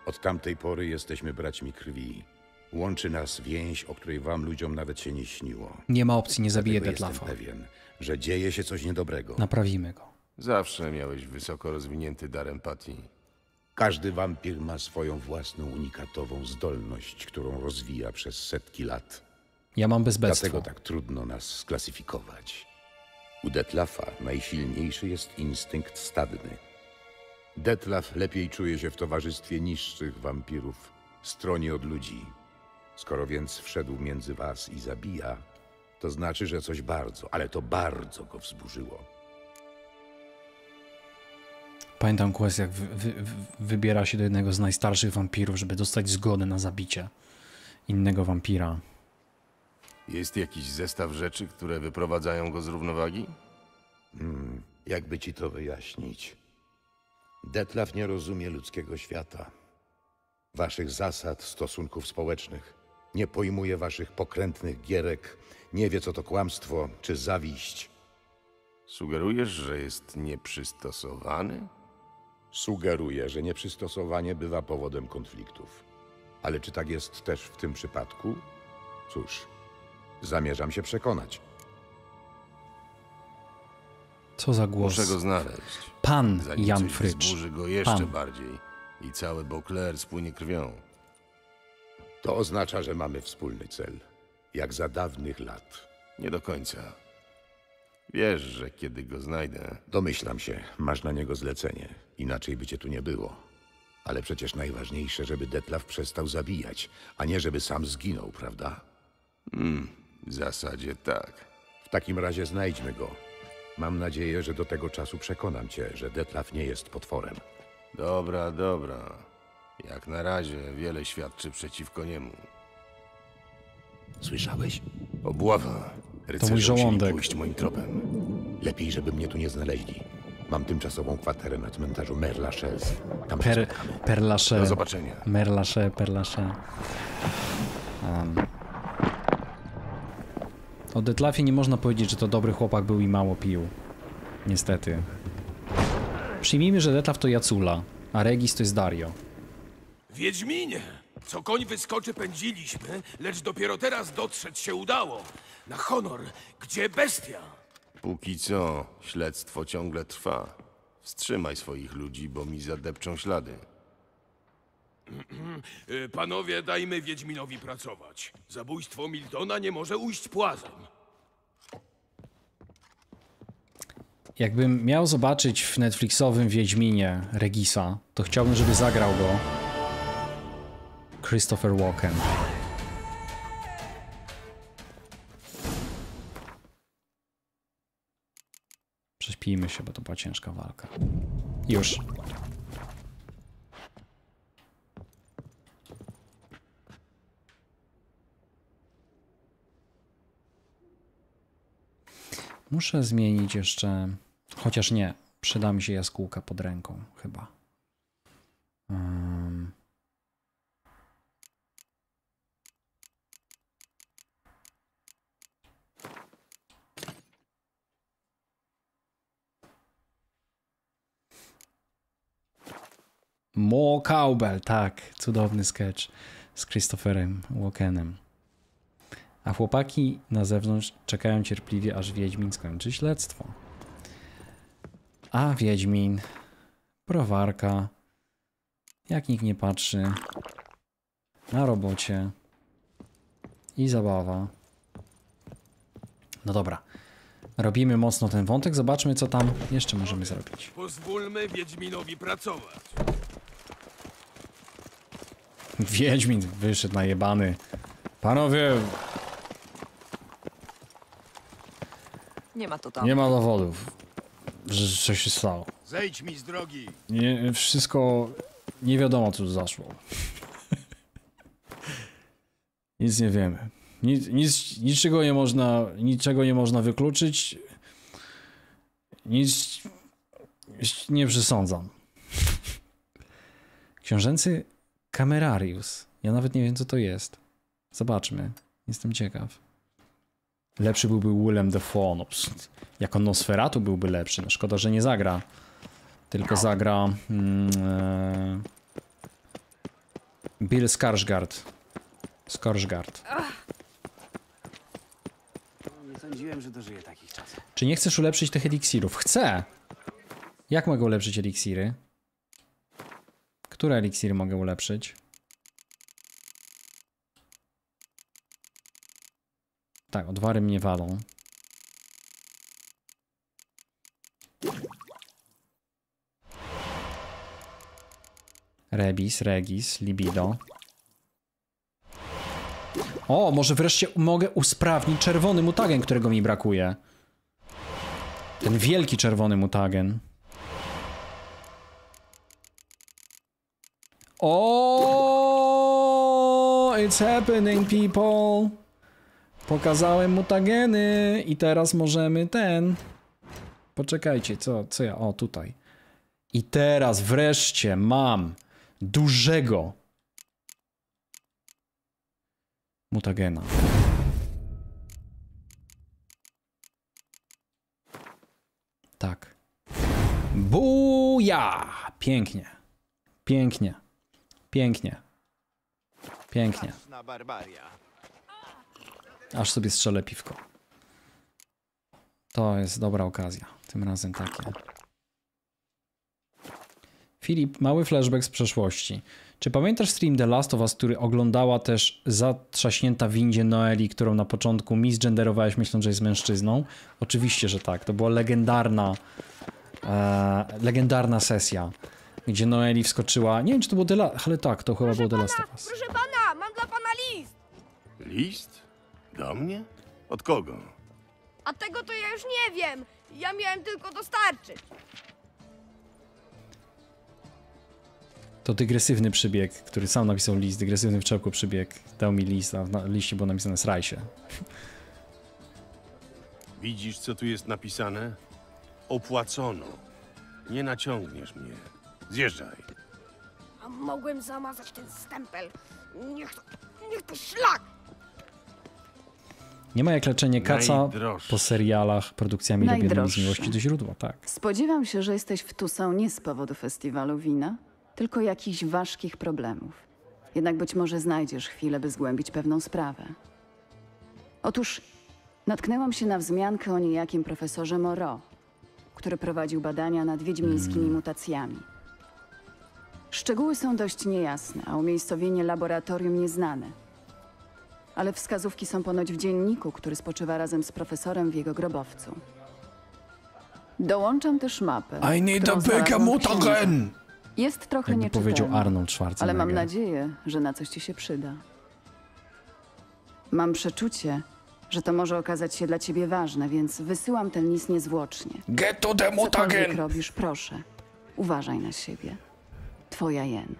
Od tamtej pory jesteśmy braćmi krwi. Łączy nas więź, o której wam ludziom nawet się nie śniło. Nie ma opcji, nie zabije Detlawa. Jestem pewien, że dzieje się coś niedobrego. Naprawimy go. Zawsze miałeś wysoko rozwinięty dar empatii. Każdy wampir ma swoją własną, unikatową zdolność, którą rozwija przez setki lat. Ja mam bezbectwo. Dlatego tak trudno nas sklasyfikować. U Detlawa najsilniejszy jest instynkt stadny. Detlaw lepiej czuje się w towarzystwie niższych wampirów, stronie od ludzi. Skoro więc wszedł między was i zabija, to znaczy, że coś bardzo, ale to bardzo go wzburzyło. Pamiętam quest, jak wy, wy, wy, wybiera się do jednego z najstarszych wampirów, żeby dostać zgodę na zabicie innego wampira. Jest jakiś zestaw rzeczy, które wyprowadzają go z równowagi? Hmm, jakby ci to wyjaśnić? Detlaw nie rozumie ludzkiego świata, waszych zasad, stosunków społecznych. Nie pojmuje waszych pokrętnych gierek, nie wie, co to kłamstwo czy zawiść. Sugerujesz, że jest nieprzystosowany? Sugeruję, że nieprzystosowanie bywa powodem konfliktów. Ale czy tak jest też w tym przypadku? Cóż, zamierzam się przekonać. Co za głos? Muszę go znaleźć. Pan Jan Frycz. Zburzy go jeszcze Pan. bardziej i cały Beauclair spłynie krwią. To oznacza, że mamy wspólny cel. Jak za dawnych lat. Nie do końca. Wiesz, że kiedy go znajdę... Domyślam się, masz na niego zlecenie. Inaczej by cię tu nie było. Ale przecież najważniejsze, żeby Detlaw przestał zabijać, a nie żeby sam zginął, prawda? Hmm, w zasadzie tak. W takim razie znajdźmy go. Mam nadzieję, że do tego czasu przekonam cię, że Detlaw nie jest potworem. Dobra, dobra. Jak na razie wiele świadczy przeciwko niemu. Słyszałeś? Obława. Rycerze to mój żołądek. Pójść moim tropem. Lepiej, żeby mnie tu nie znaleźli. Mam tymczasową kwaterę na cmentarzu Merlachels. Tam per, Perlache. Do zobaczenia. Merlache, Perlache. Um. O Detlafie nie można powiedzieć, że to dobry chłopak był i mało pił. Niestety. Przyjmijmy, że Detlaf to Jacula, a Regis to jest Dario. Wiedźminie! Co koń wyskoczy pędziliśmy, lecz dopiero teraz dotrzeć się udało. Na honor, gdzie bestia? Póki co, śledztwo ciągle trwa. Wstrzymaj swoich ludzi, bo mi zadepczą ślady. Panowie, dajmy Wiedźminowi pracować. Zabójstwo Miltona nie może ujść płazem. Jakbym miał zobaczyć w Netflixowym Wiedźminie Regisa, to chciałbym, żeby zagrał go Christopher Walken. Prześpijmy się, bo to była ciężka walka. Już. Muszę zmienić jeszcze... Chociaż nie. Przyda mi się jaskółka pod ręką, chyba. Um... More Cowbell, tak. Cudowny sketch z Christopherem Walkenem. A chłopaki na zewnątrz czekają cierpliwie, aż Wiedźmin skończy śledztwo. A Wiedźmin, browarka, jak nikt nie patrzy, na robocie i zabawa. No dobra, robimy mocno ten wątek, zobaczmy co tam jeszcze możemy zrobić. Pozwólmy Wiedźminowi pracować. Wiedźmin wyszedł najebany. Panowie... Nie ma to tam. Nie ma dowodów, że coś się stało. Zejdź mi z drogi. Nie, wszystko... Nie wiadomo, co zaszło. Nic nie wiemy. Nic, nic, niczego nie można... Niczego nie można wykluczyć. Nic... Nie przesądzam. Książęcy Camerarius. Ja nawet nie wiem, co to jest. Zobaczmy. Jestem ciekaw. Lepszy byłby Willem Dafoe. No, jako Nosferatu byłby lepszy. No, szkoda, że nie zagra. Tylko zagra... Mm, Bill Skarsgård. Skarsgård. Nie sądziłem, że dożyję takich czasów. Czy nie chcesz ulepszyć tych eliksirów? Chcę! Jak mogę ulepszyć eliksiry? Które eliksiry mogę ulepszyć? Tak, odwary mnie walą. Rebis, Regis, Libido. O, może wreszcie mogę usprawnić czerwony mutagen, którego mi brakuje. Ten wielki czerwony mutagen. O, it's happening, people. Pokazałem mutageny i teraz możemy ten... Poczekajcie, co, co ja... O, tutaj. I teraz wreszcie mam dużego mutagena. Tak. Buja! Pięknie. Pięknie. Pięknie. Pięknie. Aż sobie strzelę piwko. To jest dobra okazja. Tym razem takie. Filip, mały flashback z przeszłości. Czy pamiętasz stream The Last of Us, który oglądała też zatrzaśnięta w windzie Noeli, którą na początku misgenderowałeś myśląc, że jest mężczyzną? Oczywiście, że tak. To była legendarna e, legendarna sesja, gdzie Noeli wskoczyła... Nie wiem, czy to było The Last... Ale tak, to chyba proszę było The Last of Us. Proszę pana, mam dla pana list! List? Do mnie? Od kogo? A tego to ja już nie wiem. Ja miałem tylko dostarczyć. To dygresywny przybieg, który sam napisał list, dygresywny w czepku przybieg. Dał mi list, a w liście było napisane sraj się. Widzisz, co tu jest napisane? Opłacono. Nie naciągniesz mnie. Zjeżdżaj. A mogłem zamazać ten stempel. Niech to, niech to szlak! Nie ma jak leczenie kaca po serialach, produkcjami robionych z miłości do źródła, tak. Spodziewam się, że jesteś w Toussaint nie z powodu festiwalu wina, tylko jakichś ważkich problemów. Jednak być może znajdziesz chwilę, by zgłębić pewną sprawę. Otóż natknęłam się na wzmiankę o niejakim profesorze Moreau, który prowadził badania nad wiedźmińskimi hmm. mutacjami. Szczegóły są dość niejasne, a umiejscowienie laboratorium nieznane. Ale wskazówki są ponoć w dzienniku, który spoczywa razem z profesorem w jego grobowcu. Dołączam też mapę. I need a big mutagen! Jest trochę jakby powiedział Arnold Schwarzenegger, ale mam nadzieję, że na coś ci się przyda. Mam przeczucie, że to może okazać się dla ciebie ważne, więc wysyłam ten list niezwłocznie. Get to the mutagen! Cokolwiek robisz, proszę, uważaj na siebie. Twoja Jen.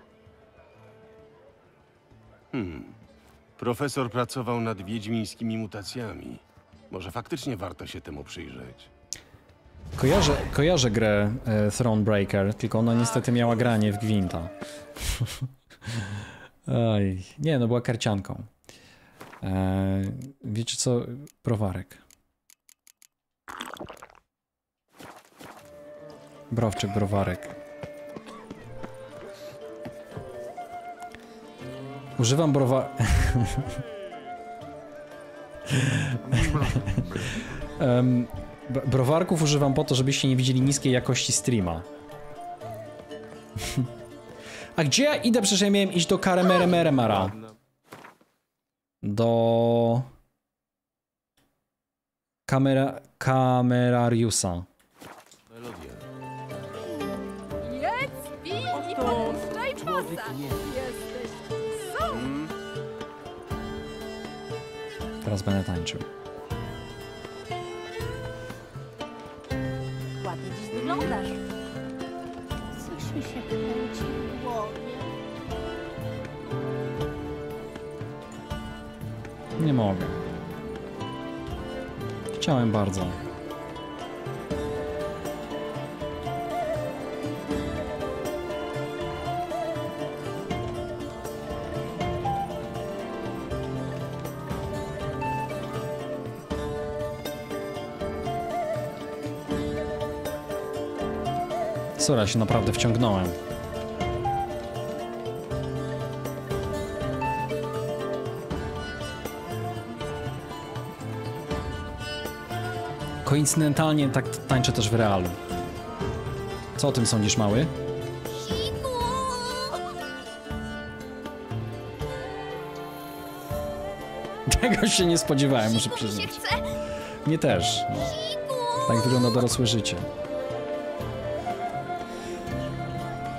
Hmm. Profesor pracował nad wiedźmińskimi mutacjami. Może faktycznie warto się temu przyjrzeć. Kojarzę, kojarzę grę e, Thronebreaker, tylko ona niestety miała granie w gwinta. Oj, nie, no była karcianką. E, wiecie co? Browarek. Browczyk, browarek. Używam browa... um, browarków używam po to, żebyście nie widzieli niskiej jakości streama. A gdzie ja idę? Przecież ja miałem iść do Karemeremeremara. Do... Kamera... Kamerariusa. Jedz, pij i podpuszczaj czasa. Teraz będę tańczył. Ładnie dziś wyglądasz. Coś mi się kręci w głowie. Nie mogę. Chciałem bardzo. Sorry, ja się naprawdę wciągnąłem. Koincydentalnie tak tańczę też w realu. Co o tym sądzisz, mały? Tego się nie spodziewałem, muszę przyznać. Mnie też. No. Tak wygląda dorosłe życie.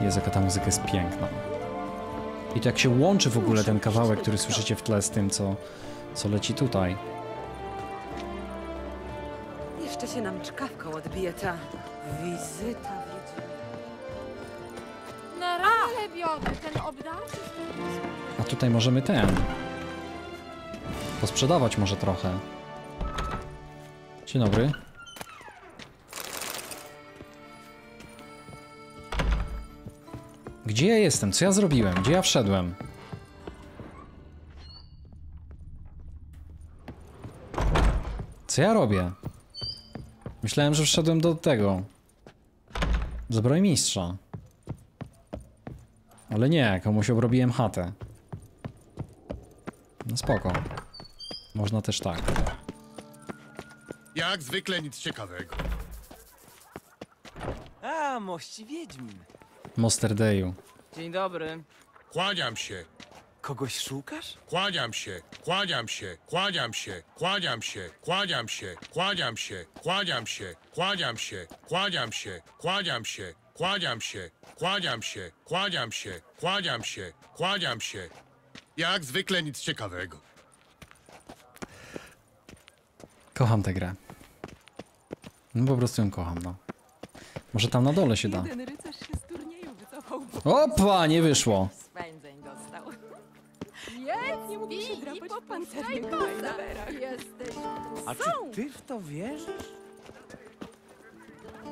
Jezu, jaka ta muzyka jest piękna. I to jak się łączy w ogóle ten kawałek, który słyszycie w tle z tym, co, co leci tutaj. Jeszcze się nam czkawką odbije ta wizyta. Na rale biorę ten obdarczy. A tutaj możemy ten... posprzedawać może trochę. Dzień dobry. Gdzie ja jestem? Co ja zrobiłem? Gdzie ja wszedłem? Co ja robię? Myślałem, że wszedłem do tego. Zbrojmistrza. Ale nie, komuś obrobiłem chatę. No spoko. Można też tak. Jak zwykle nic ciekawego. A, mości wiedźmin. Mosterdeju. Dzień dobry. Kłaniam się. Kogoś szukasz? Kłaniam się, kłaniam się, kłaniam się, kłaniam się, kłaniam się, kłaniam się, kłaniam się, kłaniam się, kłaniam się, kłaniam się, kłaniam się, kłaniam się, kłaniam się, kłaniam się, kłaniam się. Jak zwykle nic ciekawego. Kocham tę grę. No po prostu ją kocham, no. Może tam na dole się da. Opa, nie wyszło. Spędzeń dostał. Jedz, nie mógł się drapać w pancernych kajdawerach. Jesteś. A czy ty w to wierzysz?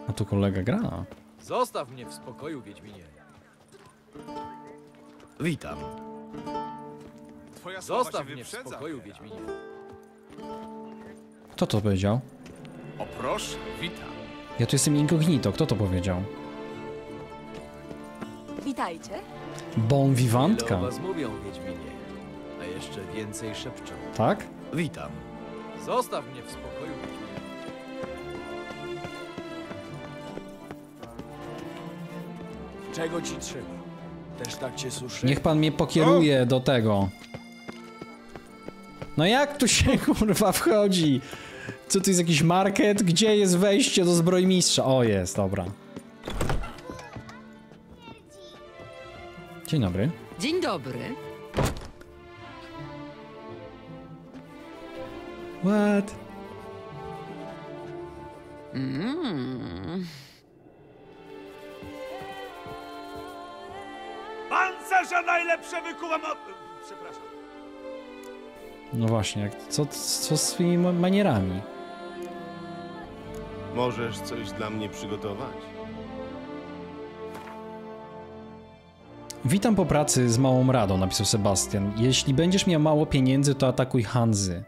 A tu kolega gra. Zostaw mnie w spokoju, Wiedźminie. Witam. Twoja Zostaw mnie w spokoju, Wiedźminie. Kto to powiedział? O proszę, witam. Ja tu jestem incognito. Kto to powiedział? Witajcie. Bon vivantka. Wiele o was mówią, Wiedźminie, a jeszcze więcej szepczą. Tak? Witam. Zostaw mnie w spokoju, Wiedźminie. Czego ci trzeba? Też tak cię suszy. Niech pan mnie pokieruje o! do tego. No jak tu się kurwa wchodzi? Co to jest jakiś market? Gdzie jest wejście do zbrojmistrza? O, jest, dobra. Dzień dobry. Dzień dobry. What? Mm. Pancerza najlepsze wykuwam od... Przepraszam. No właśnie, co, co z tymi manierami? Możesz coś dla mnie przygotować? Witam po pracy z małą radą, napisał Sebastian. Jeśli będziesz miał mało pieniędzy, to atakuj Hanzy.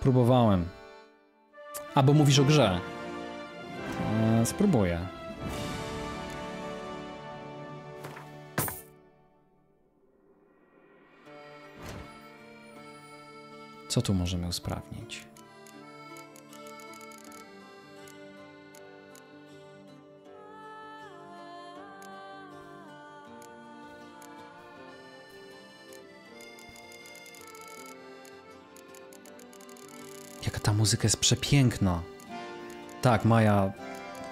Próbowałem. A, bo mówisz o grze. Eee, spróbuję. Co tu możemy usprawnić? Jaka ta muzyka jest przepiękna. Tak, Maja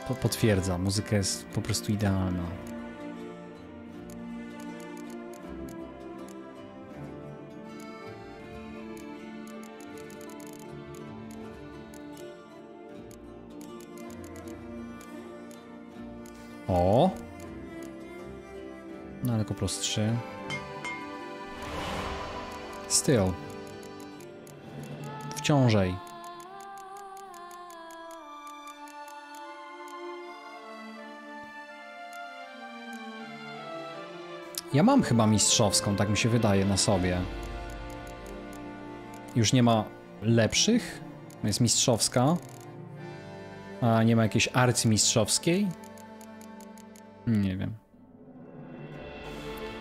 po potwierdza. Muzyka jest po prostu idealna. O! No ale tylko prostszy. Still. Wciążej. Ja mam chyba mistrzowską, tak mi się wydaje, na sobie. Już nie ma lepszych? Jest mistrzowska. A nie ma jakiejś arcymistrzowskiej? Nie wiem.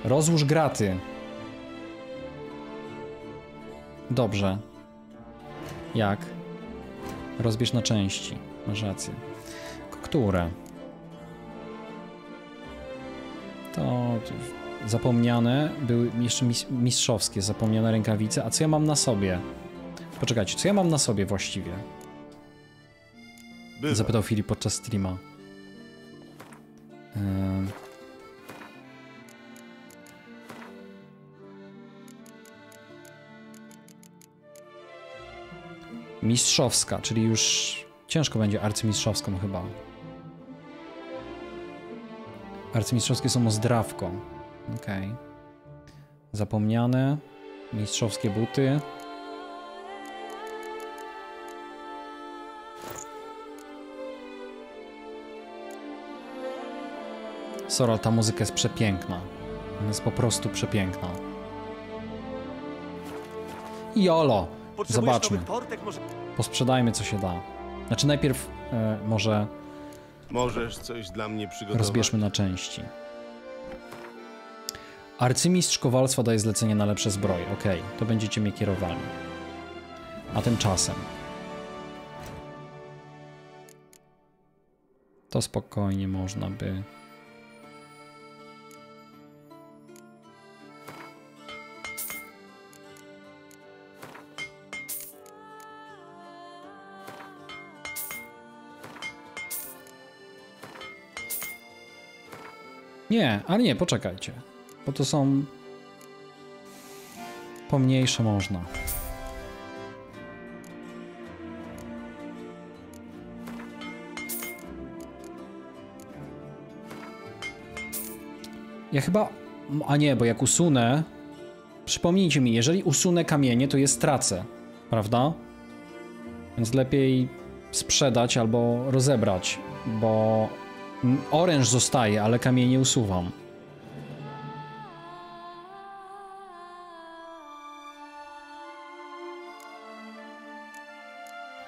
Rozłóż graty. Dobrze. Jak? Rozbierz na części. Masz rację. Które? To... Zapomniane były jeszcze mistrzowskie, zapomniane rękawice. A co ja mam na sobie? Poczekajcie, co ja mam na sobie właściwie? Bywa. Zapytał Filip podczas streama. Hmm. Mistrzowska, czyli już ciężko będzie arcymistrzowską chyba. Arcymistrzowskie są o zdrawko. Okej. Okay. Zapomniane. Mistrzowskie buty. Sora, ta muzyka jest przepiękna. Jest po prostu przepiękna. Jolo! Zobaczmy. Posprzedajmy, co się da. Znaczy najpierw e, może... Możesz coś dla mnie przygotować. Rozbierzmy na części. Arcymistrz Kowalstwa daje zlecenie na lepsze zbroje. Okej, okay, to będziecie mnie kierowali. A tymczasem... To spokojnie można by... Nie, ale nie, poczekajcie. Bo to są... Pomniejsze można. Ja chyba... A nie, bo jak usunę... Przypomnijcie mi, jeżeli usunę kamienie, to je stracę, prawda? Więc lepiej sprzedać albo rozebrać, bo oręż zostaje, ale kamienie usuwam.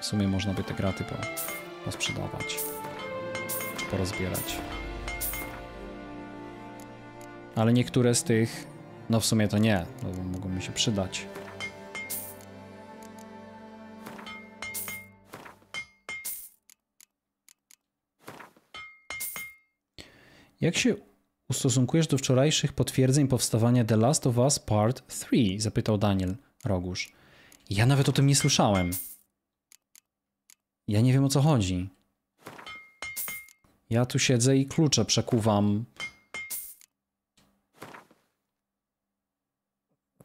W sumie można by te graty po, posprzedawać, porozbierać. Ale niektóre z tych... No w sumie to nie, bo mogą mi się przydać. Jak się ustosunkujesz do wczorajszych potwierdzeń powstawania The Last of Us Part trzy? Zapytał Daniel Rogusz. Ja nawet o tym nie słyszałem. Ja nie wiem, o co chodzi. Ja tu siedzę i klucze przekuwam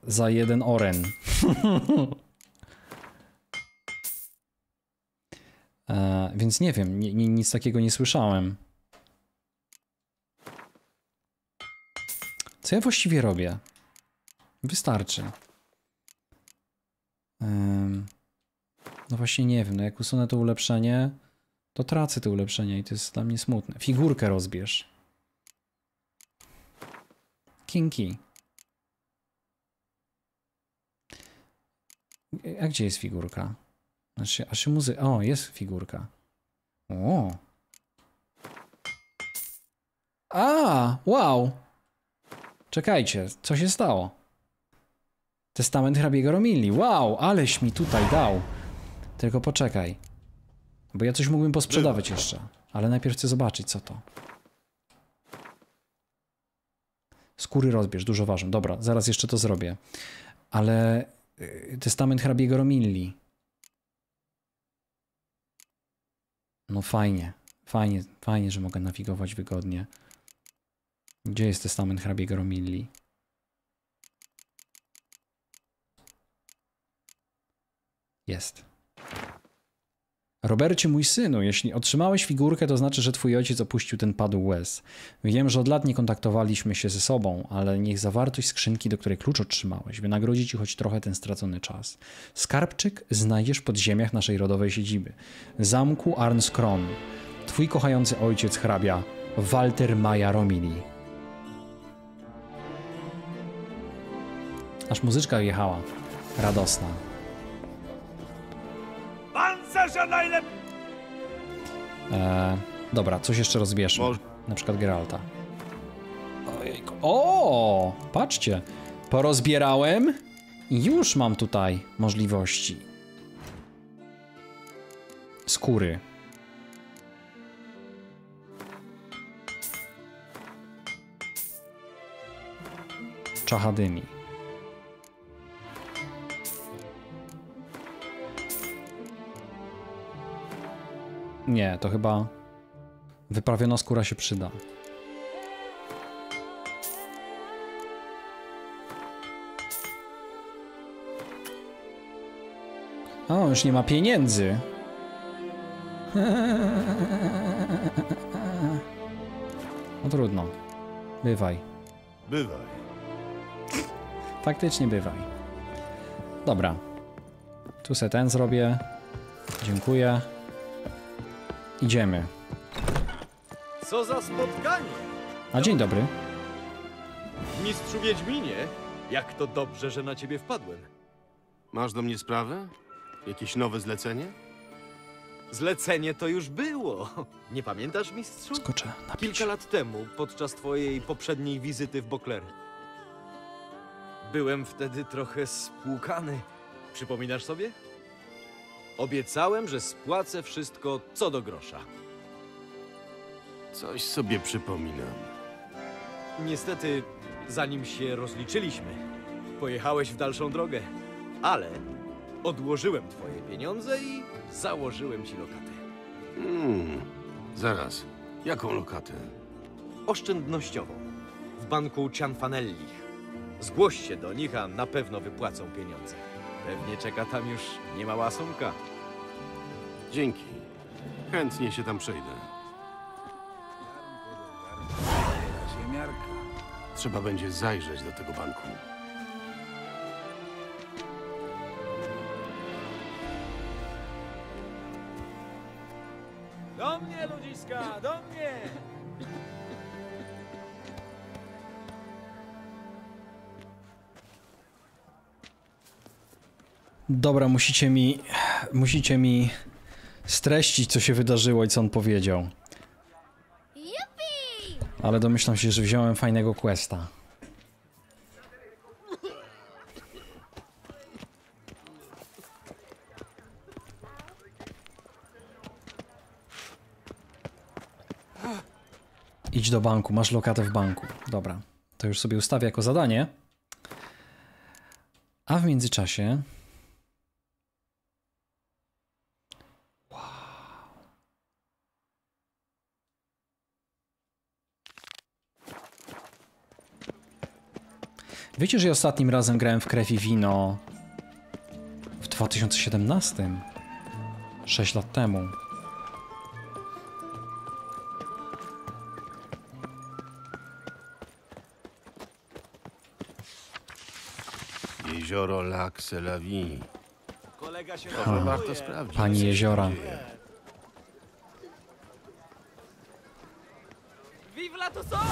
za jeden oren. e, więc nie wiem, ni, ni, nic takiego nie słyszałem. Co ja właściwie robię? Wystarczy. Ehm, no właśnie nie wiem, no jak usunę to ulepszenie, to tracę to ulepszenie i to jest dla mnie smutne. Figurkę rozbierz. Kinki. A gdzie jest figurka? Znaczy, aż muzy... O, jest figurka. O. A, wow. Czekajcie, co się stało? Testament hrabiego Romilli. Wow, aleś mi tutaj dał. Tylko poczekaj. Bo ja coś mógłbym posprzedawać jeszcze. Ale najpierw chcę zobaczyć, co to. Skóry rozbierz, dużo ważą. Dobra, zaraz jeszcze to zrobię. Ale... Testament hrabiego Romilli. No fajnie, fajnie, fajnie, że mogę nawigować wygodnie. Gdzie jest testament hrabiego Romilli? Jest. Robercie, mój synu, jeśli otrzymałeś figurkę, to znaczy, że twój ojciec opuścił ten padł łez. Wiem, że od lat nie kontaktowaliśmy się ze sobą, ale niech zawartość skrzynki, do której klucz otrzymałeś, wynagrodzi ci choć trochę ten stracony czas. Skarbczyk znajdziesz w podziemiach naszej rodowej siedziby. Zamku Arnskron. Twój kochający ojciec hrabia Walter Maja Romilli. Aż muzyczka wjechała. Radosna. Eee, dobra, coś jeszcze rozbierzmy. Na przykład Geralta. Ojejku. O, patrzcie. Porozbierałem i już mam tutaj możliwości. Skóry. Czachadymi. Nie, to chyba wyprawiona skóra się przyda. O, już nie ma pieniędzy. No trudno. Bywaj. Bywaj. Faktycznie bywaj. Dobra. Tu se ten zrobię. Dziękuję. Idziemy. Co za spotkanie! A dzień dobry. Mistrzu Wiedźminie, jak to dobrze, że na ciebie wpadłem. Masz do mnie sprawę? Jakieś nowe zlecenie? Zlecenie to już było. Nie pamiętasz, mistrzu? Skoczę na kilka lat temu, podczas twojej poprzedniej wizyty w Beauclair. Byłem wtedy trochę spłukany. Przypominasz sobie? Obiecałem, że spłacę wszystko, co do grosza. Coś sobie przypominam. Niestety, zanim się rozliczyliśmy, pojechałeś w dalszą drogę. Ale odłożyłem twoje pieniądze i założyłem ci lokatę. Hmm, zaraz. Jaką lokatę? Oszczędnościową. W banku Cianfanelli. Zgłoś się do nich, a na pewno wypłacą pieniądze. Pewnie czeka tam już niemała sumka. Dzięki. Chętnie się tam przejdę. Trzeba będzie zajrzeć do tego banku. Do mnie, ludziska, do mnie! Dobra, musicie mi... musicie mi streścić, co się wydarzyło i co on powiedział. Ale domyślam się, że wziąłem fajnego questa. Idź do banku, masz lokatę w banku. Dobra, to już sobie ustawię jako zadanie. A w międzyczasie... Wiecie, że ja ostatnim razem grałem w Krew i Wino w dwa tysiące siedemnastym? sześć lat temu. Jezioro Lac C'est La Vie. Kolega się warto sprawdzić. Pani jeziora. Vive la Toussaint!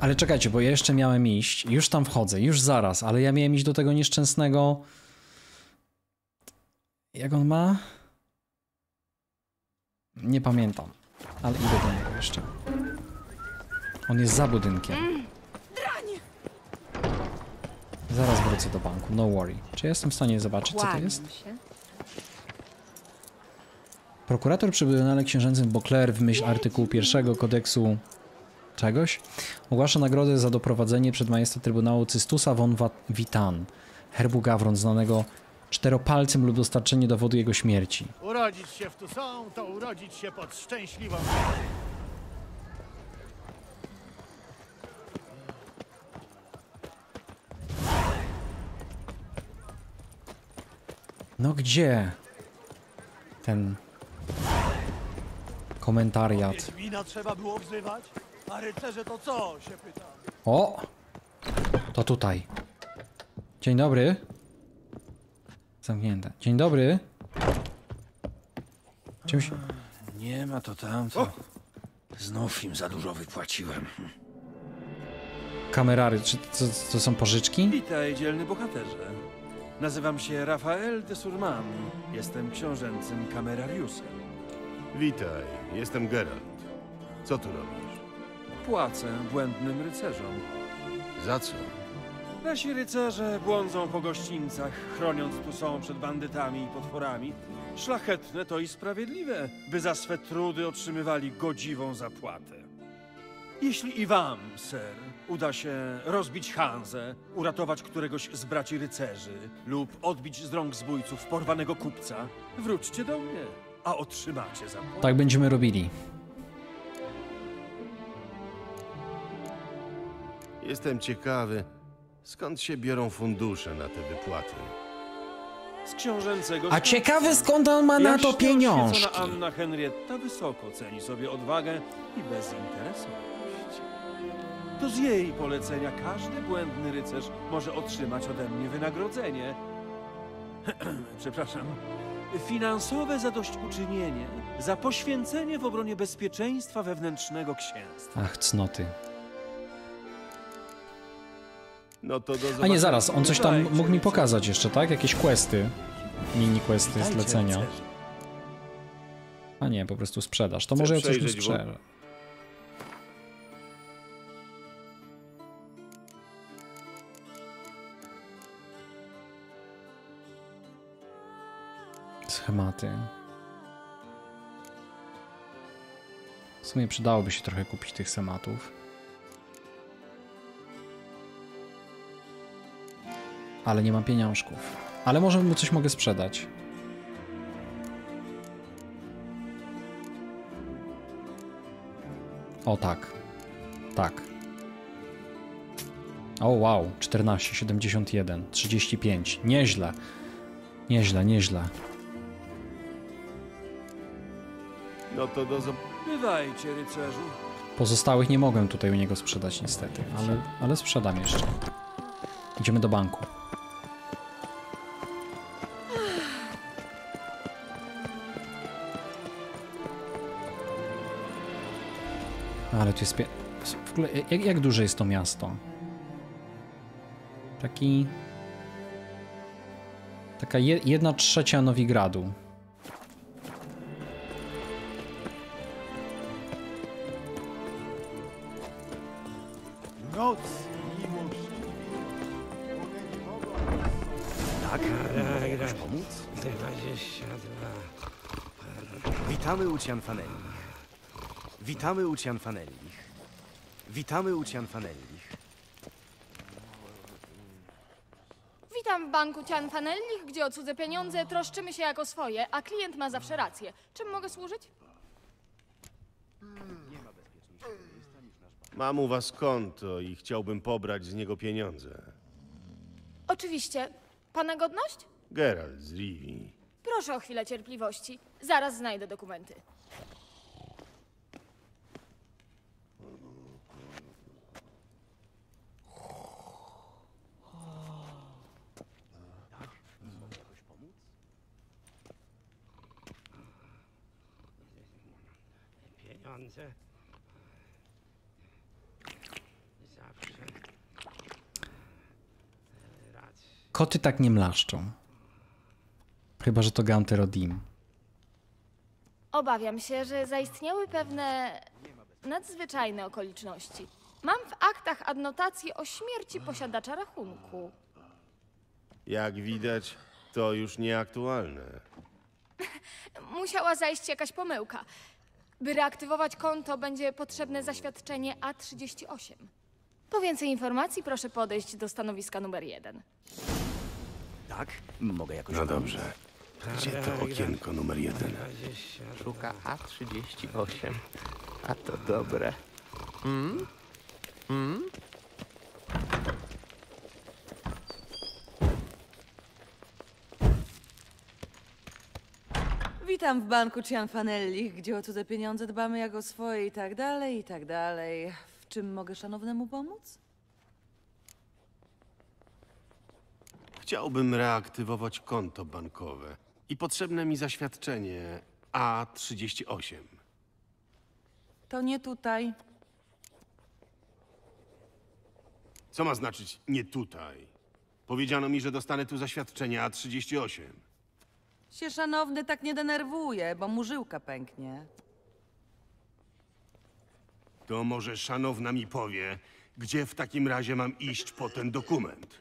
Ale czekajcie, bo ja jeszcze miałem iść, już tam wchodzę, już zaraz, ale ja miałem iść do tego nieszczęsnego... Jak on ma? Nie pamiętam, ale idę do niego jeszcze. On jest za budynkiem. Zaraz wrócę do banku, no worry. Czy ja jestem w stanie zobaczyć, co to jest? Prokurator przy Biennale Księżęcym Beauclair w myśl artykułu pierwszego kodeksu... czegoś, ogłasza nagrodę za doprowadzenie przed majestę Trybunału Cystusa von Witan, herbu Gawron, znanego czteropalcem, lub dostarczenie dowodu jego śmierci. Urodzić się w Toussaint, to urodzić się pod szczęśliwą... No gdzie ten komentariat? Wiedźmina trzeba było wzywać? A rycerze to co? Się pyta. O! To tutaj. Dzień dobry. Zamknięte. Dzień dobry. Czymś... Nie ma to tamto. O! Znów im za dużo wypłaciłem. Kamerary, czy to, to są pożyczki? Witaj, dzielny bohaterze. Nazywam się Rafael de Surman. Jestem książęcym kamerariuszem. Witaj, jestem Geralt. Co tu robisz? Płacę błędnym rycerzom. Za co? Nasi rycerze błądzą po gościńcach, chroniąc Toussaint przed bandytami i potworami. Szlachetne to i sprawiedliwe, by za swe trudy otrzymywali godziwą zapłatę. Jeśli i wam, ser, uda się rozbić Hanzę, uratować któregoś z braci rycerzy lub odbić z rąk zbójców porwanego kupca, wróćcie do mnie, a otrzymacie zapłatę. Tak będziemy robili. Jestem ciekawy, skąd się biorą fundusze na te wypłaty. Z książęcego... A ciekawy, skąd on ma na to pieniążki. Anna Henrietta wysoko ceni sobie odwagę i bezinteresowność. To z jej polecenia każdy błędny rycerz może otrzymać ode mnie wynagrodzenie. Przepraszam. Finansowe zadośćuczynienie za poświęcenie w obronie bezpieczeństwa wewnętrznego księstwa. Ach, cnoty. No to do A nie, zaraz, on coś tam mógł mi pokazać jeszcze, tak? Jakieś questy. Mini questy, zlecenia. A nie, po prostu sprzedaż. To może ja coś mi sprzedam. Schematy. W sumie przydałoby się trochę kupić tych schematów. Ale nie mam pieniążków. Ale może mu coś mogę sprzedać. O tak. Tak. O wow. czternaście, siedemdziesiąt jeden, trzydzieści pięć. Nieźle. Nieźle, nieźle. No to do... Bywajcie, rycerzu. Pozostałych nie mogłem tutaj u niego sprzedać niestety, ale, ale sprzedam jeszcze. Idziemy do banku. Ale tu jest... Pie... W ogóle, jak, jak duże jest to miasto? Taki... Taka je, jedna trzecia Nowigradu. Noc miłości. Tak, chcesz pomóc? dwadzieścia dwa. Witamy u Cianfanelli. Witamy u Cianfanelli. Witamy u Cianfanelli. Witam w banku Cianfanelli, gdzie o cudze pieniądze troszczymy się jako swoje, a klient ma zawsze rację. Czym mogę służyć? Mam u was konto i chciałbym pobrać z niego pieniądze. Oczywiście. Pana godność? Geralt z Rivii. Proszę o chwilę cierpliwości. Zaraz znajdę dokumenty. Koty tak nie mlaszczą. Chyba że to Ganterodim. Obawiam się, że zaistniały pewne nadzwyczajne okoliczności. Mam w aktach adnotację o śmierci posiadacza rachunku. Jak widać, to już nieaktualne. Musiała zajść jakaś pomyłka. By reaktywować konto, będzie potrzebne zaświadczenie A trzydzieści osiem. Po więcej informacji proszę podejść do stanowiska numer jeden. Tak? Mogę jakoś... No dobrze. Gdzie to okienko numer jeden? Szuka A trzydzieści osiem. A to dobre. Mm? Mm? Witam w banku Cianfanelli, gdzie o cudze pieniądze dbamy jak o swoje i tak dalej, i tak dalej. W czym mogę szanownemu pomóc? Chciałbym reaktywować konto bankowe i potrzebne mi zaświadczenie A trzydzieści osiem. To nie tutaj. Co ma znaczyć nie tutaj? Powiedziano mi, że dostanę tu zaświadczenie A trzydzieści osiem. Się szanowny tak nie denerwuje, bo mu żyłka pęknie. To może szanowna mi powie, gdzie w takim razie mam iść po ten dokument?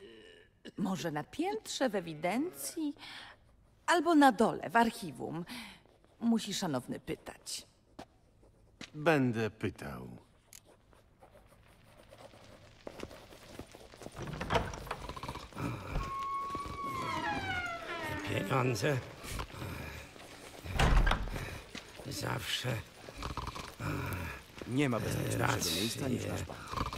Może na piętrze, w ewidencji? Albo na dole, w archiwum. Musi szanowny pytać. Będę pytał. Pieniądze. Zawsze. Nie ma bezpieczniejszego miejsca niż nasz bank.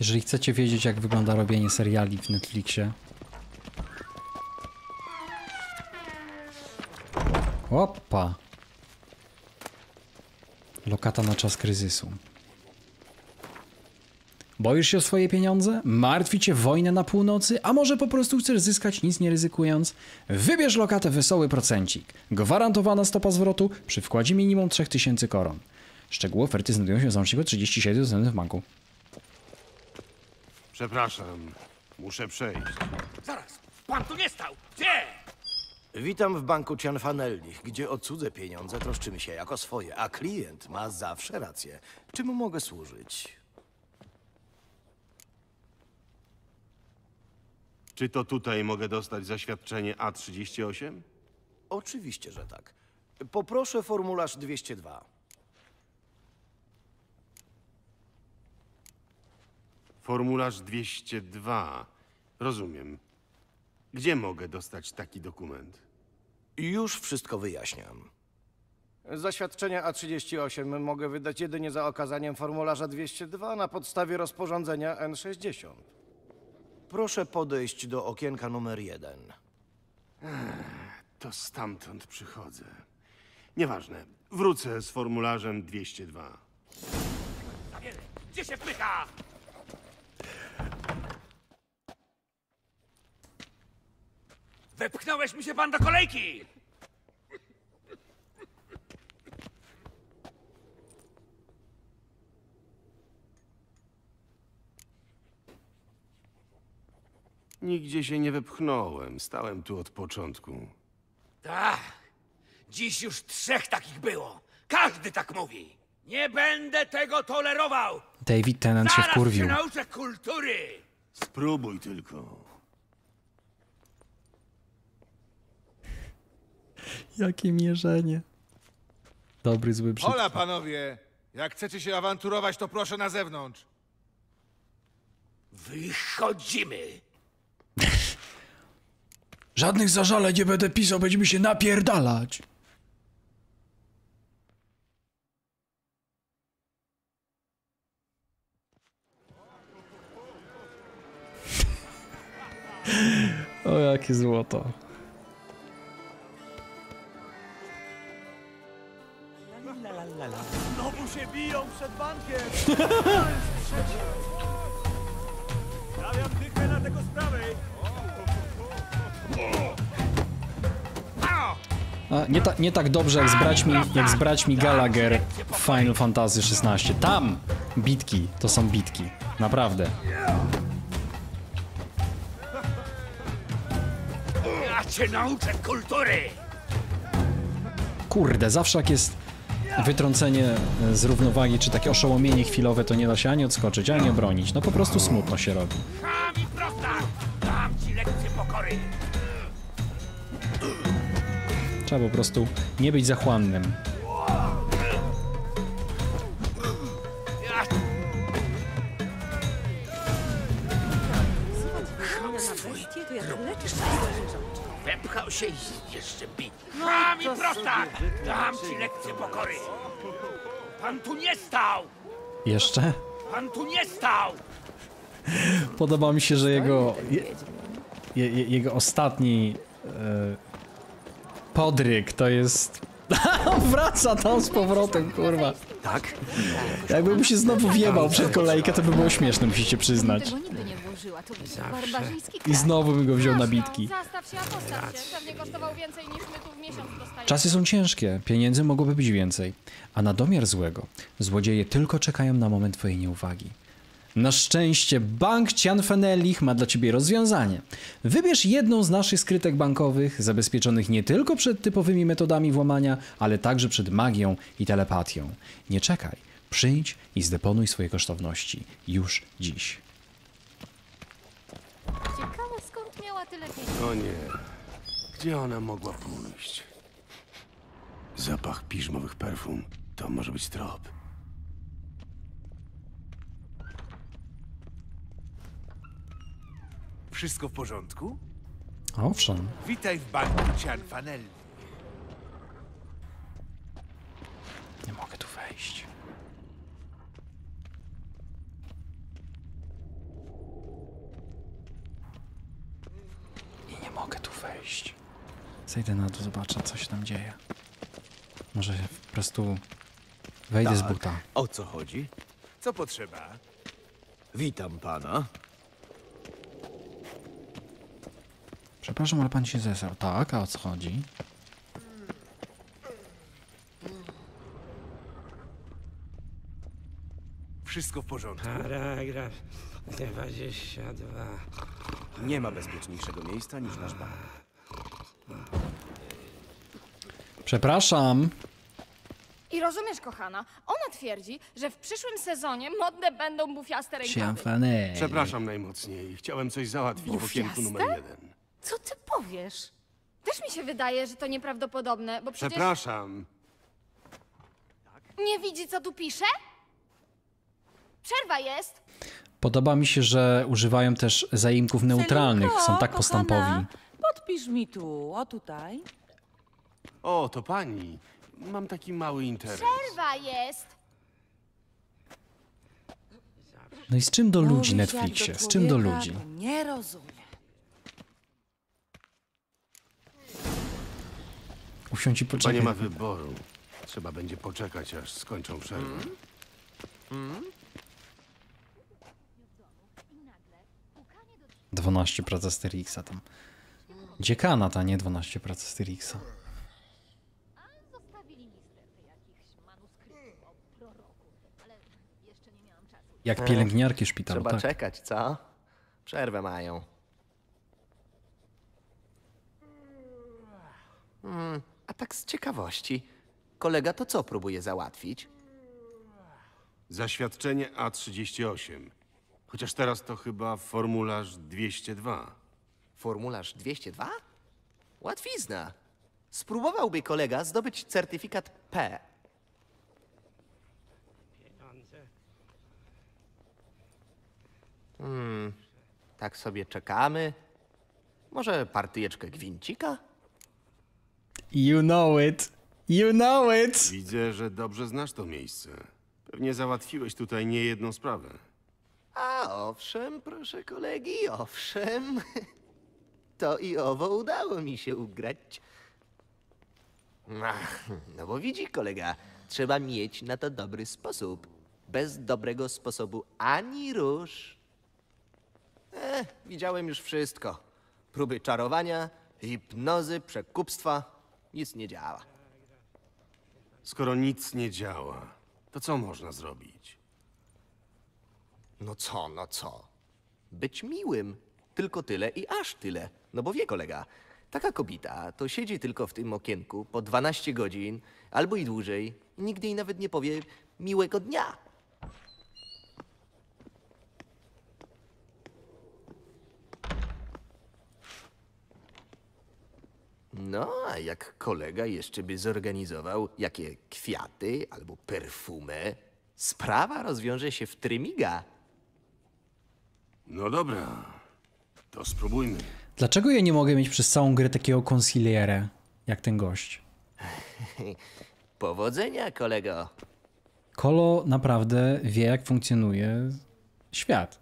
Jeżeli chcecie wiedzieć, jak wygląda robienie seriali w Netflixie. Opa! Lokata na czas kryzysu. Boisz się o swoje pieniądze? Martwi cię wojnę na północy? A może po prostu chcesz zyskać, nic nie ryzykując? Wybierz lokatę Wesoły Procencik. Gwarantowana stopa zwrotu przy wkładzie minimum trzech tysięcy koron. Szczegóły oferty znajdują się w załączniku trzydzieści siedem dostępnych w banku. Przepraszam, muszę przejść. Zaraz, pan tu nie stał! Gdzie? Witam w banku Cianfanelli, gdzie o cudze pieniądze troszczymy się jako swoje, a klient ma zawsze rację. Czym mogę służyć? Czy to tutaj mogę dostać zaświadczenie A trzydzieści osiem? Oczywiście, że tak. Poproszę formularz dwieście dwa. Formularz dwieście dwa. Rozumiem. Gdzie mogę dostać taki dokument? Już wszystko wyjaśniam. Zaświadczenie A trzydzieści osiem mogę wydać jedynie za okazaniem formularza dwieście dwa na podstawie rozporządzenia N sześćdziesiąt. Proszę podejść do okienka numer jeden. To stamtąd przychodzę. Nieważne. Wrócę z formularzem dwieście dwa. Gdzie się wpycha? Wepchnąłeś mi się pan do kolejki! Nigdzie się nie wepchnąłem. Stałem tu od początku. Tak. Dziś już trzech takich było. Każdy tak mówi. Nie będę tego tolerował. David Tennant się wkurwił. Zaraz się nauczę kultury. Spróbuj tylko. Jakie mierzenie. Dobry, zły brzydki. Hola, panowie. Jak chcecie się awanturować, to proszę na zewnątrz. Wychodzimy. Żadnych zażaleń nie będę pisał, będziemy się napierdalać. O, jakie złoto. Znowu się biją przed bankiem. Stawiam dychę na tego z prawej. A, nie, ta, nie tak dobrze jak z braćmi, jak z braćmi Gallagher w Final Fantasy szesnaście. Tam bitki to są bitki. Naprawdę. Ja cię nauczę kultury! Kurde, zawsze jak jest wytrącenie z równowagi, czy takie oszołomienie chwilowe, to nie da się ani odskoczyć, ani obronić. No po prostu smutno się robi. Trzeba po prostu nie być zachłannym. Wepchał się i jeszcze bić. Cham i prostak! Dam ci lekcję pokory. Pan tu nie stał! Jeszcze? Pan tu nie stał! Podoba mi się, że jego... Je, je, jego ostatni... E, podryk to jest... Wraca tam z powrotem, kurwa. Tak? Jakbym się znowu wjebał przed kolejkę, to by było śmieszne, musicie przyznać. I znowu bym go wziął na bitki. Czasy są ciężkie, pieniędzy mogłoby być więcej. A na domiar złego, złodzieje tylko czekają na moment twojej nieuwagi. Na szczęście bank Cianfanelli ma dla ciebie rozwiązanie. Wybierz jedną z naszych skrytek bankowych, zabezpieczonych nie tylko przed typowymi metodami włamania, ale także przed magią i telepatią. Nie czekaj, przyjdź i zdeponuj swoje kosztowności już dziś. Ciekawe, skąd miała tyle pieniędzy. O nie, gdzie ona mogła pójść? Zapach piżmowych perfum to może być trop. Wszystko w porządku? Owszem. Witaj w banku Cianfanelli. Nie mogę tu wejść. I nie mogę tu wejść. Zejdę na dół, zobaczę, co się tam dzieje. Może się po prostu wejdę tak, z buta. O co chodzi? Co potrzeba? Witam pana. Przepraszam, ale pan się zesrał. Tak, a o co chodzi? Wszystko w porządku. Paragraf dwadzieścia dwa. Nie ma bezpieczniejszego miejsca niż nasz bank. Przepraszam. I rozumiesz, kochana, ona twierdzi, że w przyszłym sezonie modne będą bufiaste rękawy. Przepraszam najmocniej. Chciałem coś załatwić w okienku numer jeden. Co ty powiesz? Też mi się wydaje, że to nieprawdopodobne, bo przecież... Przepraszam. Nie widzi, co tu pisze? Przerwa jest. Podoba mi się, że używają też zaimków neutralnych. Są tak postępowi. Podpisz mi tu, o tutaj. O, to pani. Mam taki mały interes. Przerwa jest! No i z czym do ludzi, Netflixie? Z czym do ludzi? Nie rozumiem. Usiądź i poczekaj. Nie ma wyboru. Trzeba będzie poczekać, aż skończą przerwę. Mm? Mm? dwanaście prac Asterixa tam. Dziekana ta, nie dwanaście prac Asterixa. Jak pielęgniarki szpitalu, Trzeba tak. czekać, co? Przerwę mają. Hmm, a tak z ciekawości. Kolega to co próbuje załatwić? Zaświadczenie A trzydzieści osiem. Chociaż teraz to chyba formularz dwieście dwa. Formularz dwieście dwa? Łatwizna. Spróbowałby kolega zdobyć certyfikat P. Hmm, tak sobie czekamy. Może partyjeczkę gwincika? You know it. You know it. Widzę, że dobrze znasz to miejsce. Pewnie załatwiłeś tutaj niejedną sprawę. A owszem, proszę kolegi, owszem. To i owo udało mi się ugrać. Ach, no bo widzi kolega, trzeba mieć na to dobry sposób. Bez dobrego sposobu ani rusz. Eh, widziałem już wszystko. Próby czarowania, hipnozy, przekupstwa. Nic nie działa. Skoro nic nie działa, to co można zrobić? No co, no co? Być miłym. Tylko tyle i aż tyle. No bo wie kolega, taka kobieta to siedzi tylko w tym okienku po dwanaście godzin albo i dłużej i nigdy jej nawet nie powie miłego dnia. No, a jak kolega jeszcze by zorganizował jakie kwiaty albo perfumę, sprawa rozwiąże się w trymiga. No dobra, to spróbujmy. Dlaczego ja nie mogę mieć przez całą grę takiego konsiliera, jak ten gość? Powodzenia, kolego. Kolo naprawdę wie, jak funkcjonuje świat.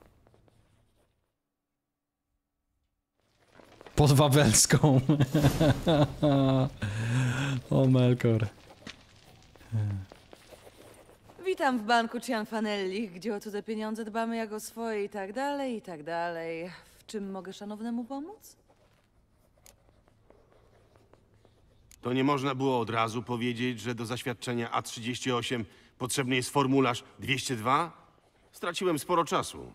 Pod wawelską. O Melkor. Witam w banku Cianfanelli, gdzie o cudze pieniądze dbamy jak o swoje i tak dalej, i tak dalej. W czym mogę szanownemu pomóc? To nie można było od razu powiedzieć, że do zaświadczenia A trzydzieści osiem potrzebny jest formularz dwieście dwa? Straciłem sporo czasu.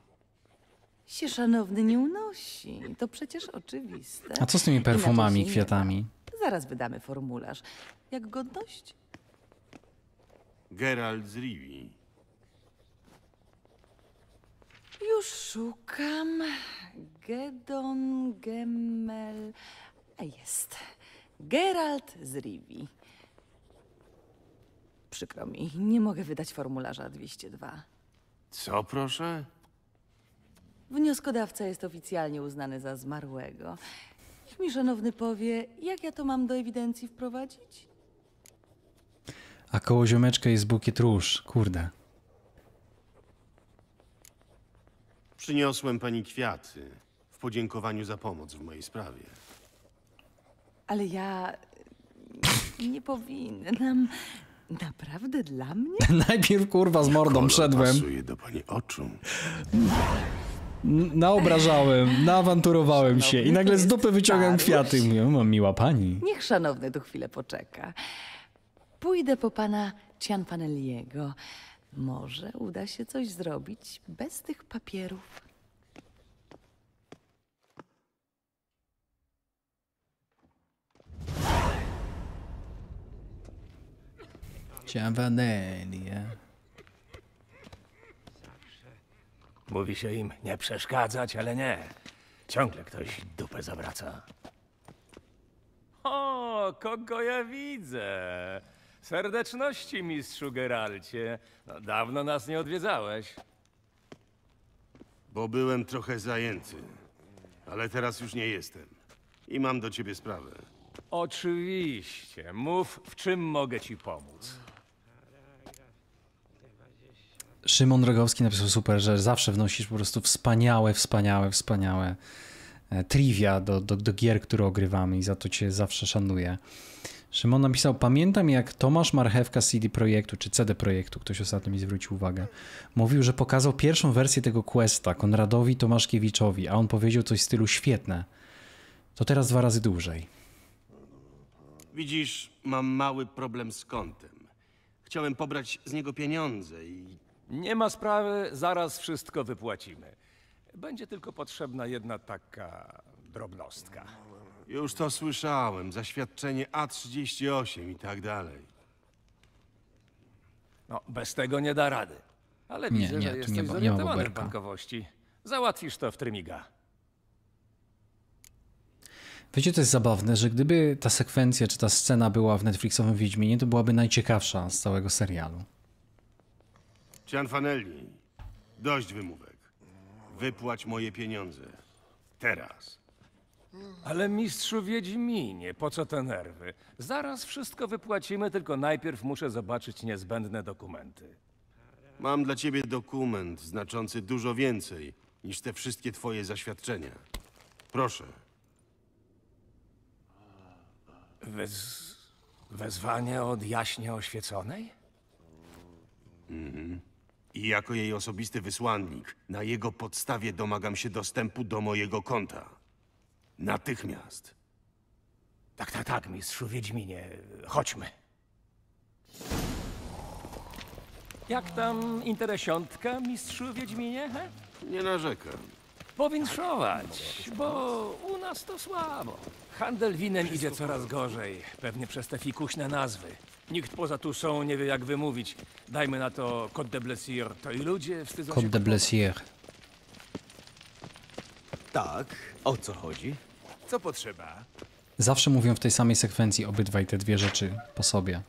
Się szanowny nie unosi. To przecież oczywiste. A co z tymi perfumami i kwiatami? Zaraz wydamy formularz. Jak godność? Geralt z Rivii. Już szukam. Gedon, Gemmel... A jest. Geralt z Rivii. Przykro mi, nie mogę wydać formularza dwieście dwa. Co proszę? Wnioskodawca jest oficjalnie uznany za zmarłego. Niech mi szanowny powie, jak ja to mam do ewidencji wprowadzić? A koło ziomeczka jest bukiet róż. Kurde. Przyniosłem pani kwiaty w podziękowaniu za pomoc w mojej sprawie. Ale ja... nie powinnam... Naprawdę dla mnie? Najpierw kurwa z mordą Kolor wszedłem. Pasuje do pani oczu. Naobrażałem, naawanturowałem szanowny się i nagle z dupy wyciągam kwiaty. Mówię, miła pani. Niech szanowny tu chwilę poczeka. Pójdę po pana Cianfanelliego. Może uda się coś zrobić bez tych papierów. Cianfanelli. Mówi się im nie przeszkadzać, ale nie. Ciągle ktoś dupę zawraca. O, kogo ja widzę? Serdeczności, mistrzu Geralcie. No, dawno nas nie odwiedzałeś. Bo byłem trochę zajęty, ale teraz już nie jestem. I mam do ciebie sprawę. Oczywiście. Mów, w czym mogę ci pomóc. Szymon Rogowski napisał super, że zawsze wnosisz po prostu wspaniałe, wspaniałe, wspaniałe trivia do, do, do gier, które ogrywamy i za to cię zawsze szanuję. Szymon napisał, pamiętam jak Tomasz Marchewka z C D Projektu, czy C D Projektu, ktoś ostatnio mi zwrócił uwagę, mówił, że pokazał pierwszą wersję tego questa Konradowi Tomaszkiewiczowi, a on powiedział coś w stylu świetne. To teraz dwa razy dłużej. Widzisz, mam mały problem z kontem. Chciałem pobrać z niego pieniądze i... Nie ma sprawy, zaraz wszystko wypłacimy. Będzie tylko potrzebna jedna taka drobnostka. Już to słyszałem, zaświadczenie A trzydzieści osiem i tak dalej. No, bez tego nie da rady. Ale nie, widzę, nie, że jesteś zorientowany w bankowości. Załatwisz to w trymiga. Wiecie, to jest zabawne, że gdyby ta sekwencja czy ta scena była w Netflixowym Wiedźminie, to byłaby najciekawsza z całego serialu. Cianfanelli, dość wymówek. Wypłać moje pieniądze. Teraz. Ale mistrzu Wiedźminie, po co te nerwy? Zaraz wszystko wypłacimy, tylko najpierw muszę zobaczyć niezbędne dokumenty. Mam dla ciebie dokument znaczący dużo więcej niż te wszystkie twoje zaświadczenia. Proszę. Wez... Wezwanie od jaśnie oświeconej? Mhm. I jako jej osobisty wysłannik, na jego podstawie domagam się dostępu do mojego konta. Natychmiast. Tak, tak, tak, mistrzu Wiedźminie. Chodźmy. Jak tam interesiątka, mistrzu Wiedźminie? He? Nie narzekam. Powinszować, bo u nas to słabo. Handel winem wszystko idzie coraz gorzej, pewnie przez te fikuśne nazwy. Nikt poza Toussaint nie wie, jak wymówić. Dajmy na to Côte de Blessure, to i ludzie wstydzą się... Côte de Blessure. Tak, o co chodzi? Co potrzeba? Zawsze mówią w tej samej sekwencji obydwaj te dwie rzeczy po sobie.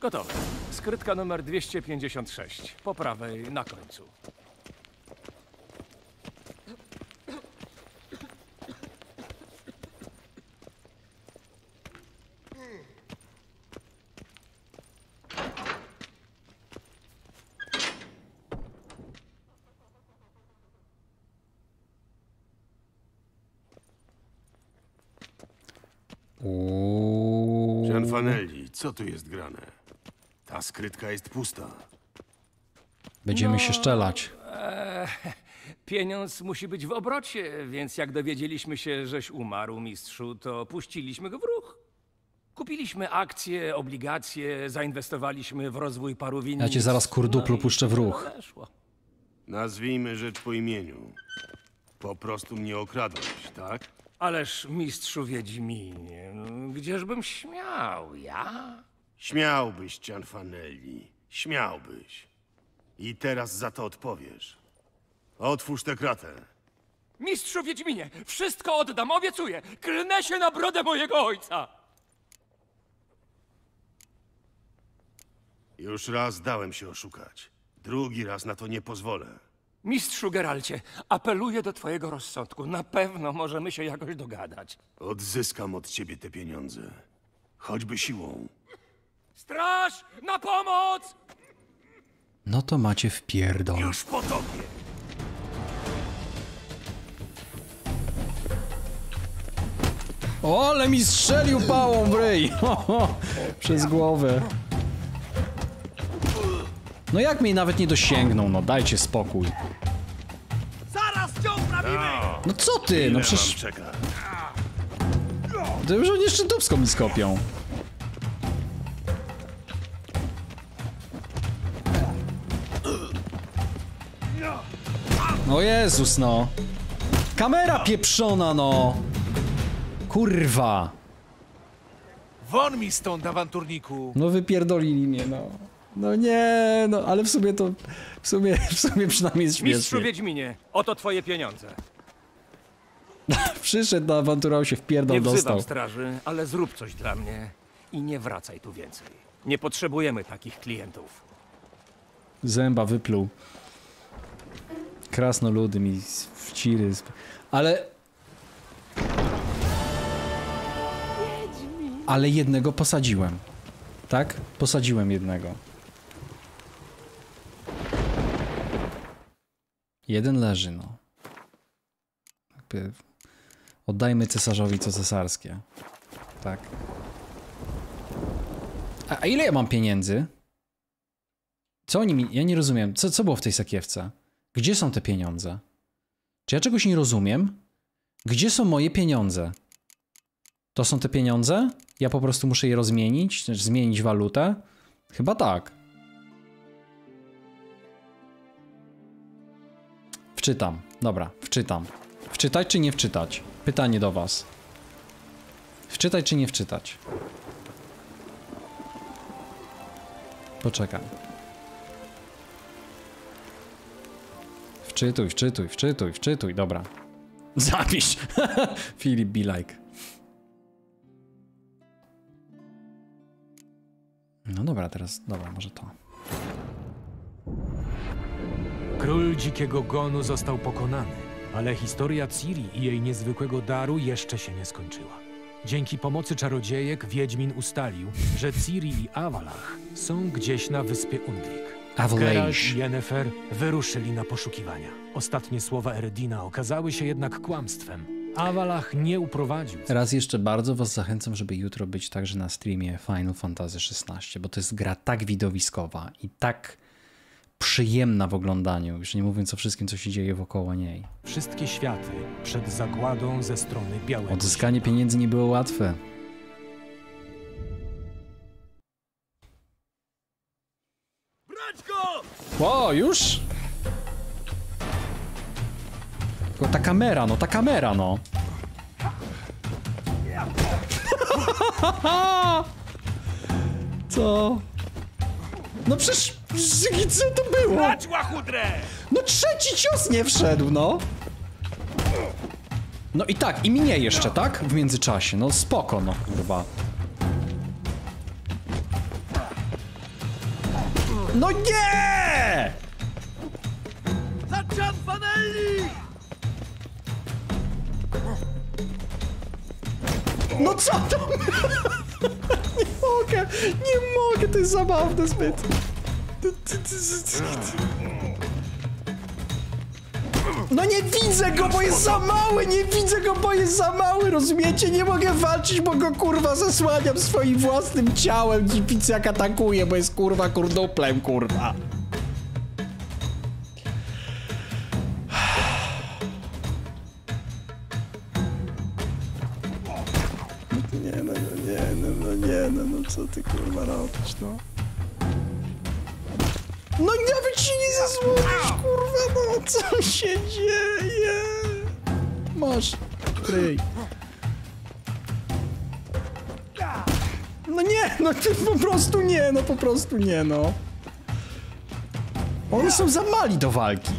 Gotowe. Skrytka numer dwieście pięćdziesiąt sześć, po prawej na końcu. Cianfanelli, co tu jest grane? Ta skrytka jest pusta. Będziemy no, się szczelać. E, pieniądz musi być w obrocie, więc jak dowiedzieliśmy się, żeś umarł, mistrzu, to puściliśmy go w ruch. Kupiliśmy akcje, obligacje, zainwestowaliśmy w rozwój paru winnic. Ja cię zaraz kurduplu no puszczę w ruch. Nazwijmy rzecz po imieniu. Po prostu mnie okradłeś, tak? Ależ, mistrzu Wiedźminie, gdzieżbym śmiał, ja? Śmiałbyś, Cianfanelli, śmiałbyś. I teraz za to odpowiesz. Otwórz tę kratę. Mistrzu Wiedźminie, wszystko oddam, obiecuję. Klnę się na brodę mojego ojca. Już raz dałem się oszukać. Drugi raz na to nie pozwolę. Mistrzu Geralcie, apeluję do twojego rozsądku. Na pewno możemy się jakoś dogadać. Odzyskam od ciebie te pieniądze. Choćby siłą. Straż! Na pomoc! No to macie wpierdol. Już po tobie! O, ale mi strzelił pałą w ryj! Ho, ho, przez głowę. No jak mnie nawet nie dosięgnął, no dajcie spokój. Zaraz cię uprawimy! No co ty, no przecież... To już oni jeszcze dupską mi skopią. O Jezus, no. Kamera pieprzona, no. Kurwa. Won mi stąd, awanturniku. No wypierdolili mnie, no. No nie, no ale w sumie to, w sumie, w sumie przynajmniej jest śmiesznie. Mistrzu Wiedźminie, oto twoje pieniądze. Przyszedł na awanturę, się wpierdol dostał. Nie wzywam straży, ale zrób coś dla mnie i nie wracaj tu więcej. Nie potrzebujemy takich klientów. Zęba wypluł. Krasnoludy mi wciry, ale... ale jednego posadziłem. Tak? Posadziłem jednego. Jeden leży, no. Oddajmy cesarzowi co cesarskie. Tak. A, a ile ja mam pieniędzy? Co oni mi... Ja nie rozumiem. Co, co było w tej sakiewce? Gdzie są te pieniądze? Czy ja czegoś nie rozumiem? Gdzie są moje pieniądze? To są te pieniądze? Ja po prostu muszę je rozmienić? Zmienić walutę? Chyba tak. Wczytam. Dobra, wczytam. Wczytać czy nie wczytać? Pytanie do was. Wczytać czy nie wczytać? Poczekam. Wczytuj, wczytuj, wczytuj, wczytuj. Dobra. Zapisz! Filip, be like. No dobra, teraz... Dobra, może to. Król Dzikiego Gonu został pokonany, ale historia Ciri i jej niezwykłego daru jeszcze się nie skończyła. Dzięki pomocy czarodziejek Wiedźmin ustalił, że Ciri i Avalach są gdzieś na wyspie Undrik. Geralt i Yennefer wyruszyli na poszukiwania. Ostatnie słowa Eredina okazały się jednak kłamstwem. Avalach nie uprowadził. Raz jeszcze bardzo was zachęcam, żeby jutro być także na streamie Final Fantasy szesnaście, bo to jest gra tak widowiskowa i tak przyjemna w oglądaniu, już nie mówiąc o wszystkim, co się dzieje wokoło niej. Wszystkie światy przed zagładą ze strony białego. Odzyskanie świata. Pieniędzy nie było łatwe. O, już? Tylko ta kamera, no, ta kamera, no. Co? No przecież... Co to było? No trzeci cios nie wszedł, no. No i tak, i mnie jeszcze, tak? W międzyczasie, no spoko, no kurwa. No nie! Za Cianfanelli! No co tam? Nie mogę, nie mogę, to jest zabawne zbyt. No nie widzę go, bo jest za mały, nie widzę go, bo jest za mały, rozumiecie? Nie mogę walczyć, bo go kurwa zasłaniam swoim własnym ciałem. Dziwicy jak atakuje, bo jest kurwa kurduplem, kurwa. Nie no, no nie, no, no nie, no, no co ty kurwa robisz, no? No nawet się nie zasłonisz, kurwa, no co się dzieje? Masz, kryj. No nie, no ty po prostu nie, no po prostu nie, no. Oni są za mali do walki.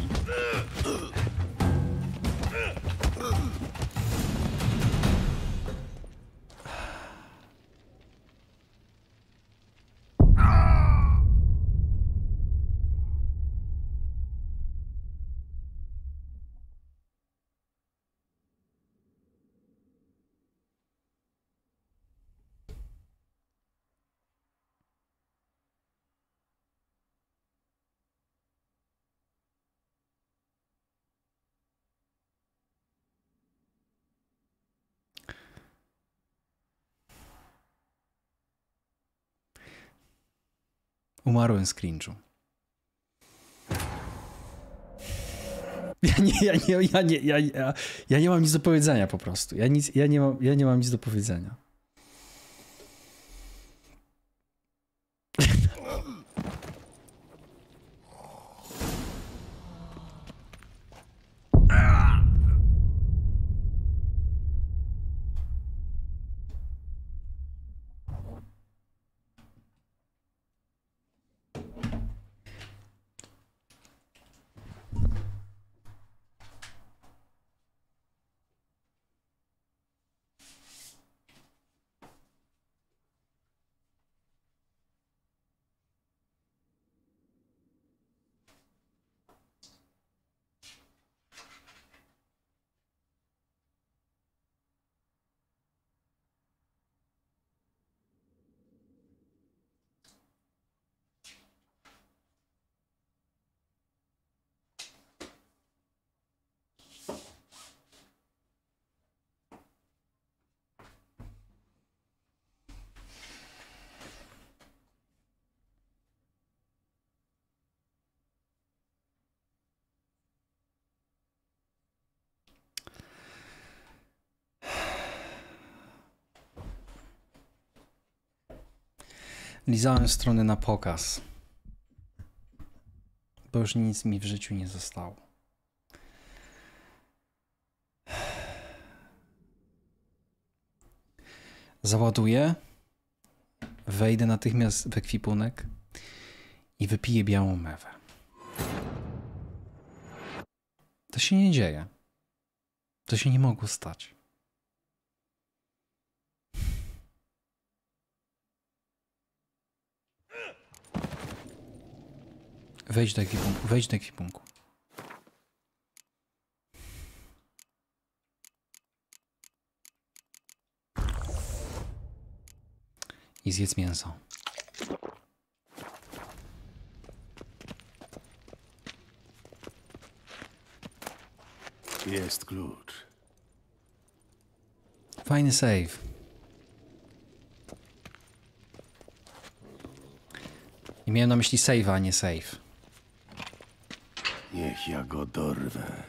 Umarłem z cringe'u. Ja nie, ja nie, ja nie, ja, ja, ja nie mam nic do powiedzenia po prostu. Ja, nic, ja, nie mam, ja nie mam nic do powiedzenia. Lizałem strony na pokaz, bo już nic mi w życiu nie zostało. Załaduję, wejdę natychmiast w ekwipunek i wypiję białą mewę. To się nie dzieje. To się nie mogło stać. Wejdź do ekwipunku, wejdź do ekwipunku. I zjedz mięso. Jest klucz. Fajny save. I miałem na myśli save'a, a nie save. Niech ja go dorwę.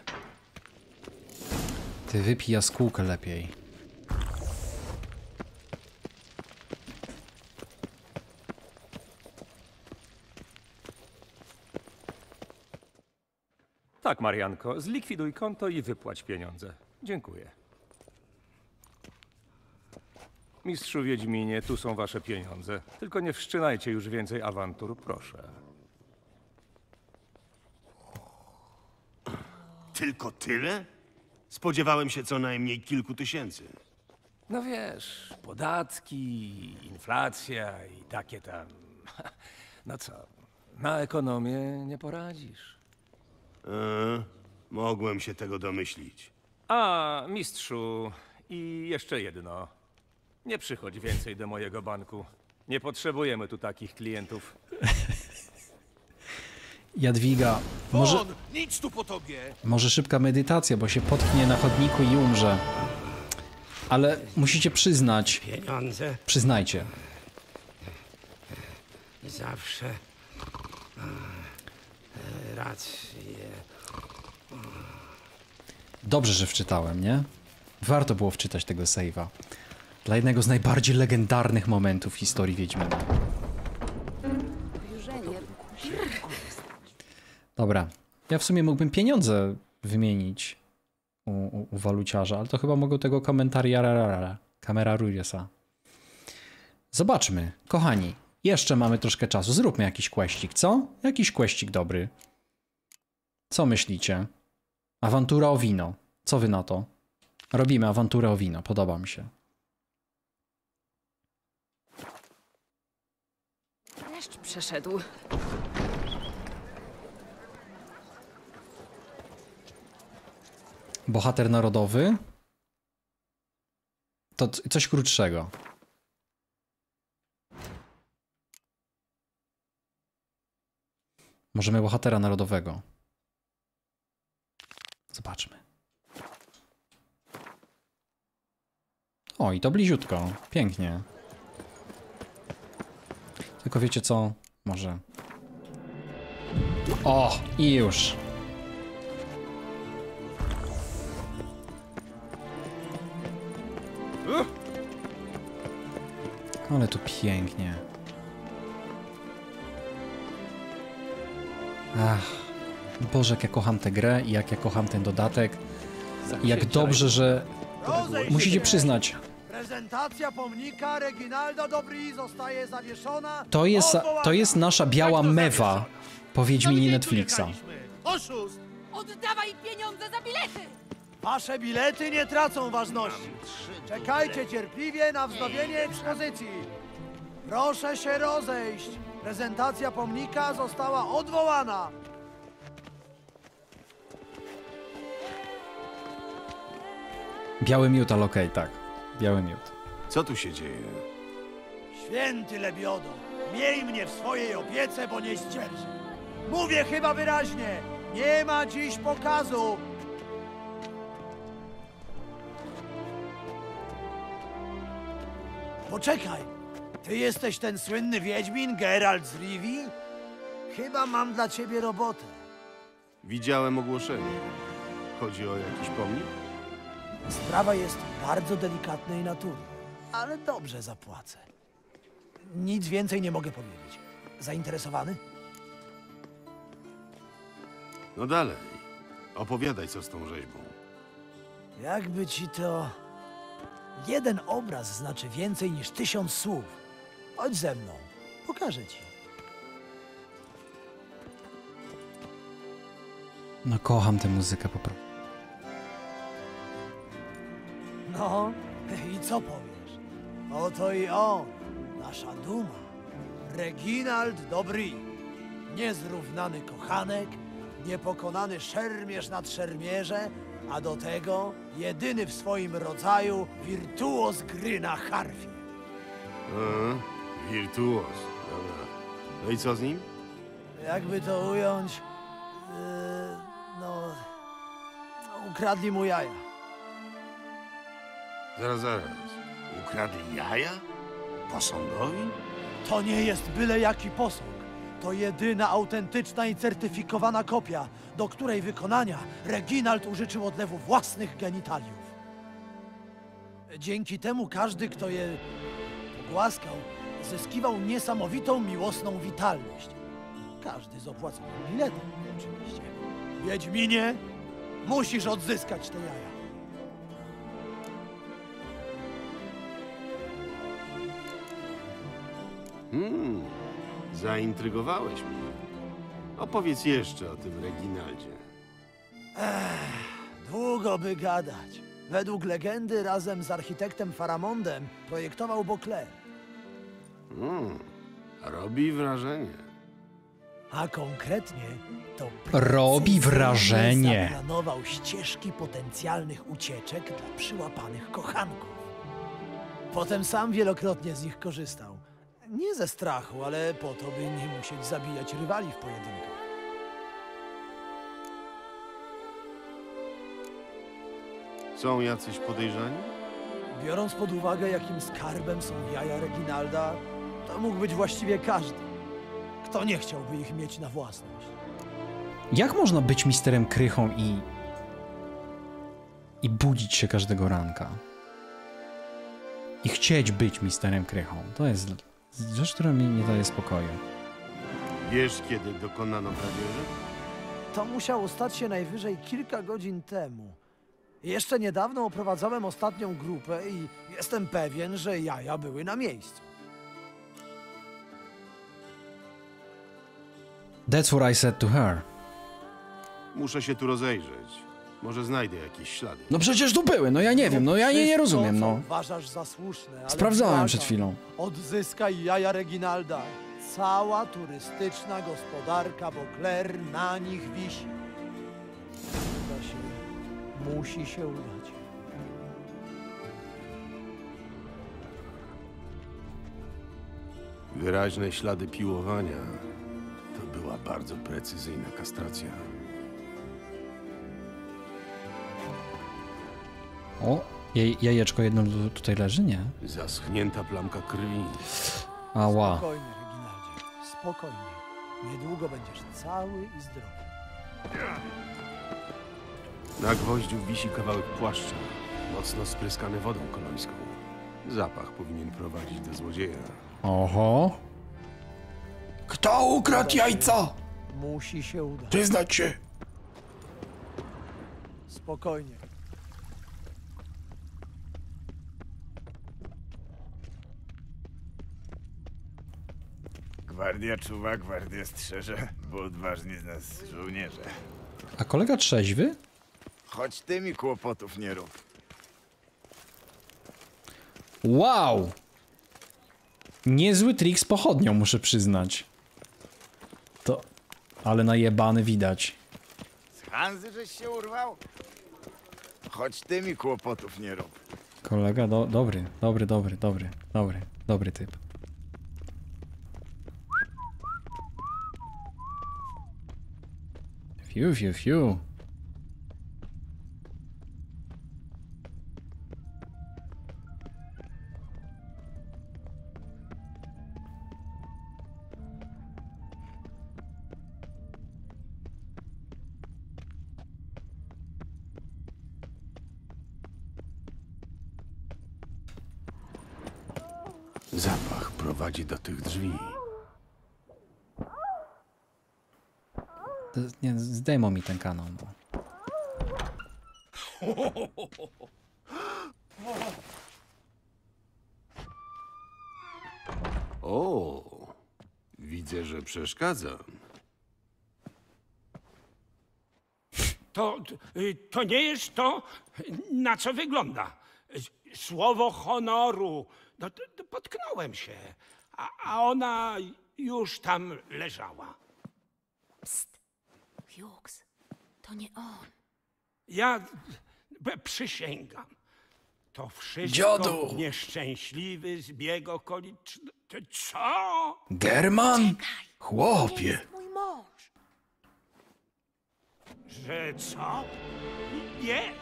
Ty wypij jaskółkę lepiej. Tak, Marianko, zlikwiduj konto i wypłać pieniądze. Dziękuję. Mistrzu Wiedźminie, tu są wasze pieniądze. Tylko nie wszczynajcie już więcej awantur, proszę. Tylko tyle? Spodziewałem się co najmniej kilku tysięcy. No wiesz, podatki, inflacja i takie tam... No co, na ekonomię nie poradzisz. Eee, mogłem się tego domyślić. A, mistrzu, i jeszcze jedno. Nie przychodź więcej do mojego banku. Nie potrzebujemy tu takich klientów. Jadwiga, może... Bon, nic tu po tobie. Może szybka medytacja, bo się potknie na chodniku i umrze. Ale musicie przyznać... Pieniądze? Przyznajcie. Zawsze... Rację. Dobrze, że wczytałem, nie? Warto było wczytać tego save'a. Dla jednego z najbardziej legendarnych momentów historii Wiedźmina. Dobra. Ja w sumie mógłbym pieniądze wymienić u, u, u waluciarza, ale to chyba mogę tego komentarza. Kamera Rujesa. Zobaczmy. Kochani, jeszcze mamy troszkę czasu. Zróbmy jakiś questik, co? Jakiś questik dobry. Co myślicie? Awantura o wino. Co wy na to? Robimy awanturę o wino. Podoba mi się. Deszcz przeszedł. Bohater narodowy? To coś krótszego. Możemy bohatera narodowego. Zobaczmy. O, i to bliziutko. Pięknie. Tylko wiecie co? Może... O, i już. Ale tu pięknie. Ach, Boże, jak ja kocham tę grę i jak ja kocham ten dodatek. I jak dobrze, że... Musicie przyznać. Prezentacja pomnika Reginalda d'Aubigny zostaje zawieszona. To jest, to jest nasza biała mewa po Wiedźminie Netflixa. Oszust! Oddawaj pieniądze za bilety! Wasze bilety nie tracą ważności. Czekajcie cierpliwie na wznowienie ekspozycji. Proszę się rozejść. Prezentacja pomnika została odwołana. Biały miód, ale okej, tak. Biały miód. Co tu się dzieje? Święty Lebiodo, miej mnie w swojej opiece, bo nie zdzierżę. Mówię chyba wyraźnie, nie ma dziś pokazu. Poczekaj, ty jesteś ten słynny Wiedźmin, Geralt z Rivi? Chyba mam dla ciebie robotę. Widziałem ogłoszenie. Chodzi o jakiś pomnik? Sprawa jest bardzo delikatnej natury, ale dobrze zapłacę. Nic więcej nie mogę powiedzieć. Zainteresowany? No dalej. Opowiadaj, co z tą rzeźbą. Jakby ci to... Jeden obraz znaczy więcej niż tysiąc słów. Chodź ze mną. Pokażę ci. No kocham tę muzykę po prostu. No i co powiesz? Oto i on, nasza duma. Reginald d'Aubigny. Niezrównany kochanek, niepokonany szermierz nad szermierze, a do tego jedyny w swoim rodzaju wirtuoz gry na harfie. Aha, wirtuoz. Dobra. No i co z nim? Jakby to ująć... Yy, no... Ukradli mu jaja. Zaraz, zaraz. Ukradli jaja? Posągowi? To nie jest byle jaki posąg. To jedyna autentyczna i certyfikowana kopia, do której wykonania Reginald użyczył odlewu własnych genitaliów. Dzięki temu każdy, kto je pogłaskał, zyskiwał niesamowitą miłosną witalność. Każdy z opłaconym biletem, oczywiście. Wiedźminie, musisz odzyskać te jaja. Hmm, zaintrygowałeś mnie. Opowiedz jeszcze o tym Reginaldzie. Ech, długo by gadać. Według legendy razem z architektem Faramondem projektował Beauclair. Hmm, robi wrażenie. A konkretnie to... Robi wrażenie. Zaplanował ścieżki potencjalnych ucieczek dla przyłapanych kochanków. Potem sam wielokrotnie z nich korzystał. Nie ze strachu, ale po to, by nie musieć zabijać rywali w pojedynkach. Są jacyś podejrzani? Biorąc pod uwagę, jakim skarbem są jaja Reginalda, to mógł być właściwie każdy. Kto nie chciałby ich mieć na własność? Jak można być misterem Krychą i... i budzić się każdego ranka? I chcieć być misterem Krychą. To jest... rzecz, która mi nie daje spokoju. Wiesz, kiedy dokonano kradzieży? To musiało stać się najwyżej kilka godzin temu. Jeszcze niedawno oprowadzałem ostatnią grupę i jestem pewien, że jaja były na miejscu. That's what I said to her. Muszę się tu rozejrzeć. Może znajdę jakieś ślady. No przecież tu były, no ja nie wiem, no ja nie, nie rozumiem, no. Uważasz za słuszne, ale sprawdzałem przed chwilą. Odzyskaj jaja Reginalda. Cała turystyczna gospodarka Beauclair na nich wisi. To się musi się udać. Wyraźne ślady piłowania. To była bardzo precyzyjna kastracja. O, jej, jajeczko jedno tutaj leży, nie? Zaschnięta plamka krwi. Ała. Spokojnie, Reginaldzie, spokojnie. Niedługo będziesz cały i zdrowy. Na gwoździu wisi kawałek płaszcza, mocno spryskany wodą kolońską. Zapach powinien prowadzić do złodzieja. Oho. Kto ukradł jajca? Musi się udać. Przyznać się. Spokojnie. Gwardia czuwa, gwardia strzeże, bo odważni z nas żołnierze. A kolega trzeźwy? Choć ty mi kłopotów nie rób. Wow! Niezły trik z pochodnią, muszę przyznać. To... ale najebany widać. Z Hanzy żeś się urwał? Choć ty mi kłopotów nie rób. Kolega do... dobry, dobry, dobry, dobry, dobry, dobry typ. Fiu, fiu, fiu. Zapach prowadzi do tych drzwi. Nie, zdejmą mi ten kanon, bo... O, widzę, że przeszkadzam. To, to nie jest to, na co wygląda. Słowo honoru. No, to, to potknąłem się, a, a ona już tam leżała. Pst, Hughes, to nie on. Ja przysięgam. To wszystko Dziodu. Nieszczęśliwy zbieg okoliczności. Co? German? Czekaj, chłopie. To jest mój mąż. Że co? Nie,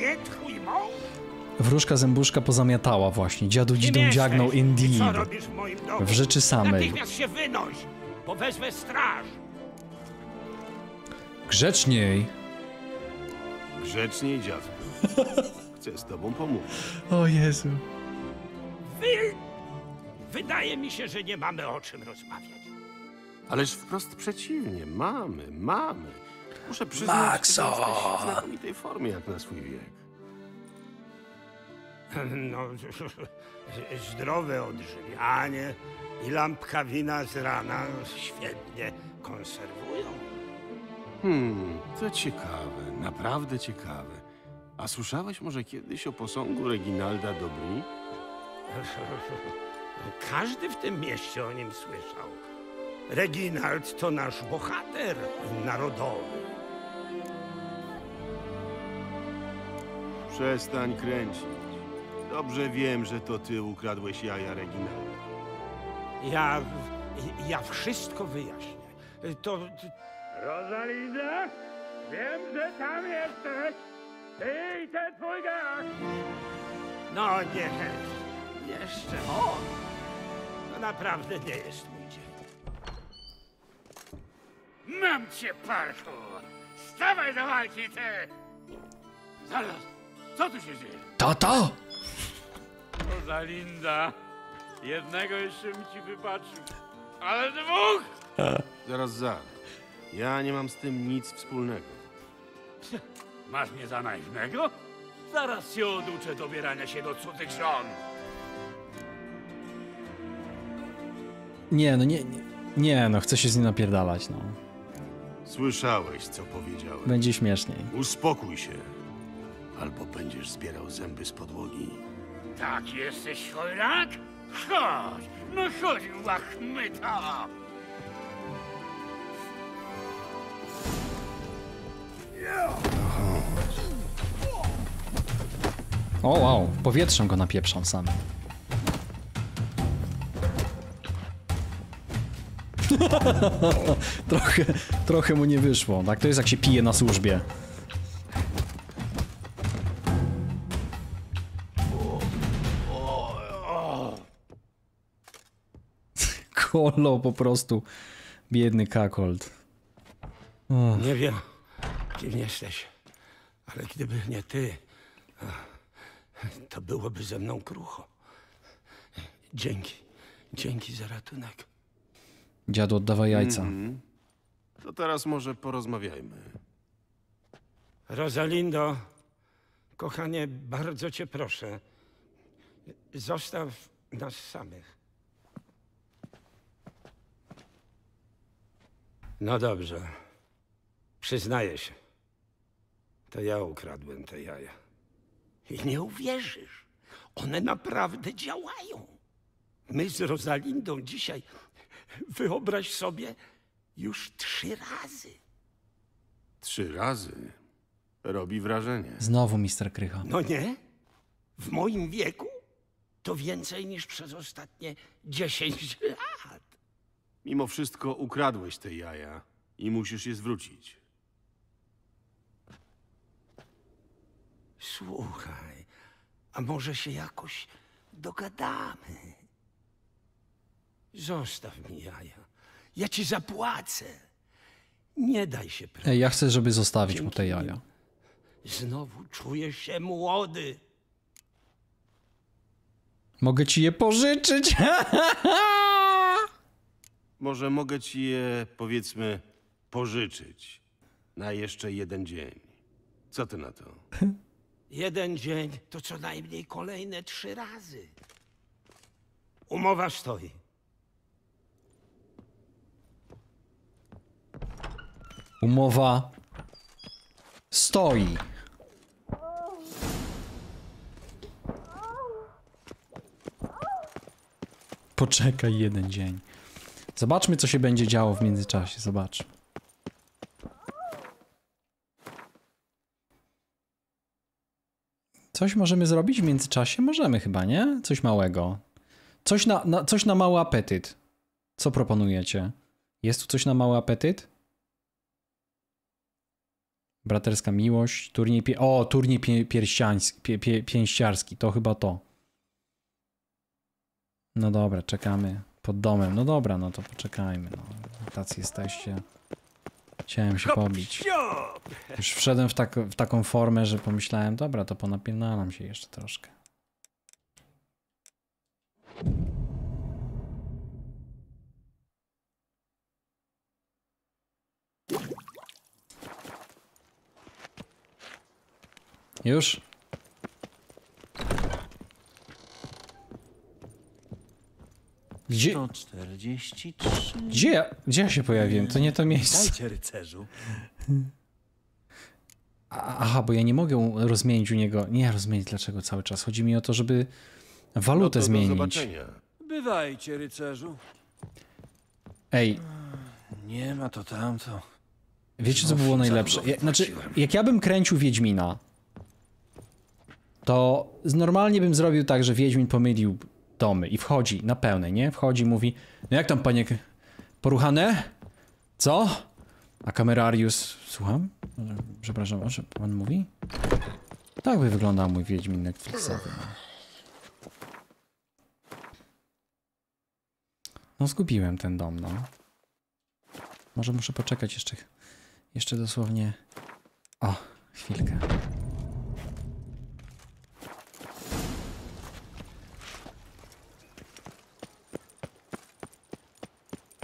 nie twój mąż? Wróżka zębuszka pozamiatała właśnie. Dziadu dzidą dziagnął Indii. W rzeczy samej. Natychmiast się wynoś, bo wezwę straż. Grzeczniej. Grzeczniej, dziadku. Chcę z tobą pomóc. O Jezu. Wy... Wydaje mi się, że nie mamy o czym rozmawiać. Ależ wprost przeciwnie. Mamy, mamy. Muszę przyznać, Maxo. Że jesteś w znakomitej formie jak na swój wiek. No, zdrowe odżywianie i lampka wina z rana świetnie konserwują. Hmm, to ciekawe, naprawdę ciekawe. A słyszałeś może kiedyś o posągu Reginalda d'Aubigny? Każdy w tym mieście o nim słyszał. Reginald to nasz bohater narodowy. Przestań kręcić. Dobrze wiem, że to ty ukradłeś jaja Reginalda. Ja... ja wszystko wyjaśnię. To... Rosalinda? Wiem, że tam jesteś! Ty i ten twój gaz! No nie, jeszcze on! To naprawdę nie jest mój dzień. Mam cię, parkour! Stawaj do walki, ty! Zaraz, co tu się dzieje? Tata! Rosalinda, jednego jeszcze mi ci wybaczył, ale dwóch! Zaraz, zaraz. Ja nie mam z tym nic wspólnego. Masz mnie za naiwnego? Zaraz się oduczę dobierania się do cudzych żon. Nie, no nie, nie, nie no, chcę się z nim napierdalać, no. Słyszałeś, co powiedziałem. Będzie śmieszniej. Uspokój się, albo będziesz zbierał zęby z podłogi. Tak jesteś, chojrak? Chodź, no chodź, łachmyta! O, wow, powietrzem go napieprzam sam. trochę, trochę mu nie wyszło. Tak to jest, jak się pije na służbie. Kolo po prostu. Biedny kakold. Oh. Nie wiem, kim jesteś, ale gdyby nie ty, to byłoby ze mną krucho. Dzięki. Dzięki za ratunek. Dziadu, oddawaj jajca. Mm-hmm. To teraz może porozmawiajmy. Rosalindo, kochanie, bardzo cię proszę. Zostaw nas samych. No dobrze. Przyznaję się. To ja ukradłem te jaja. I nie uwierzysz. One naprawdę działają. My z Rosalindą dzisiaj, wyobraź sobie, już trzy razy. Trzy razy? Robi wrażenie. Znowu mister Krycha. No nie? W moim wieku to więcej niż przez ostatnie dziesięć lat. Mimo wszystko ukradłeś te jaja i musisz je zwrócić. Słuchaj, a może się jakoś dogadamy? Zostaw mi jaja. Ja ci zapłacę. Nie daj się prosić. Ej, ja chcę, żeby zostawić Dzięki mu te jaja. Znowu czuję się młody. Mogę ci je pożyczyć. Może mogę ci je, powiedzmy, pożyczyć na jeszcze jeden dzień. Co ty na to? Jeden dzień to co najmniej kolejne trzy razy. Umowa stoi. Umowa stoi. Poczekaj jeden dzień. Zobaczmy, co się będzie działo w międzyczasie. Zobaczmy. Coś możemy zrobić w międzyczasie? Możemy chyba, nie? Coś małego. Coś na, na, coś na mały apetyt. Co proponujecie? Jest tu coś na mały apetyt? Braterska miłość, turniej... Pie o, turniej pie pie pie pięściarski. To chyba to. No dobra, czekamy. Pod domem. No dobra, no to poczekajmy. No. Tacy jesteście. Chciałem się pobić. Już wszedłem w, tak, w taką formę, że pomyślałem, dobra, to ponapierdalam się jeszcze troszkę. Już? Gdzie? Gdzie ja, gdzie ja się pojawiłem? To nie to miejsce. Aha, bo ja nie mogę rozmienić u niego. Nie rozmienić dlaczego cały czas. Chodzi mi o to, żeby walutę no zmienić. Do zobaczenia. Bywajcie, rycerzu. Ej. Nie ma to tamto. Wiecie co było najlepsze? Ja, znaczy, jak ja bym kręcił Wiedźmina, to normalnie bym zrobił tak, że Wiedźmin pomylił domy i wchodzi na pełne, nie? Wchodzi, mówi, no jak tam panie poruchane? Co? A kamerariusz, słucham? Przepraszam, o czym pan mówi? Tak by wyglądał mój Wiedźmin Netflixowy. No zgubiłem ten dom, no. Może muszę poczekać jeszcze, jeszcze dosłownie... O, chwilkę.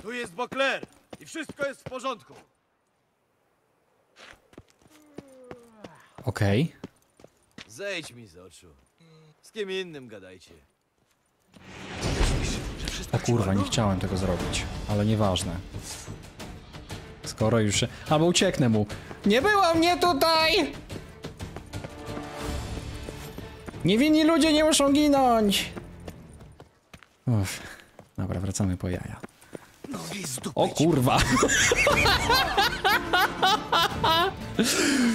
Tu jest Beauclair i wszystko jest w porządku. Okej. Okay. Zejdź mi z oczu. Z kim innym gadajcie. O kurwa, nie chciałem tego zrobić, ale nieważne. Skoro już... Albo ucieknę mu. Nie było mnie tutaj! Niewinni ludzie nie muszą ginąć! Uff. Dobra, wracamy po jaja. O kurwa!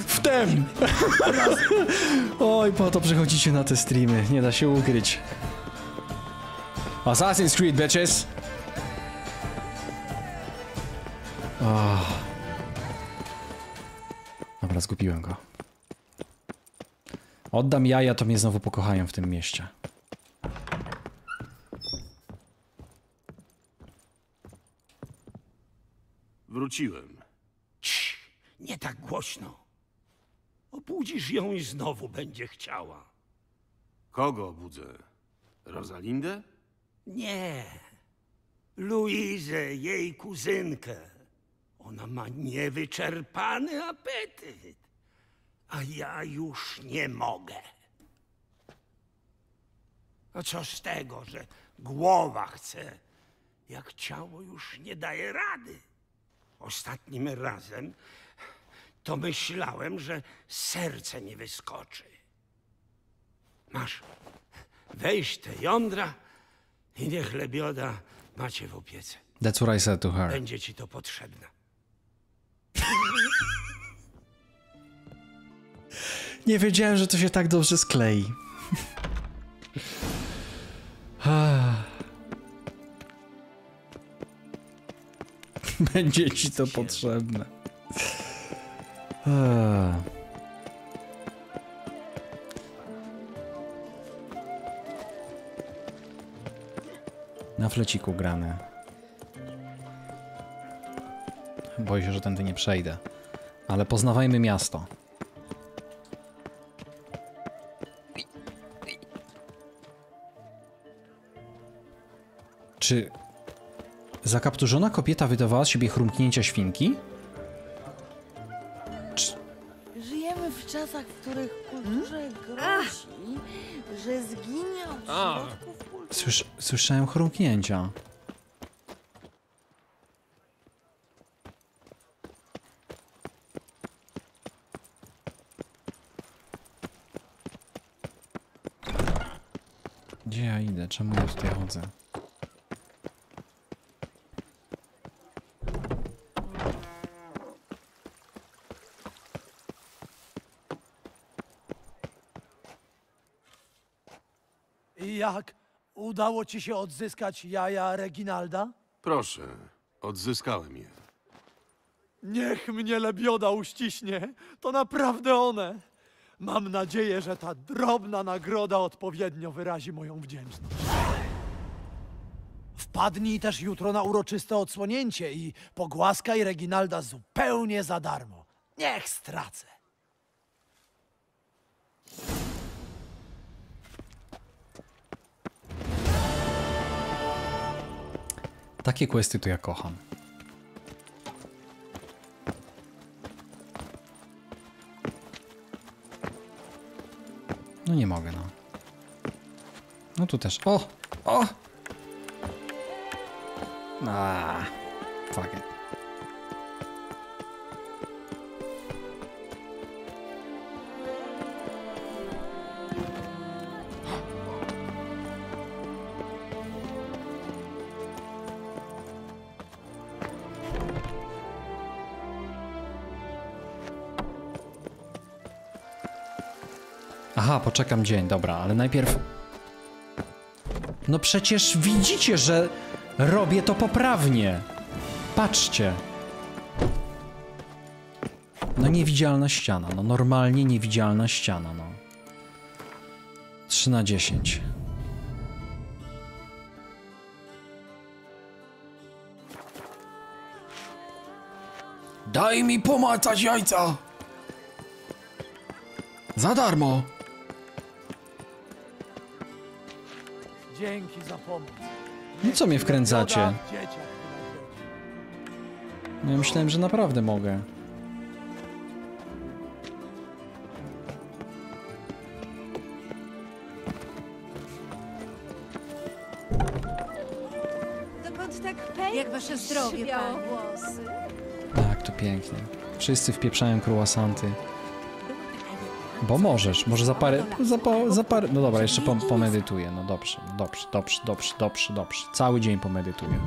Wtem! Oj, po to przychodzicie na te streamy, nie da się ukryć. Assassin's Creed, bitches! Oh. Dobra, zgubiłem go. Oddam jaja, to mnie znowu pokochają w tym mieście. Wróciłem. Cii, nie tak głośno. Obudzisz ją i znowu będzie chciała. Kogo obudzę? Rosalindę? Nie. Luizę, jej kuzynkę. Ona ma niewyczerpany apetyt. A ja już nie mogę. A co z tego, że głowa chce, jak ciało już nie daje rady. Ostatnim razem to myślałem, że serce mi wyskoczy. Masz, weź te jądra i niech Lebioda macie w opiece. That's what I said to her. Będzie ci to potrzebne. Nie wiedziałem, że to się tak dobrze sklei. Będzie ci to potrzebne. Na fleciku grane. Boję się, że tędy nie przejdę. Ale poznawajmy miasto. Czy zakapturzona kobieta wydawała z siebie chrumknięcia świnki? Czy... Żyjemy w czasach, w których kulturze grozi, że zginie od środków kultury. Słysz... Słyszałem chrumknięcia. Gdzie ja idę? Czemu ja tutaj chodzę? Jak udało ci się odzyskać jaja Reginalda? Proszę, odzyskałem je. Niech mnie Lebioda uściśnie, to naprawdę one. Mam nadzieję, że ta drobna nagroda odpowiednio wyrazi moją wdzięczność. Wpadnij też jutro na uroczyste odsłonięcie i pogłaskaj Reginalda zupełnie za darmo. Niech stracę. Takie questy to ja kocham. No nie mogę, no. No tu też. O! O! Aaa. Fuck it. Aha, poczekam dzień, dobra, ale najpierw... No przecież widzicie, że robię to poprawnie. Patrzcie. No niewidzialna ściana, no normalnie niewidzialna ściana, no. trzy na dziesięć. Daj mi pomacać jajca! Za darmo! Dzięki za pomoc. No co mnie wkręcacie? No ja myślałem, że naprawdę mogę. Dokąd tak pęknie? Jak wasze zdrowie, włosy. Tak, to pięknie. Wszyscy wpieprzają croissanty. Bo możesz, może za parę, za, po, za parę, no dobra, jeszcze po, pomedytuję, no dobrze, dobrze, dobrze, dobrze, dobrze, dobrze, cały dzień pomedytuję.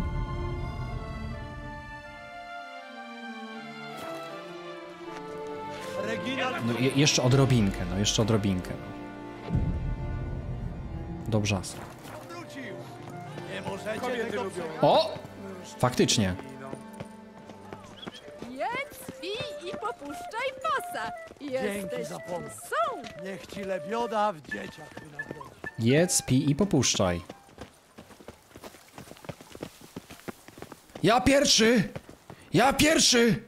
No je, jeszcze odrobinkę, no jeszcze odrobinkę. Dobrze. O! Faktycznie. Puszczaj pasa! Jesteś za pomoc. Niech ci Lebioda w dzieciach wynagrodzi. Jedz, pij i popuszczaj. Ja pierwszy! Ja pierwszy!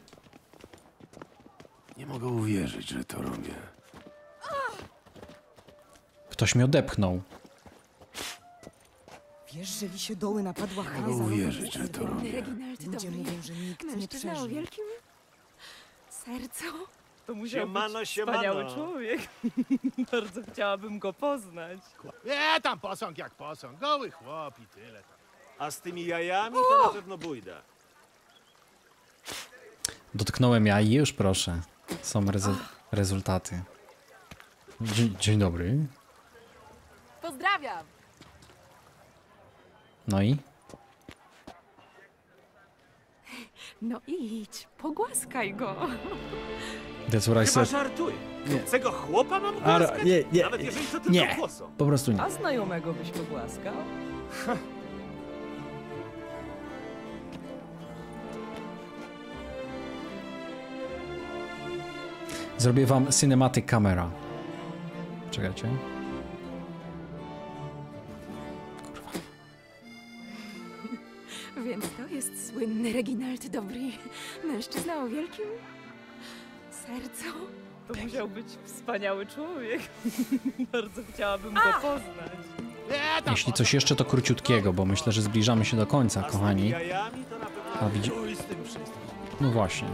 Nie mogę uwierzyć, że to robię. Ktoś mnie odepchnął. Wiesz, że li się doły napadła haza. Nie mogę uwierzyć, że to robię. Ludzie mówią, że nikt nie przeżył. Sercu? To musiał siemano, być wspaniały człowiek. Bardzo chciałabym go poznać. Nie, tam posąg jak posąg. Goły chłop i tyle tam. A z tymi jajami o! To na pewno bójda. Dotknąłem jaj i już proszę. Są rezu rezultaty. Dzień, dzień dobry. Pozdrawiam. No i? No idź, pogłaskaj go. Chyba żartuję. Tego chłopa mam głaskać? Nie, nie, nawet jeżeli to tylko nie. Po prostu nie. A znajomego byś pogłaskał? Zrobię wam cinematic camera. Czekajcie. Więc to jest słynny Reginald d'Aubigny, mężczyzna o wielkim sercu. To musiał być wspaniały człowiek. Bardzo chciałabym go poznać. Jeśli coś jeszcze, to króciutkiego, bo myślę, że zbliżamy się do końca, kochani. A widzi... No właśnie.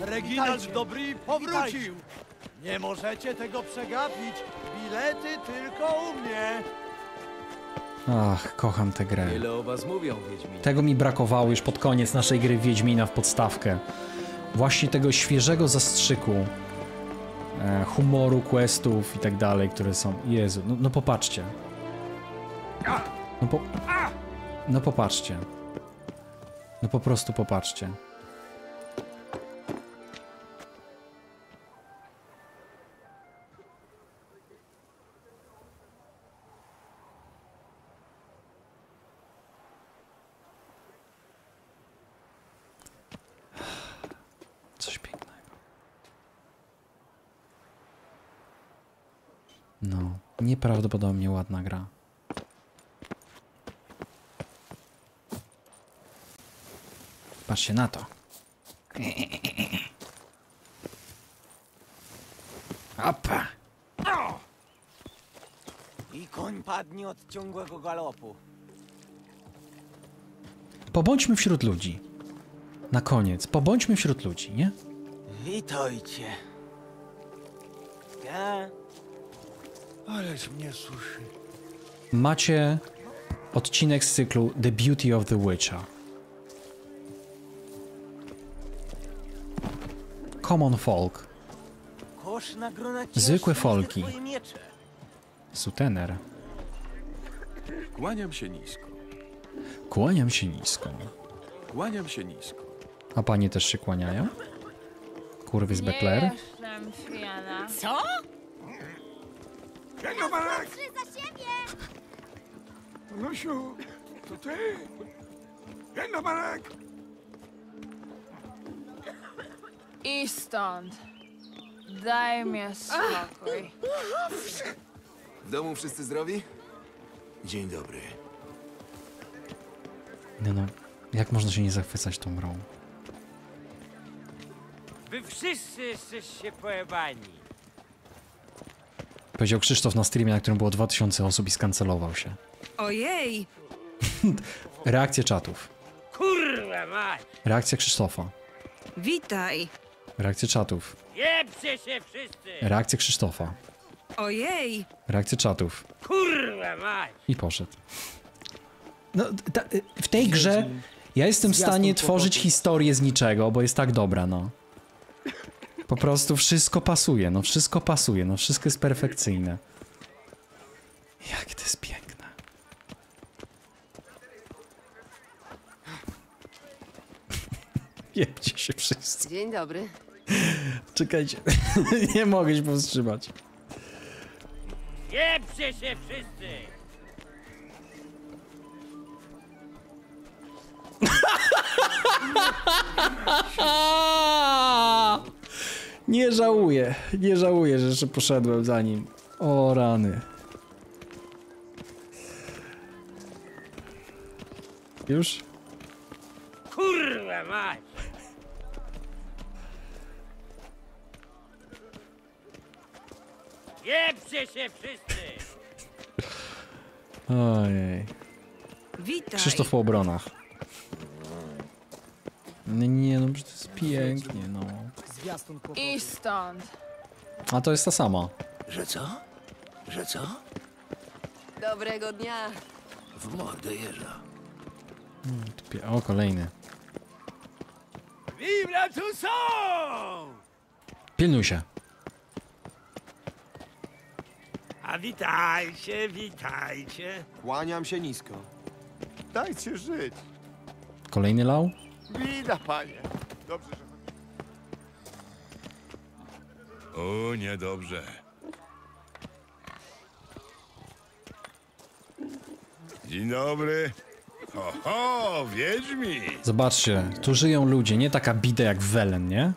Reginald Dobry powrócił! Nie możecie tego przegapić! Bilety tylko u mnie! Ach, kocham tę grę. Tego mi brakowało już pod koniec naszej gry Wiedźmina w podstawkę. Właśnie tego świeżego zastrzyku e, humoru, questów i tak dalej, które są... Jezu, no, no popatrzcie. No, po... no popatrzcie. No po prostu popatrzcie. No, nieprawdopodobnie ładna gra. Patrzcie na to. Opa! I koń padnie od ciągłego galopu. Pobądźmy wśród ludzi. Na koniec, pobądźmy wśród ludzi, nie? Witajcie. Ja... Ależ mnie suszy. Macie odcinek z cyklu The Beauty of the Witcher. Common folk. Zwykłe folki. Sutener. Kłaniam się nisko. Kłaniam się nisko. Kłaniam się nisko. A panie też się kłaniają? Kurwy z Beauclair. Co? Jego balak! Za siebie! Lusiu, to ty! Jego balak! I stąd. Daj mnie spokój. W domu wszyscy zdrowi? Dzień dobry. No no, jak można się nie zachwycać tą grą? Wy wszyscy jesteście pojebani. Powiedział Krzysztof na streamie, na którym było dwa tysiące osób i skancelował się. Ojej! Reakcje czatów. Kurwa mać! Reakcja Krzysztofa. Witaj! Reakcje czatów. Jebcie się wszyscy! Reakcje Krzysztofa. Ojej! Reakcje czatów. Kurwa mać! I poszedł. No, ta, w tej grze ja jestem w stanie tworzyć historię z niczego, bo jest tak dobra, no. Po prostu wszystko pasuje, no wszystko pasuje, no wszystko jest perfekcyjne. Jakie to jest piękne. Jebcie się wszyscy. Dzień dobry. Czekajcie, nie mogę się powstrzymać. Jebcie się wszyscy! Nie żałuję, nie żałuję, że jeszcze poszedłem za nim. O rany. Już? Kurwa mać! Jebcie się wszyscy! Ojej. Witaj. Krzysztof po obronach. Nie no, to jest pięknie, no. I stąd. A to jest ta sama. Że co? Że co? Dobrego dnia. W mordę jeża. O, kolejny. Vibra tu są! Pilnuj się. A witajcie, witajcie. Kłaniam się nisko. Dajcie żyć. Kolejny lał? Widać, panie. Dobrze, że... O, niedobrze. Dzień dobry. Ho, ho, wiedźmi. Zobaczcie, tu żyją ludzie, nie taka bida jak Welen, nie?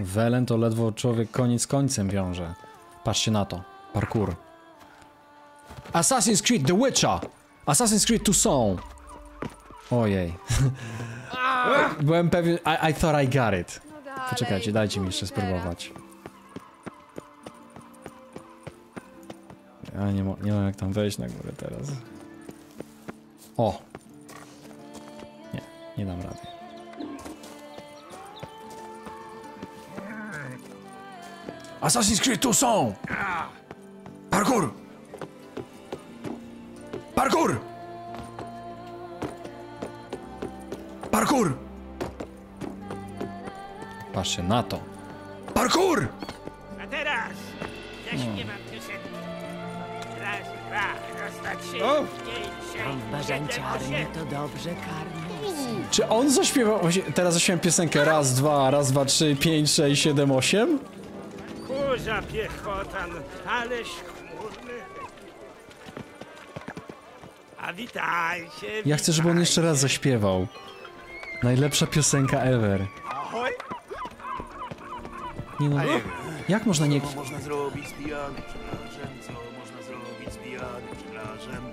Welen to ledwo człowiek koniec końcem wiąże. Patrzcie na to. Parkour. Assassin's Creed The Witcher! Assassin's Creed Toussaint! Ojej. Byłem pewien... I, I thought I got it. Poczekajcie, dajcie mi jeszcze spróbować. ale nie, nie mam jak tam wejść na górę teraz. O! Nie, nie dam rady. Assassin's Creed Toussaint! Parkour! Parkour! Parkour! Patrzcie na to. Parkour! A teraz! Też nie mam piosenki. Raz, dwa, rozstać się. Pięć, sześć, to dobrze karmi. Czy on zaśpiewał... Teraz zaśpiewał piosenkę raz, dwa, raz, dwa, trzy, pięć, sześć, siedem, osiem? Kurza piechotan, aleś chmurny. A witajcie, witajcie. Ja chcę, żeby on jeszcze raz zaśpiewał. Najlepsza piosenka ever. Ahoj. Nie no, jak można nie... Co można zrobić z pijanym żeglarzem? Co można zrobić z pijanym żeglarzem?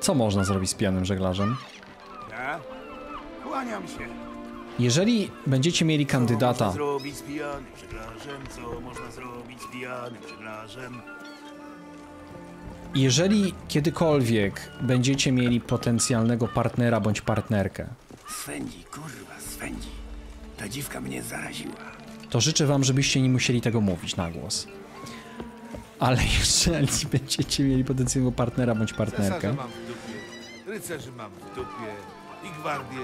Co można zrobić z pijanym żeglarzem? Ja? Kłaniam się. Jeżeli będziecie mieli kandydata... Co można zrobić z pijanym żeglarzem? Co można zrobić z pijanym żeglarzem? Jeżeli kiedykolwiek będziecie mieli potencjalnego partnera bądź partnerkę... Swędzi, kurwa, swędzi. Ta dziwka mnie zaraziła. To życzę wam, żebyście nie musieli tego mówić na głos. Ale jeżeli będziecie mieli potencjalnego partnera bądź partnerkę... Cesarzy mam w dupie, rycerzy mam w dupie i gwardię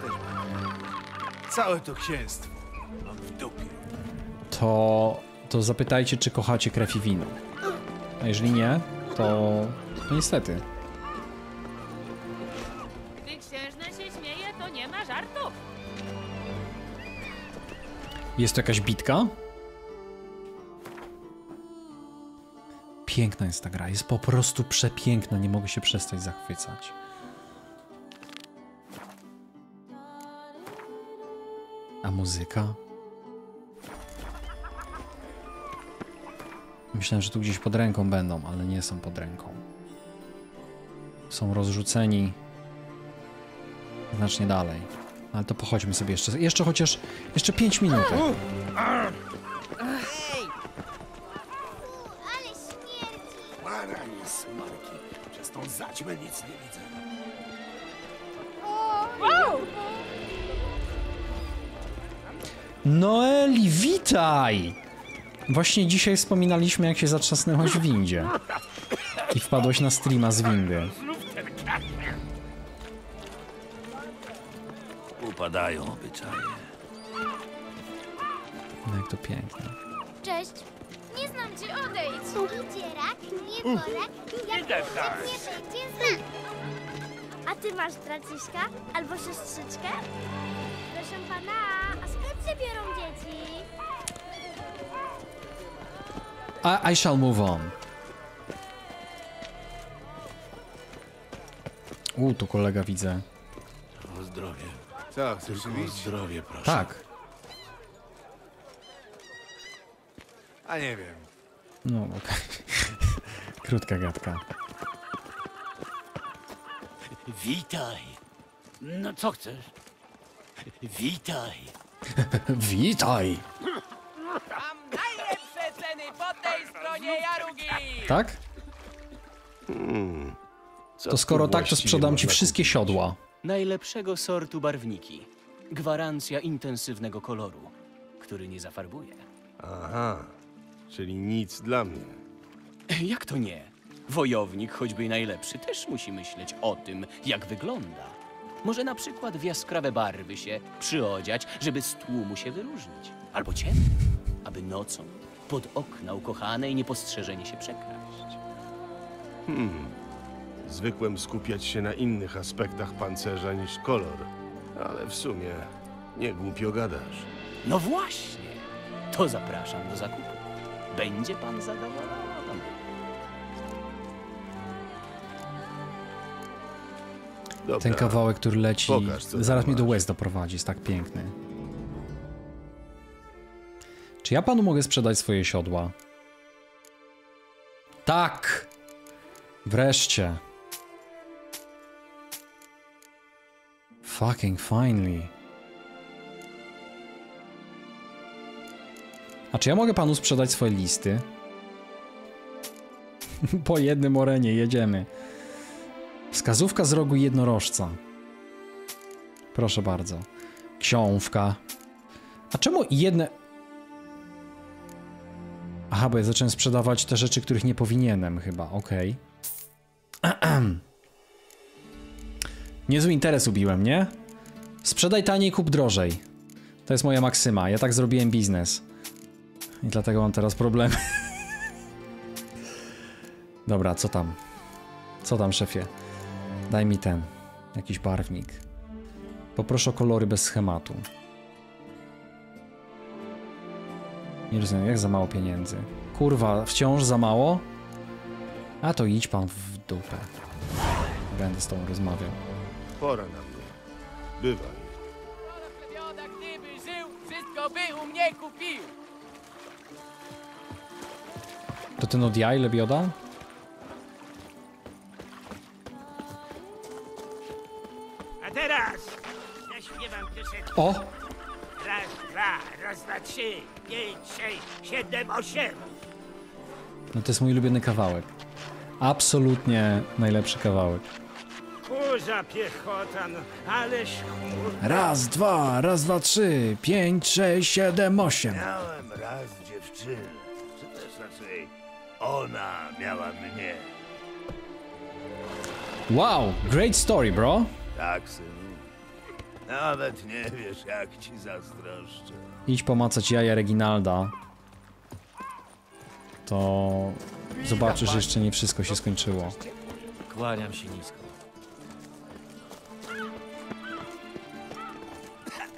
też mam. Całe to księstwo mam w dupie. To... to zapytajcie, czy kochacie krew i wino. A jeżeli nie, to... to niestety. Gdy księżna się śmieje, to nie ma żartów. Jest to jakaś bitka? Piękna jest ta gra, jest po prostu przepiękna, nie mogę się przestać zachwycać. A muzyka? Myślałem, że tu gdzieś pod ręką będą, ale nie są pod ręką. Są rozrzuceni znacznie dalej. Ale to pochodźmy sobie jeszcze, jeszcze chociaż, jeszcze pięć minut. Ej! Ale śmierci! Maranie smarki, przez tą zaćmę nic nie widzę. Wow! Noeli, witaj! Właśnie dzisiaj wspominaliśmy, jak się zatrzasnęłaś w windzie. I wpadłaś na streama z windy. Upadają obyczaje. No jak to pięknie. Cześć. Nie znam cię, odejdź. Idzie rak, nie porak, jak nie będzie znak. A ty masz braciszka? Albo siostrzyczkę? Proszę pana, a skąd się biorą dzieci? I, I shall move on. U, tu kolega widzę. O zdrowie. Tak, chcesz mieć zdrowie, proszę. Tak. A nie wiem. No, okej. Okay. Krótka gadka. Witaj. No co chcesz? Witaj. Witaj. Mam najlepsze ceny po tej stronie Jarugi. Tak? Hmm. To skoro tak, to sprzedam ci wszystkie siodła. Najlepszego sortu barwniki. Gwarancja intensywnego koloru, który nie zafarbuje. Aha, czyli nic dla mnie. Jak to nie? Wojownik, choćby i najlepszy, też musi myśleć o tym, jak wygląda. Może na przykład w jaskrawe barwy się przyodziać, żeby z tłumu się wyróżnić. Albo ciemny, aby nocą pod okna ukochanej niepostrzeżenie się przekraść. Hmm... Zwykłem skupiać się na innych aspektach pancerza niż kolor, ale w sumie nie głupio gadasz. No właśnie, to zapraszam do zakupu. Będzie pan zadowolony. Dobra. Ten kawałek, który leci, pokaż, zaraz mnie do łez doprowadzi, jest tak piękny. Czy ja panu mogę sprzedać swoje siodła? Tak! Wreszcie. Fucking finally. A czy ja mogę panu sprzedać swoje listy? Po jednym orenie jedziemy. Wskazówka z rogu jednorożca. Proszę bardzo. Książka. A czemu jedne... Aha, bo ja zacząłem sprzedawać te rzeczy, których nie powinienem chyba, okej. Okay. Niezły interes ubiłem, nie? Sprzedaj taniej, kup drożej. To jest moja maksyma, ja tak zrobiłem biznes. I dlatego mam teraz problemy. Dobra, co tam? Co tam, szefie? Daj mi ten, jakiś barwnik. Poproszę o kolory bez schematu. Nie rozumiem, jak za mało pieniędzy. Kurwa, wciąż za mało? A to idź pan w dupę. Będę z tą rozmawiał. Pora na mnie. Bywaj. Lebioda, gdyby żył, wszystko by u mnie kupił. To ten od jaj, Lebioda? A teraz zaśpiewam piosenkę. O! Raz, dwa, raz, dwa, trzy, pięć, sześć, siedem, osiem. No to jest mój ulubiony kawałek. Absolutnie najlepszy kawałek. Kurza piechota, no, ależ chmurka. Raz, dwa, raz, dwa, trzy, pięć, sześć, siedem, osiem. Miałem raz dziewczynę, czy też raczej ona miała mnie. Wow, great story, bro. Tak, syn. Nawet nie wiesz, jak ci zazdroszczę. Idź pomacać jaja Reginalda. To zobaczysz, że jeszcze nie wszystko się skończyło. Kłaniam się nisko.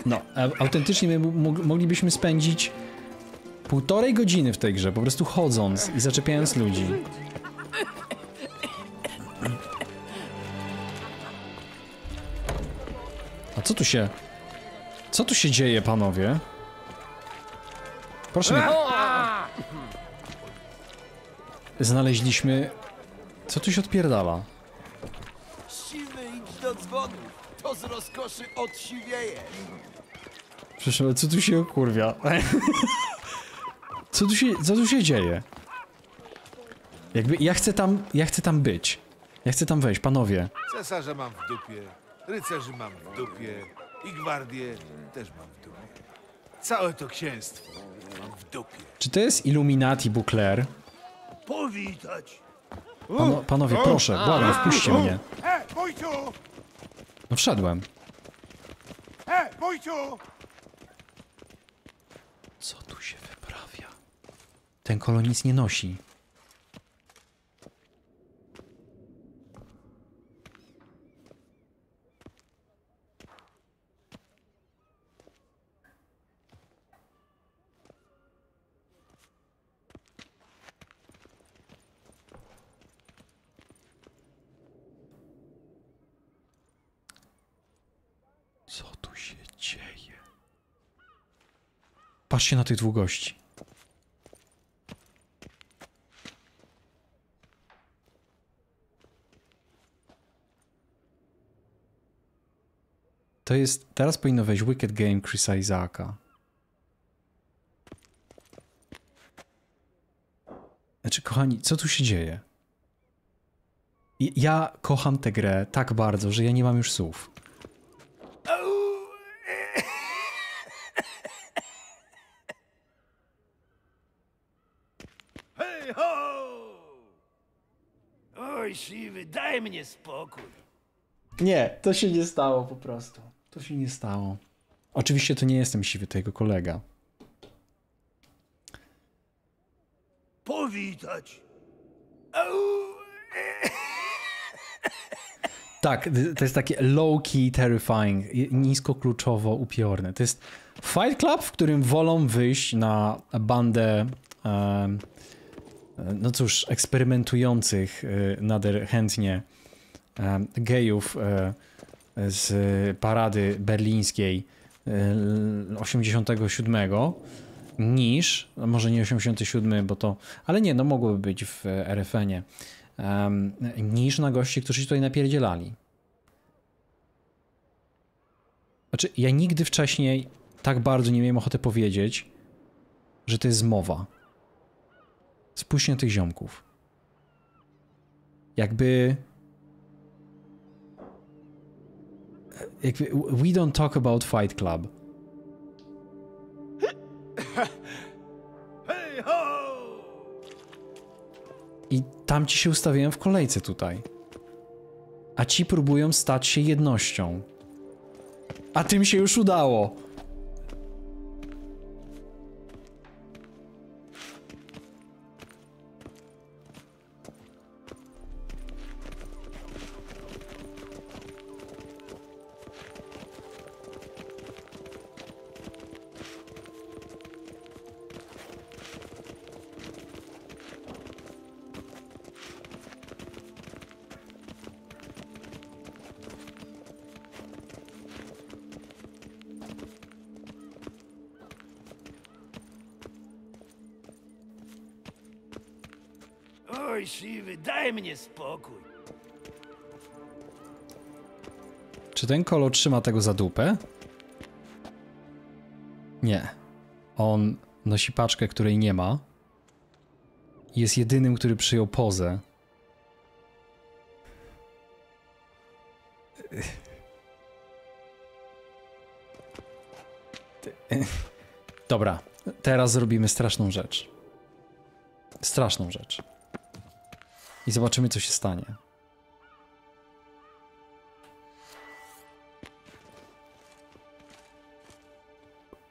No, autentycznie my moglibyśmy spędzić półtorej godziny w tej grze, po prostu chodząc i zaczepiając ludzi. Co tu się... Co tu się dzieje, panowie? Proszę mnie... Znaleźliśmy... Co tu się odpierdala? Siwy idź do dzwonu, to z rozkoszy odsiwieje. Przepraszam, co tu się okurwia? Co tu się... Co tu się dzieje? Jakby... Ja chcę tam... Ja chcę tam być. Ja chcę tam wejść, panowie. Cesarza mam w dupie. Rycerzy mam w dupie i gwardię też mam w dupie. Całe to księstwo mam w dupie. Czy to jest Illuminati Beauclair? Powitać! Pano, panowie, proszę, błagam, wpuśćcie mnie. No wszedłem. Co tu się wyprawia? Ten kolon nic nie nosi. Patrzcie na tych dwóch gości. To jest... Teraz powinno wejść Wicked Game Chrisa Isaaka. Znaczy, kochani, co tu się dzieje? Ja kocham tę grę tak bardzo, że ja nie mam już słów. Daj mnie spokój. Nie, to się nie stało po prostu. To się nie stało. Oczywiście to nie jestem siwy, to jego kolega. Powitać. Au. Tak, to jest takie low-key terrifying, niskokluczowo upiorne. To jest Fight Club, w którym wolą wyjść na bandę... Um, no cóż, eksperymentujących nader chętnie gejów z parady berlińskiej osiemdziesiątego siódmego, niż, może nie osiemdziesiąty siódmy, bo to, ale nie, no mogłoby być w er ef enie, niż na gości, którzy się tutaj napierdzielali. Znaczy, ja nigdy wcześniej tak bardzo nie miałem ochoty powiedzieć, że to jest zmowa. Spójrzcie na tych ziomków. jakby... jakby we don't talk about Fight Club. I tam ci się ustawiają w kolejce tutaj. A ci próbują stać się jednością. A tym się już udało. Oj, siwy, daj mnie spokój. Czy ten kolo trzyma tego za dupę? Nie. On nosi paczkę, której nie ma. Jest jedynym, który przyjął pozę. Dobra, teraz zrobimy straszną rzecz. Straszną rzecz. I zobaczymy, co się stanie.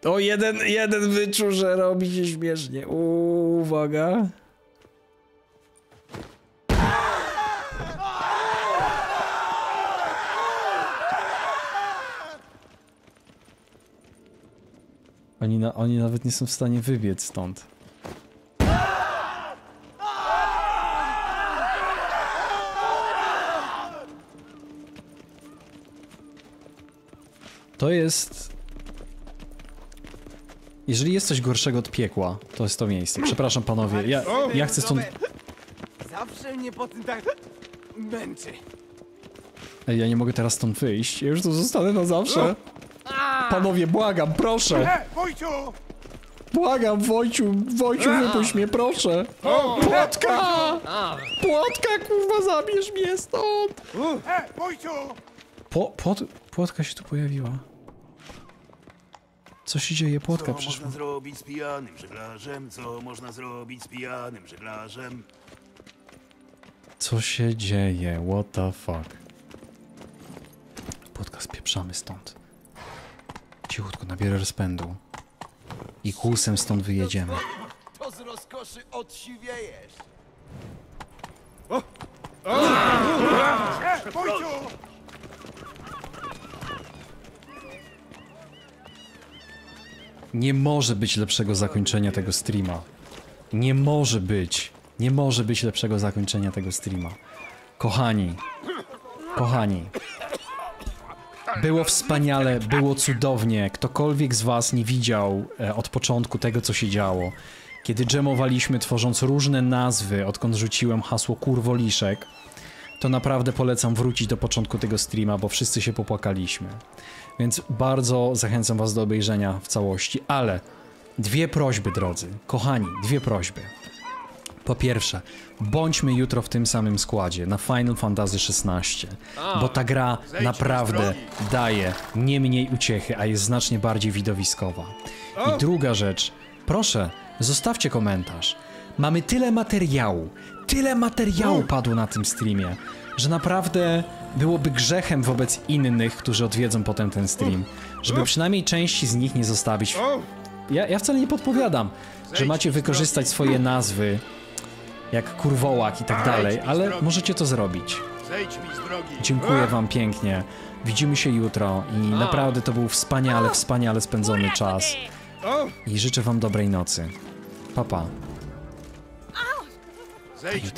O, jeden, jeden wyczuł, że robi się śmiesznie. Uuu, uwaga. Oni, na, oni nawet nie są w stanie wybiec stąd. To jest... Jeżeli jest coś gorszego od piekła, to jest to miejsce. Przepraszam panowie, ja, ja chcę stąd... Zawsze mnie po tym tak męczy. Ej, ja nie mogę teraz stąd wyjść. Ja już tu zostanę na zawsze. Panowie, błagam, proszę. Błagam, Wojciu, Wojciu, wypuść mnie, proszę. Płotka! Płotka, kurwa, zabierz mnie stąd. Po, pod, płotka się tu pojawiła. Co się dzieje? Płotka przyszła. Co można zrobić z pijanym żeglarzem? Co można zrobić z pijanym żeglarzem? Co się dzieje? What the fuck? Płotka, spieprzamy stąd. Cichutko, nabierę rozpędu. I kłusem stąd wyjedziemy. To z rozkoszy odsiwiejesz. O! O! E, Wojciu! Nie może być lepszego zakończenia tego streama. Nie może być. Nie może być lepszego zakończenia tego streama. Kochani. Kochani. Było wspaniale, było cudownie. Ktokolwiek z was nie widział e, od początku tego, co się działo. Kiedy dżemowaliśmy, tworząc różne nazwy, odkąd rzuciłem hasło kurwoliszek, to naprawdę polecam wrócić do początku tego streama, bo wszyscy się popłakaliśmy. Więc bardzo zachęcam was do obejrzenia w całości, ale dwie prośby, drodzy, kochani, dwie prośby. Po pierwsze, bądźmy jutro w tym samym składzie na Final Fantasy szesnaście, bo ta gra naprawdę daje nie mniej uciechy, a jest znacznie bardziej widowiskowa. I druga rzecz, proszę, zostawcie komentarz. Mamy tyle materiału, tyle materiału padło na tym streamie, że naprawdę byłoby grzechem wobec innych, którzy odwiedzą potem ten stream, żeby przynajmniej części z nich nie zostawić. Ja, ja wcale nie podpowiadam, że macie wykorzystać swoje nazwy, jak kurwołak i tak dalej, ale możecie to zrobić. Dziękuję wam pięknie, widzimy się jutro i naprawdę to był wspaniale, wspaniale spędzony czas. I życzę wam dobrej nocy. Pa, pa. Zejdź.